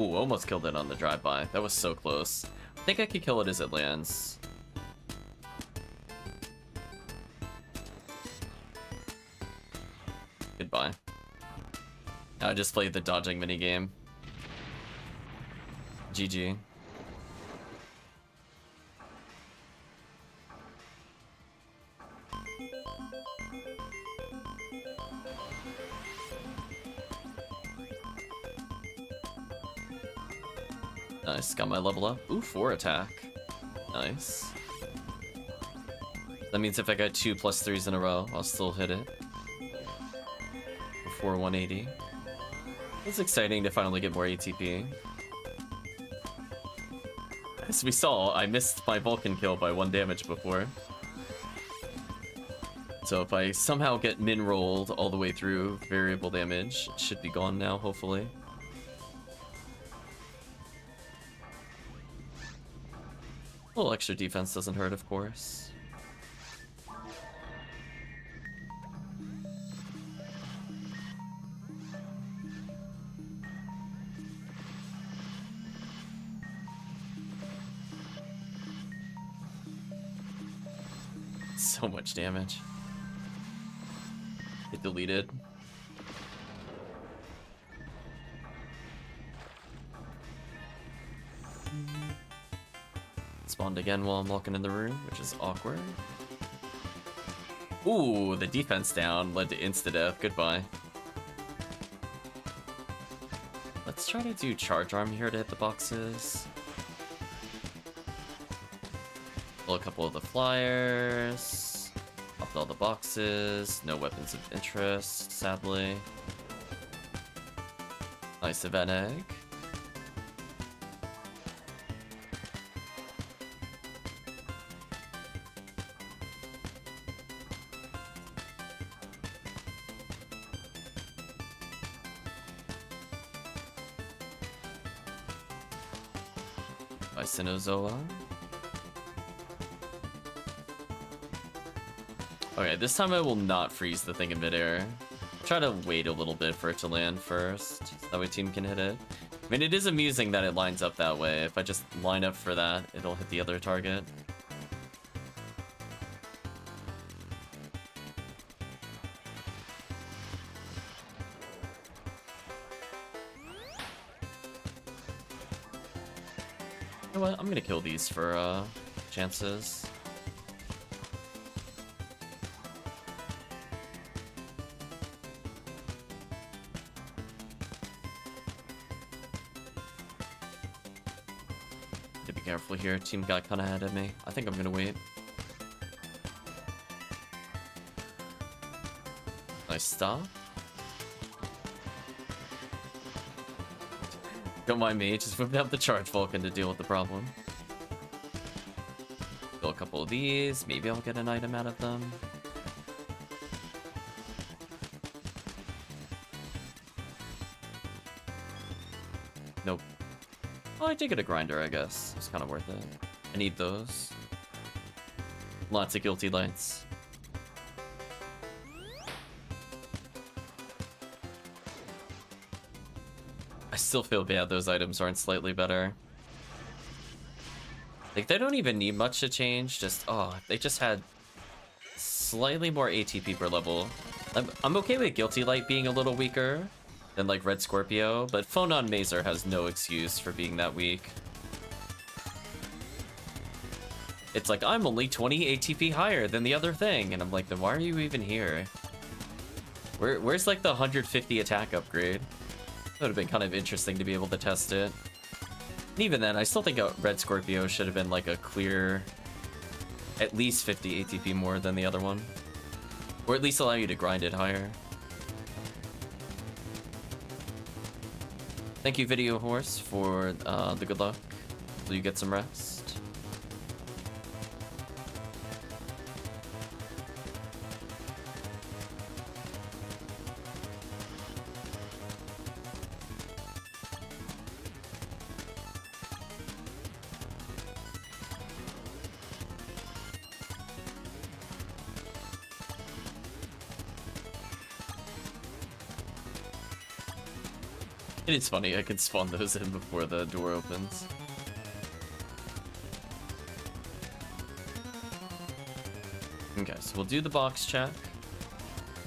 Ooh, almost killed it on the drive-by. That was so close. I think I could kill it as it lands. Goodbye. I just played the dodging minigame. GG. Nice, got my level up. Ooh, 4 attack. Nice. That means if I got 2 +3s in a row, I'll still hit it. Before 180. It's exciting to finally get more ATP. As we saw, I missed my Vulcan kill by 1 damage before. So if I somehow get min-rolled all the way through variable damage, it should be gone now, hopefully. A little extra defense doesn't hurt, of course. So much damage. It deleted. Spawned again while I'm walking in the room, which is awkward. Ooh, the defense down led to insta-death. Goodbye. Let's try to do charge arm here to hit the boxes. Pull a couple of the flyers. Pop all the boxes. No weapons of interest, sadly. Nice event egg. Sinozoa. Okay, this time I will not freeze the thing in midair. Try to wait a little bit for it to land first. So that way team can hit it. I mean, it is amusing that it lines up that way. If I just line up for that, it'll hit the other target. What? I'm gonna kill these for chances. To be careful here. Team got kind of ahead of me. I think I'm gonna wait. Nice stop. Don't mind me, just whipped out the charge Vulcan to deal with the problem. Kill a couple of these, maybe I'll get an item out of them. Nope. Oh, I did get a grinder, I guess. It's kind of worth it. I need those. Lots of guilty lights. Still feel bad those items aren't slightly better. Like, they don't even need much to change. Just, oh, they just had slightly more ATP per level. I'm okay with Guilty Light being a little weaker than, like, Red Scorpio, but Phonon Mazer has no excuse for being that weak. It's like, I'm only 20 ATP higher than the other thing, and I'm like, then why are you even here? Where's, like, the 150 attack upgrade? That would have been kind of interesting to be able to test it. And even then, I still think Red Scorpio should have been like a clear, at least 50 ATP more than the other one. Or at least allow you to grind it higher. Thank you, Video Horse, for the good luck. So you get some rest. It's funny, I can spawn those in before the door opens. Okay, so we'll do the box check.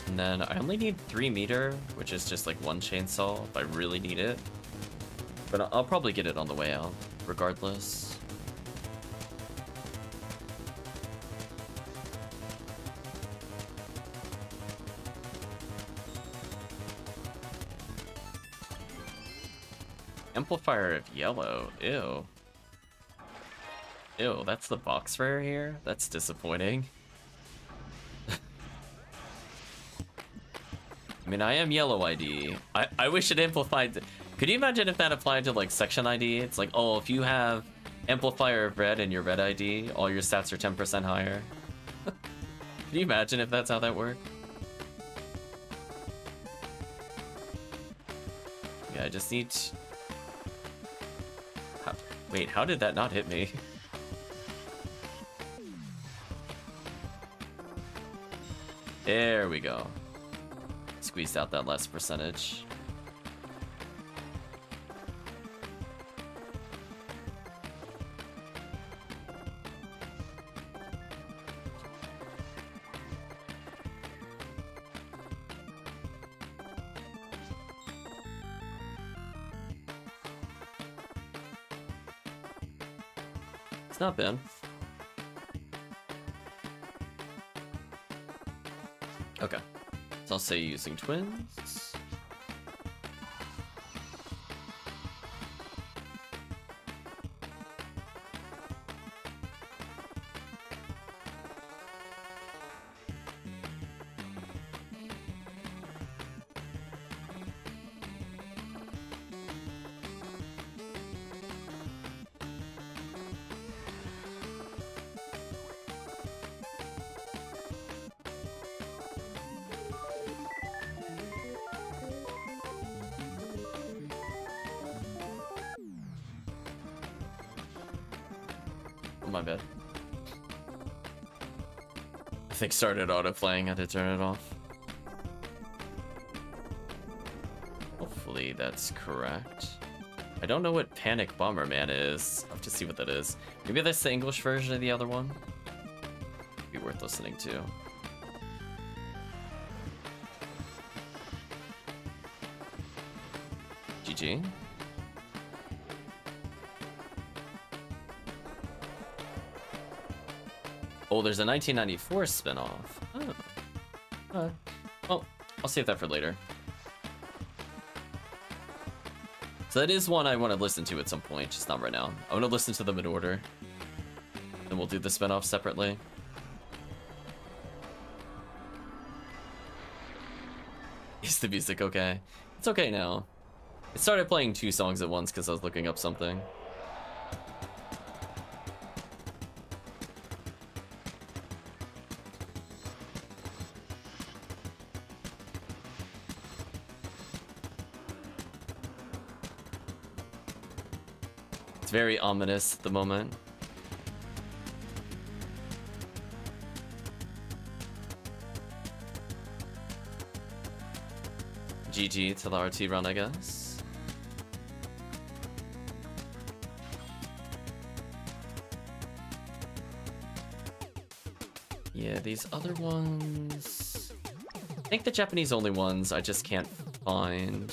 And then I only need 3 meter, which is just like 1 chainsaw if I really need it. But I'll probably get it on the way out, regardless. Amplifier of Yellow, ew. Ew, that's the box rare here? That's disappointing. I mean, I am Yellow ID. I wish it amplified. Could you imagine if that applied to like section ID? It's like, oh, if you have Amplifier of Red in your Red ID, all your stats are 10% higher. Can you imagine if that's how that worked? Yeah, I just need to... Wait, how did that not hit me? There we go. Squeezed out that last percentage. Not bad. Okay, so I'll say using twins. My bad. I think started autoplaying, I had to turn it off. Hopefully that's correct. I don't know what Panic Bomberman is. I'll have to see what that is. Maybe that's the English version of the other one? Be worth listening to. GG. Oh, there's a 1994 spin-off. Oh. Well, I'll save that for later. So that is one I want to listen to at some point, just not right now. I want to listen to them in order. Then we'll do the spin-off separately. Is the music okay? It's okay now. It started playing 2 songs at once because I was looking up something. Very ominous at the moment. GG to the RT run, I guess. Yeah, these other ones... I think the Japanese only ones I just can't find.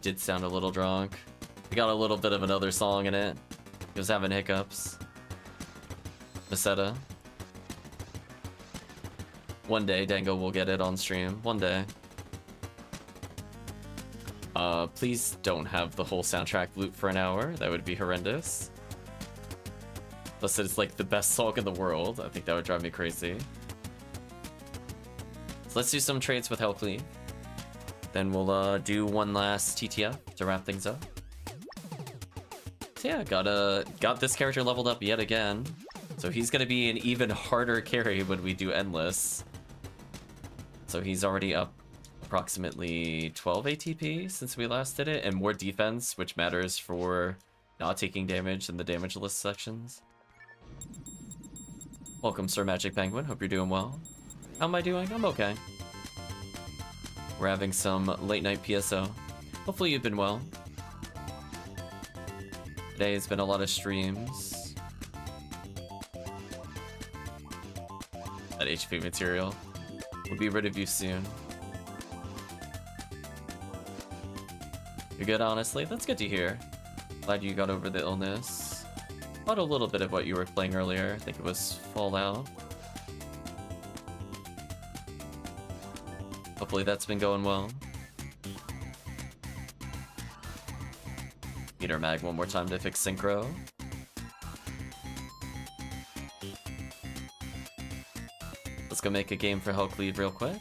Did sound a little drunk. We got a little bit of another song in it. He was having hiccups. Meseta. One day Dango will get it on stream. One day. Please don't have the whole soundtrack loop for an hour. That would be horrendous. Unless it's like the best song in the world. I think that would drive me crazy. So let's do some trades with Hellcleave. Then we'll do one last TTF to wrap things up. So yeah, got this character leveled up yet again. So he's gonna be an even harder carry when we do Endless. So he's already up approximately 12 ATP since we last did it, and more defense, which matters for not taking damage in the damage list sections. Welcome, Sir Magic Penguin. Hope you're doing well. How am I doing? I'm okay. We're having some late night PSO. Hopefully you've been well. Today has been a lot of streams. That HP material. We'll be rid of you soon. You're good, honestly. That's good to hear. Glad you got over the illness. About a little bit of what you were playing earlier. I think it was Fallout. Hopefully that's been going well. Need our mag one more time to fix Synchro. Let's go make a game for Hellcleave real quick.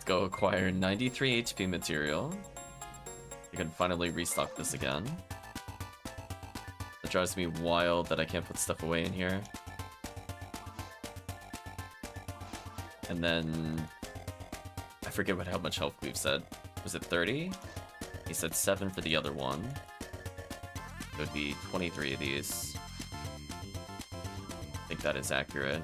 Let's go acquire 93 HP material. You can finally restock this again. It drives me wild that I can't put stuff away in here. And then I forget how much Hellcleave said. Was it 30? He said 7 for the other one. It would be 23 of these. I think that is accurate.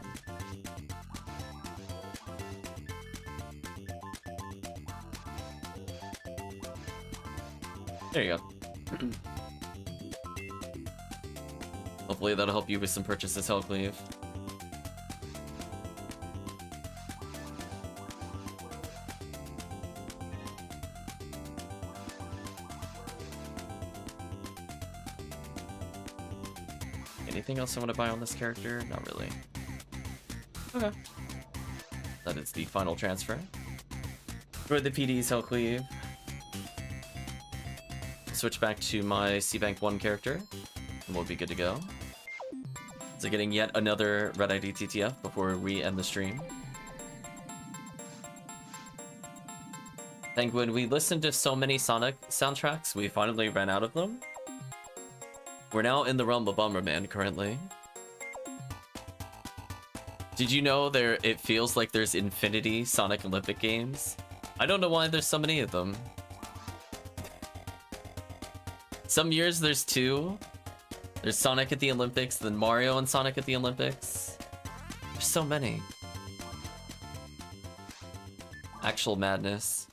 There you go. Hopefully that'll help you with some purchases, Hellcleave. Anything else I want to buy on this character? Not really. Okay. That is the final transfer. For the PDs, Hellcleave. Switch back to my C-Bank 1 character, and we'll be good to go. So getting yet another Red ID TTF before we end the stream. Penguin, we listened to so many Sonic soundtracks, we finally ran out of them. We're now in the realm of Bomberman currently. Did you know there? It feels like there's infinity Sonic Olympic games? I don't know why there's so many of them. Some years there's two. There's Sonic at the Olympics, then Mario and Sonic at the Olympics. There's so many. Actual madness.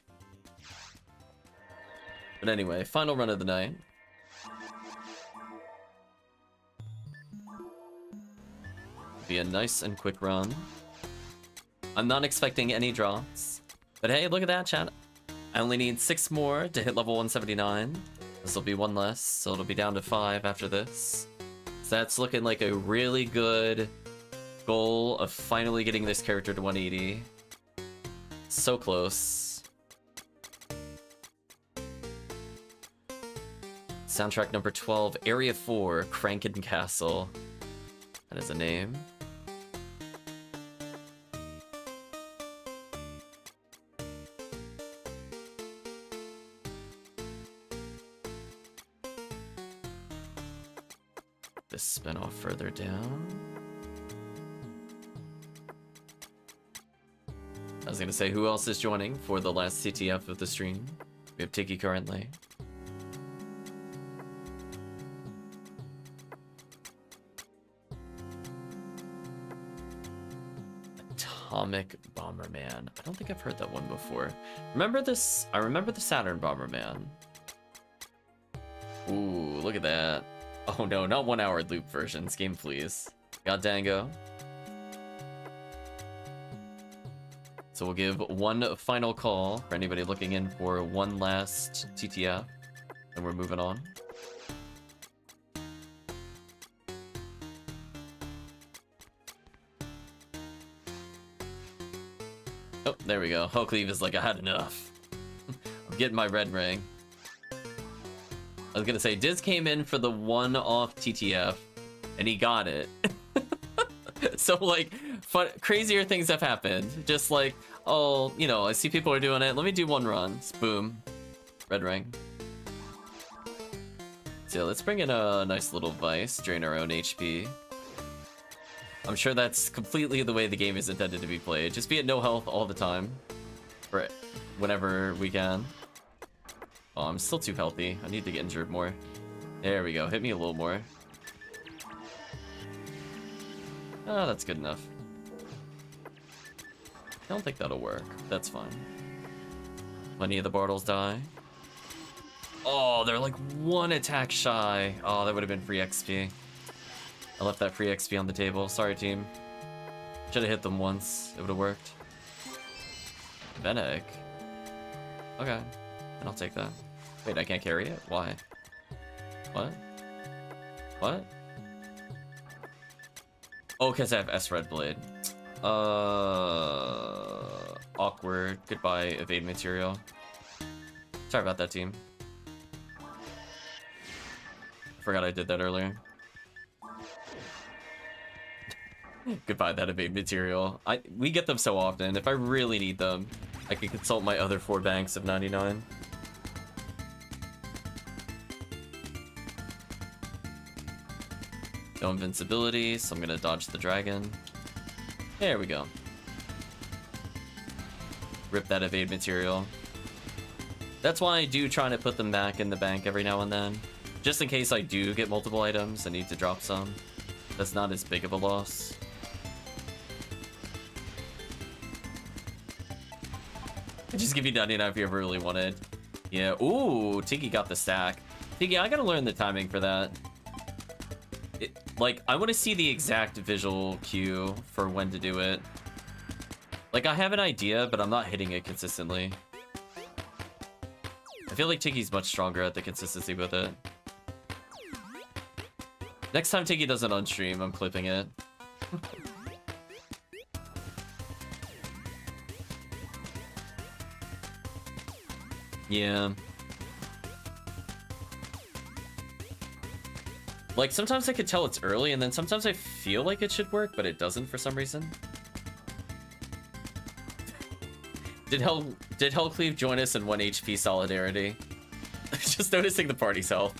But anyway, final run of the night. Be a nice and quick run. I'm not expecting any drops. But hey, look at that, chat. I only need 6 more to hit level 179. This will be one less, so it'll be down to 5 after this. So that's looking like a really good goal of finally getting this character to 180. So close. Soundtrack number 12, Area 4, Kranken Castle. That is a name. Spin off further down. I was gonna say, who else is joining for the last CTF of the stream? We have Tiki currently. Atomic Bomberman. I don't think I've heard that one before. Remember this? I remember the Saturn Bomberman. Ooh, look at that. Oh no, not 1 hour loop versions. Game, please. Got Dango. So we'll give one final call for anybody looking in for one last TTF, and we're moving on. Oh, there we go. Hulkleaf is like, I had enough. I'm getting my red ring. I was gonna say, Diz came in for the one-off TTF, and he got it. So, like, fun, crazier things have happened. Just like, oh, you know, I see people are doing it. Let me do one run. Boom. Red ring. So let's bring in a nice little Vice, drain our own HP. I'm sure that's completely the way the game is intended to be played. Just be at no health all the time. Right. Whenever we can. Oh, I'm still too healthy. I need to get injured more. There we go. Hit me a little more. Oh, that's good enough. I don't think that'll work. That's fine. Plenty of the Bartles die. Oh, they're like one attack shy. Oh, that would have been free XP. I left that free XP on the table. Sorry, team. Should have hit them once. It would have worked. Venek. Okay. And I'll take that. Wait, I can't carry it? Why? What? What? Oh, because I have S-Red Blade. Awkward. Goodbye, evade material. Sorry about that, team. I forgot I did that earlier. Goodbye, that evade material. We get them so often. If I really need them, I can consult my other 4 banks of 99. No invincibility, so I'm gonna dodge the dragon. There we go. Rip that evade material. That's why I do try to put them back in the bank every now and then. Just in case I do get multiple items, I need to drop some. That's not as big of a loss. I just give you 99 if you ever really wanted. Yeah, ooh, Tiggy got the stack. Tiggy, I gotta learn the timing for that. Like, I want to see the exact visual cue for when to do it. Like, I have an idea, but I'm not hitting it consistently. I feel like Tiggy's much stronger at the consistency with it. Next time Tiggy does it on stream, I'm clipping it. Yeah. Like, sometimes I could tell it's early, and then sometimes I feel like it should work, but it doesn't for some reason. Did Hellcleave join us in 1 HP solidarity? Just noticing the party's health.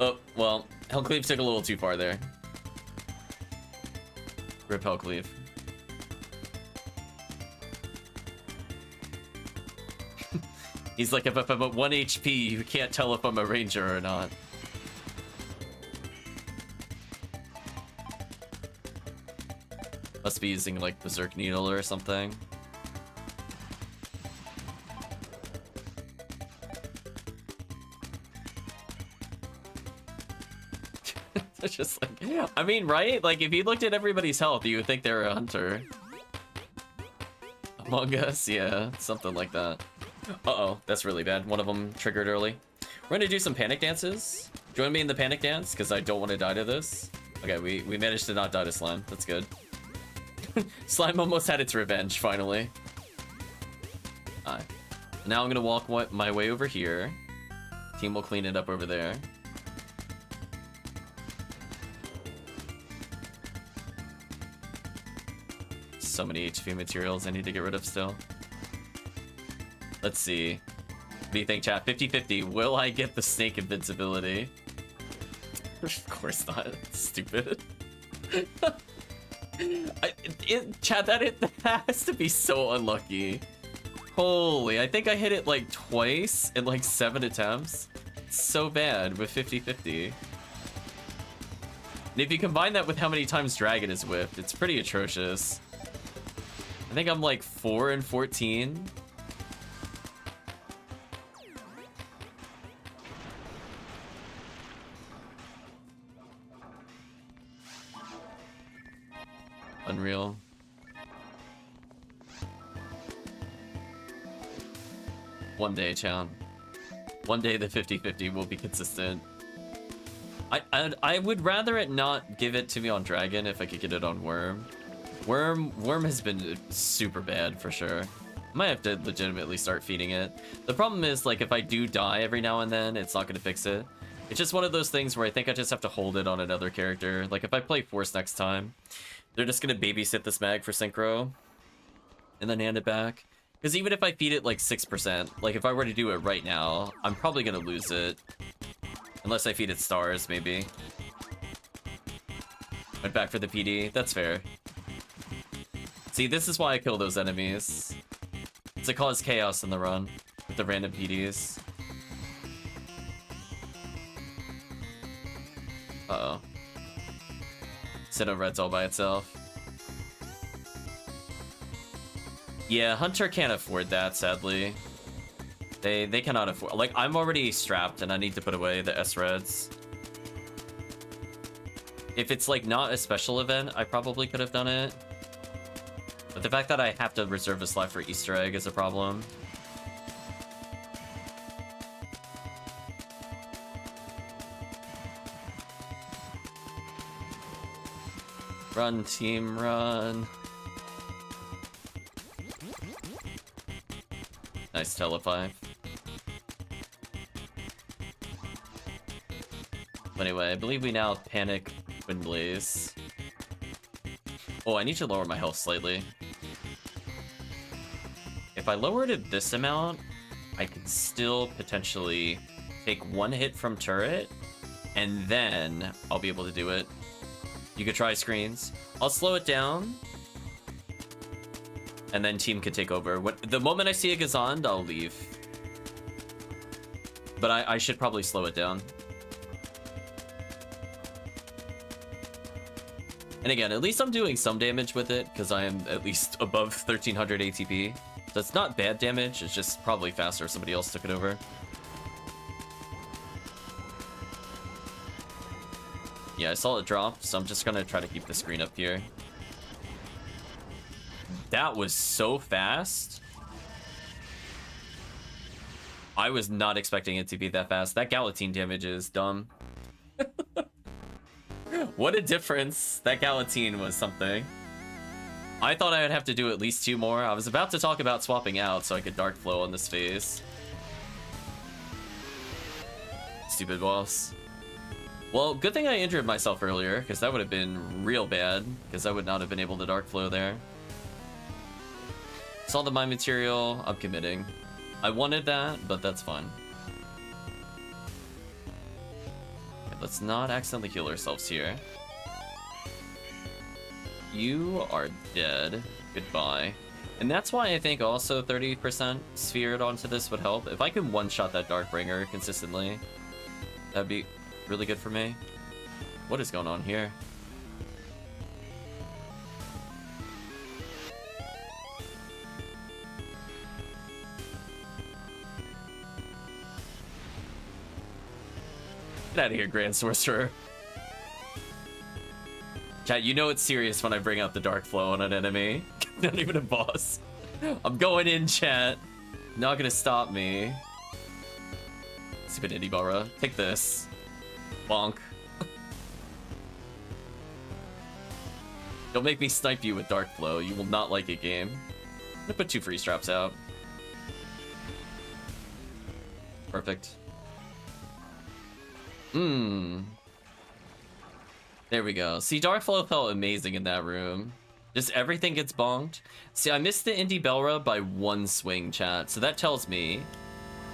Oh, well, Hellcleave took a little too far there. Rip Hellcleave. He's like, if I'm at 1 HP, you can't tell if I'm a ranger or not. Must be using, like, Berserk Needle or something. It's just like, yeah. I mean, right? Like, if you looked at everybody's health, you would think they're a hunter. Among Us? Yeah, something like that. Uh-oh, that's really bad. One of them triggered early. We're gonna do some panic dances. Join me in the panic dance, because I don't want to die to this. Okay, we managed to not die to Slime. That's good. Slime almost had its revenge, finally. Alright. Now I'm gonna walk my way over here. Team will clean it up over there. So many HP materials I need to get rid of still. Let's see. What do you think, chat? 50-50. Will I get the snake invincibility? Of course not. Stupid. Chat, that has to be so unlucky. Holy, I think I hit it like twice in like 7 attempts. It's so bad with 50-50. And if you combine that with how many times Dragon is whipped, it's pretty atrocious. I think I'm like 4 and 14. Unreal. One day, Chan. One day the 50-50 will be consistent. I would rather it not give it to me on Dragon if I could get it on Worm. Worm has been super bad for sure. Might have to legitimately start feeding it. The problem is, like, if I do die every now and then, it's not going to fix it. It's just one of those things where I think I just have to hold it on another character. Like, if I play Force next time, they're just going to babysit this mag for synchro and then hand it back. Because even if I feed it, like, 6%, like, if I were to do it right now, I'm probably going to lose it. Unless I feed it stars, maybe. Went back for the PD. That's fair. See, this is why I kill those enemies. To cause chaos in the run with the random PDs. Uh-oh. Sinnoh Red's all by itself. Yeah, Hunter can't afford that, sadly. They cannot afford... Like, I'm already strapped and I need to put away the S-Reds. If it's, like, not a special event, I probably could have done it. But the fact that I have to reserve a slot for Easter egg is a problem. Run, team, run. Nice telepipe. But anyway, I believe we now panic Windblaze. Oh, I need to lower my health slightly. If I lowered it this amount, I could still potentially take one hit from turret, and then I'll be able to do it. You could try screens. I'll slow it down, and then team could take over. The moment I see a Gazond, I'll leave. But I should probably slow it down. And again, at least I'm doing some damage with it, because I am at least above 1300 ATP. That's not bad damage, it's just probably faster if somebody else took it over. Yeah, I saw it drop, so I'm just gonna try to keep the screen up here. That was so fast. I was not expecting it to be that fast. That Galvatine damage is dumb. What a difference. That Galvatine was something. I thought I would have to do at least two more. I was about to talk about swapping out so I could Dark Flow on this phase. Stupid boss. Well, good thing I injured myself earlier, because that would have been real bad, because I would not have been able to Dark Flow there. Saw the Mind Material. I'm committing. I wanted that, but that's fine. Okay, let's not accidentally heal ourselves here. You are dead. Goodbye. And that's why I think also 30% sphered onto this would help. If I can one-shot that Darkbringer consistently, that'd be really good for me. What is going on here? Get out of here, Grand Sorcerer. Chat, you know it's serious when I bring out the Dark Flow on an enemy. Not even a boss. I'm going in, chat. Not gonna stop me. Stupid Inibara. Take this. Bonk. Don't make me snipe you with Dark Flow. You will not like it, game. I'm gonna put two freeze traps out. Perfect. Mmm. There we go. See, Dark Flow felt amazing in that room. Just everything gets bonked. See, I missed the Indy Belra by one swing, chat. So that tells me,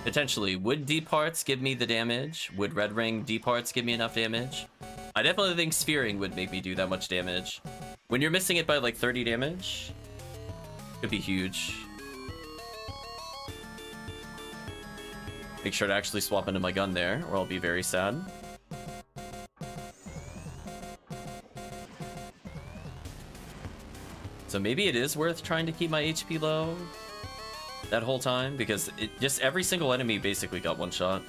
potentially, would Deep Hearts give me the damage? Would Red Ring Deep Hearts give me enough damage? I definitely think Spearing would make me do that much damage. When you're missing it by, like, 30 damage, could be huge. Make sure to actually swap into my gun there, or I'll be very sad. So maybe it is worth trying to keep my HP low that whole time, because it just every single enemy basically got one shot.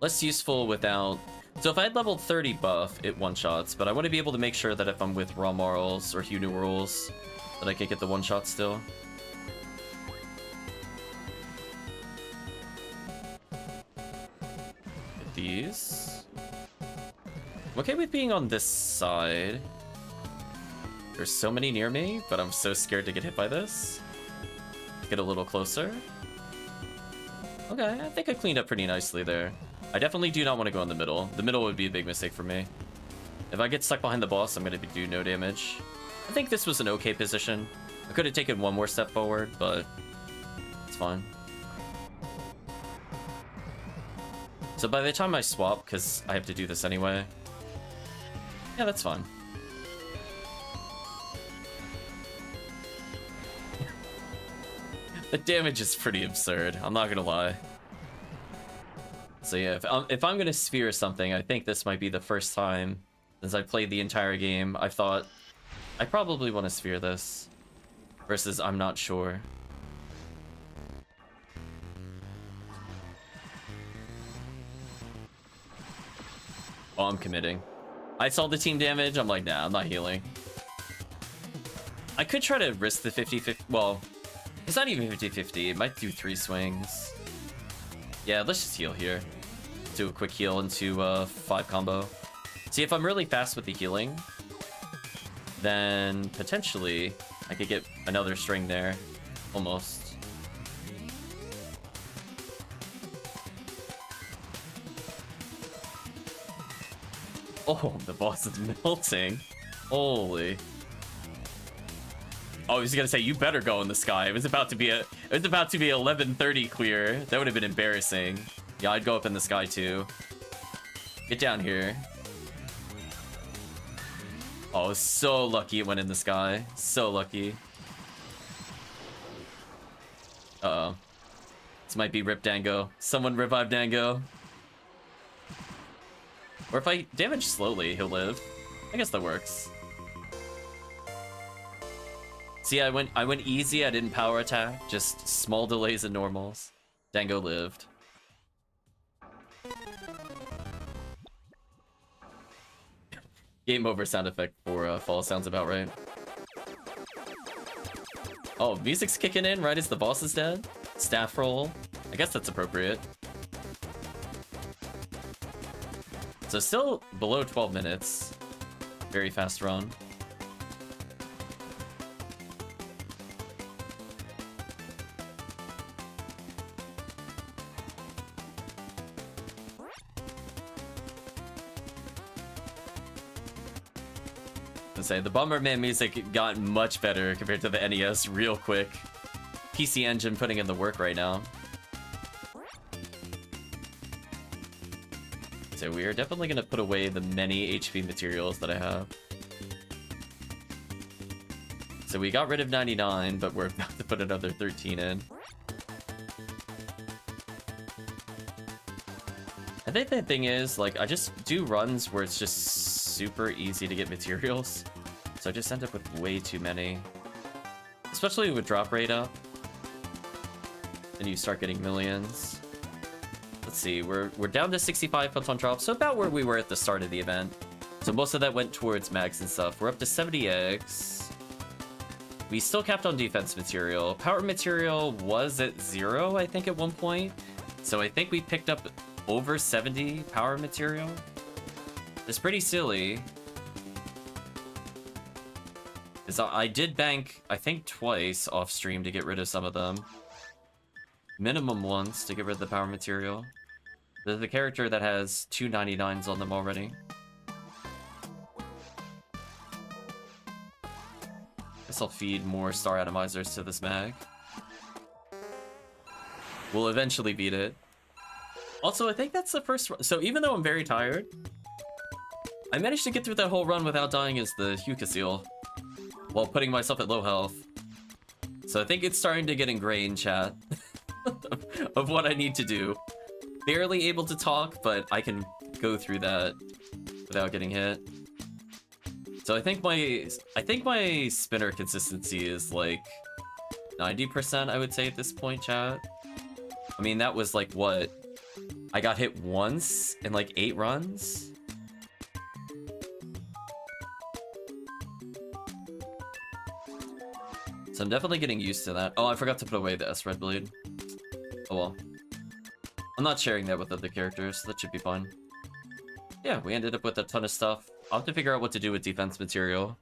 Less useful without... So if I had level 30 buff, it one-shots, but I want to be able to make sure that if I'm with Raw Marls or Hugh New Rules, that I can get the one-shot still. Get these. I'm okay with being on this side. There's so many near me, but I'm so scared to get hit by this. Get a little closer. Okay, I think I cleaned up pretty nicely there. I definitely do not want to go in the middle. The middle would be a big mistake for me. If I get stuck behind the boss, I'm going to do no damage. I think this was an okay position. I could have taken one more step forward, but it's fine. So by the time I swap, because I have to do this anyway, yeah, that's fine. The damage is pretty absurd, I'm not going to lie. So yeah, if I'm going to sphere something, I think this might be the first time since I played the entire game, I thought, I probably want to sphere this. Versus, I'm not sure. Oh, I'm committing. I saw the team damage, I'm like, nah, I'm not healing. I could try to risk the 50-50, well... It's not even 50-50. It might do 3 swings. Yeah, let's just heal here. Do a quick heal into 5 combo. See, if I'm really fast with the healing, then potentially I could get another string there. Almost. Oh, the boss is melting. Holy... Oh, I was gonna say you better go in the sky. It was about to be it was about to be 11:30 clear. That would have been embarrassing. Yeah, I'd go up in the sky too. Get down here. Oh, so lucky it went in the sky. So lucky. Uh-oh. This might be Rip Dango. Someone revive Dango. Or if I damage slowly, he'll live. I guess that works. See, I went easy, I didn't power attack, just small delays and normals. Dango lived. Game over sound effect for Fall sounds about right. Oh, music's kicking in right as the boss is dead. Staff roll. I guess that's appropriate. So still below 12 minutes. Very fast run. Say the Bomberman music got much better compared to the NES real quick. PC Engine putting in the work right now. So we are definitely going to put away the many HP materials that I have. So we got rid of 99, but we're about to put another 13 in. I think the thing is, like, I just do runs where it's just super easy to get materials, so I just end up with way too many, especially with drop rate up, and you start getting millions. Let's see, we're down to 65 puts on drops, so about where we were at the start of the event. So most of that went towards mags and stuff. We're up to 70 eggs. We still capped on defense material. Power material was at 0, I think, at one point, so I think we picked up over 70 power material. It's pretty silly. So I did bank, I think, twice off stream to get rid of some of them. Minimum once to get rid of the power material. There's the character that has two 99s on them already. Guess I'll feed more star atomizers to this mag. We'll eventually beat it. Also, I think that's the first run. So even though I'm very tired, I managed to get through that whole run without dying as the Hyuga Seal while putting myself at low health. So I think it's starting to get ingrained, chat, of what I need to do. Barely able to talk, but I can go through that without getting hit. So I think my spinner consistency is like 90%, I would say, at this point, chat. I mean, that was like what? I got hit once in like 8 runs? So I'm definitely getting used to that. Oh, I forgot to put away the S-Red Blade. Oh well. I'm not sharing that with other characters, so that should be fun. Yeah, we ended up with a ton of stuff. I'll have to figure out what to do with defense material.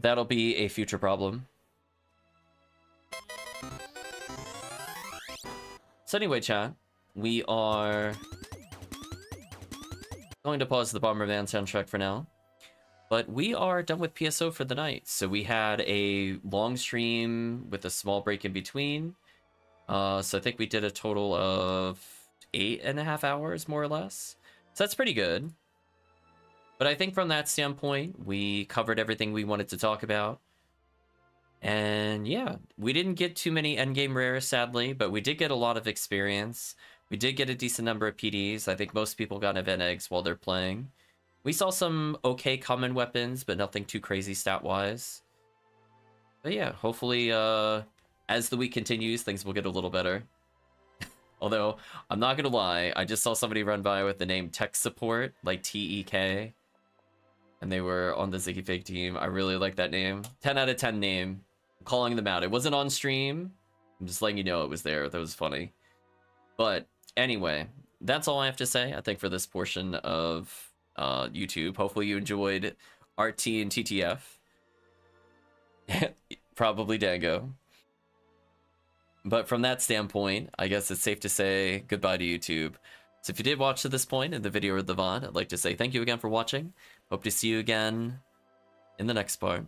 That'll be a future problem. So anyway, chat, we are going to pause the Bomberman soundtrack for now. But we are done with PSO for the night. So we had a long stream with a small break in between. So I think we did a total of 8.5 hours, more or less. So that's pretty good. But I think from that standpoint, we covered everything we wanted to talk about. And yeah, we didn't get too many endgame rares, sadly, but we did get a lot of experience. We did get a decent number of PDs. I think most people got event eggs while they're playing. We saw some okay common weapons, but nothing too crazy stat-wise. But yeah, hopefully as the week continues, things will get a little better. Although, I'm not gonna lie, I just saw somebody run by with the name Tech Support, like T-E-K. And they were on the Ziggy Fig team. I really like that name. 10 out of 10 name. I'm calling them out. It wasn't on stream. I'm just letting you know it was there. That was funny. But anyway, that's all I have to say, I think, for this portion of YouTube. Hopefully you enjoyed RT and TTF. Probably Dango. But from that standpoint, I guess it's safe to say goodbye to YouTube. So if you did watch to this point in the video or the VOD, I'd like to say thank you again for watching. Hope to see you again in the next part.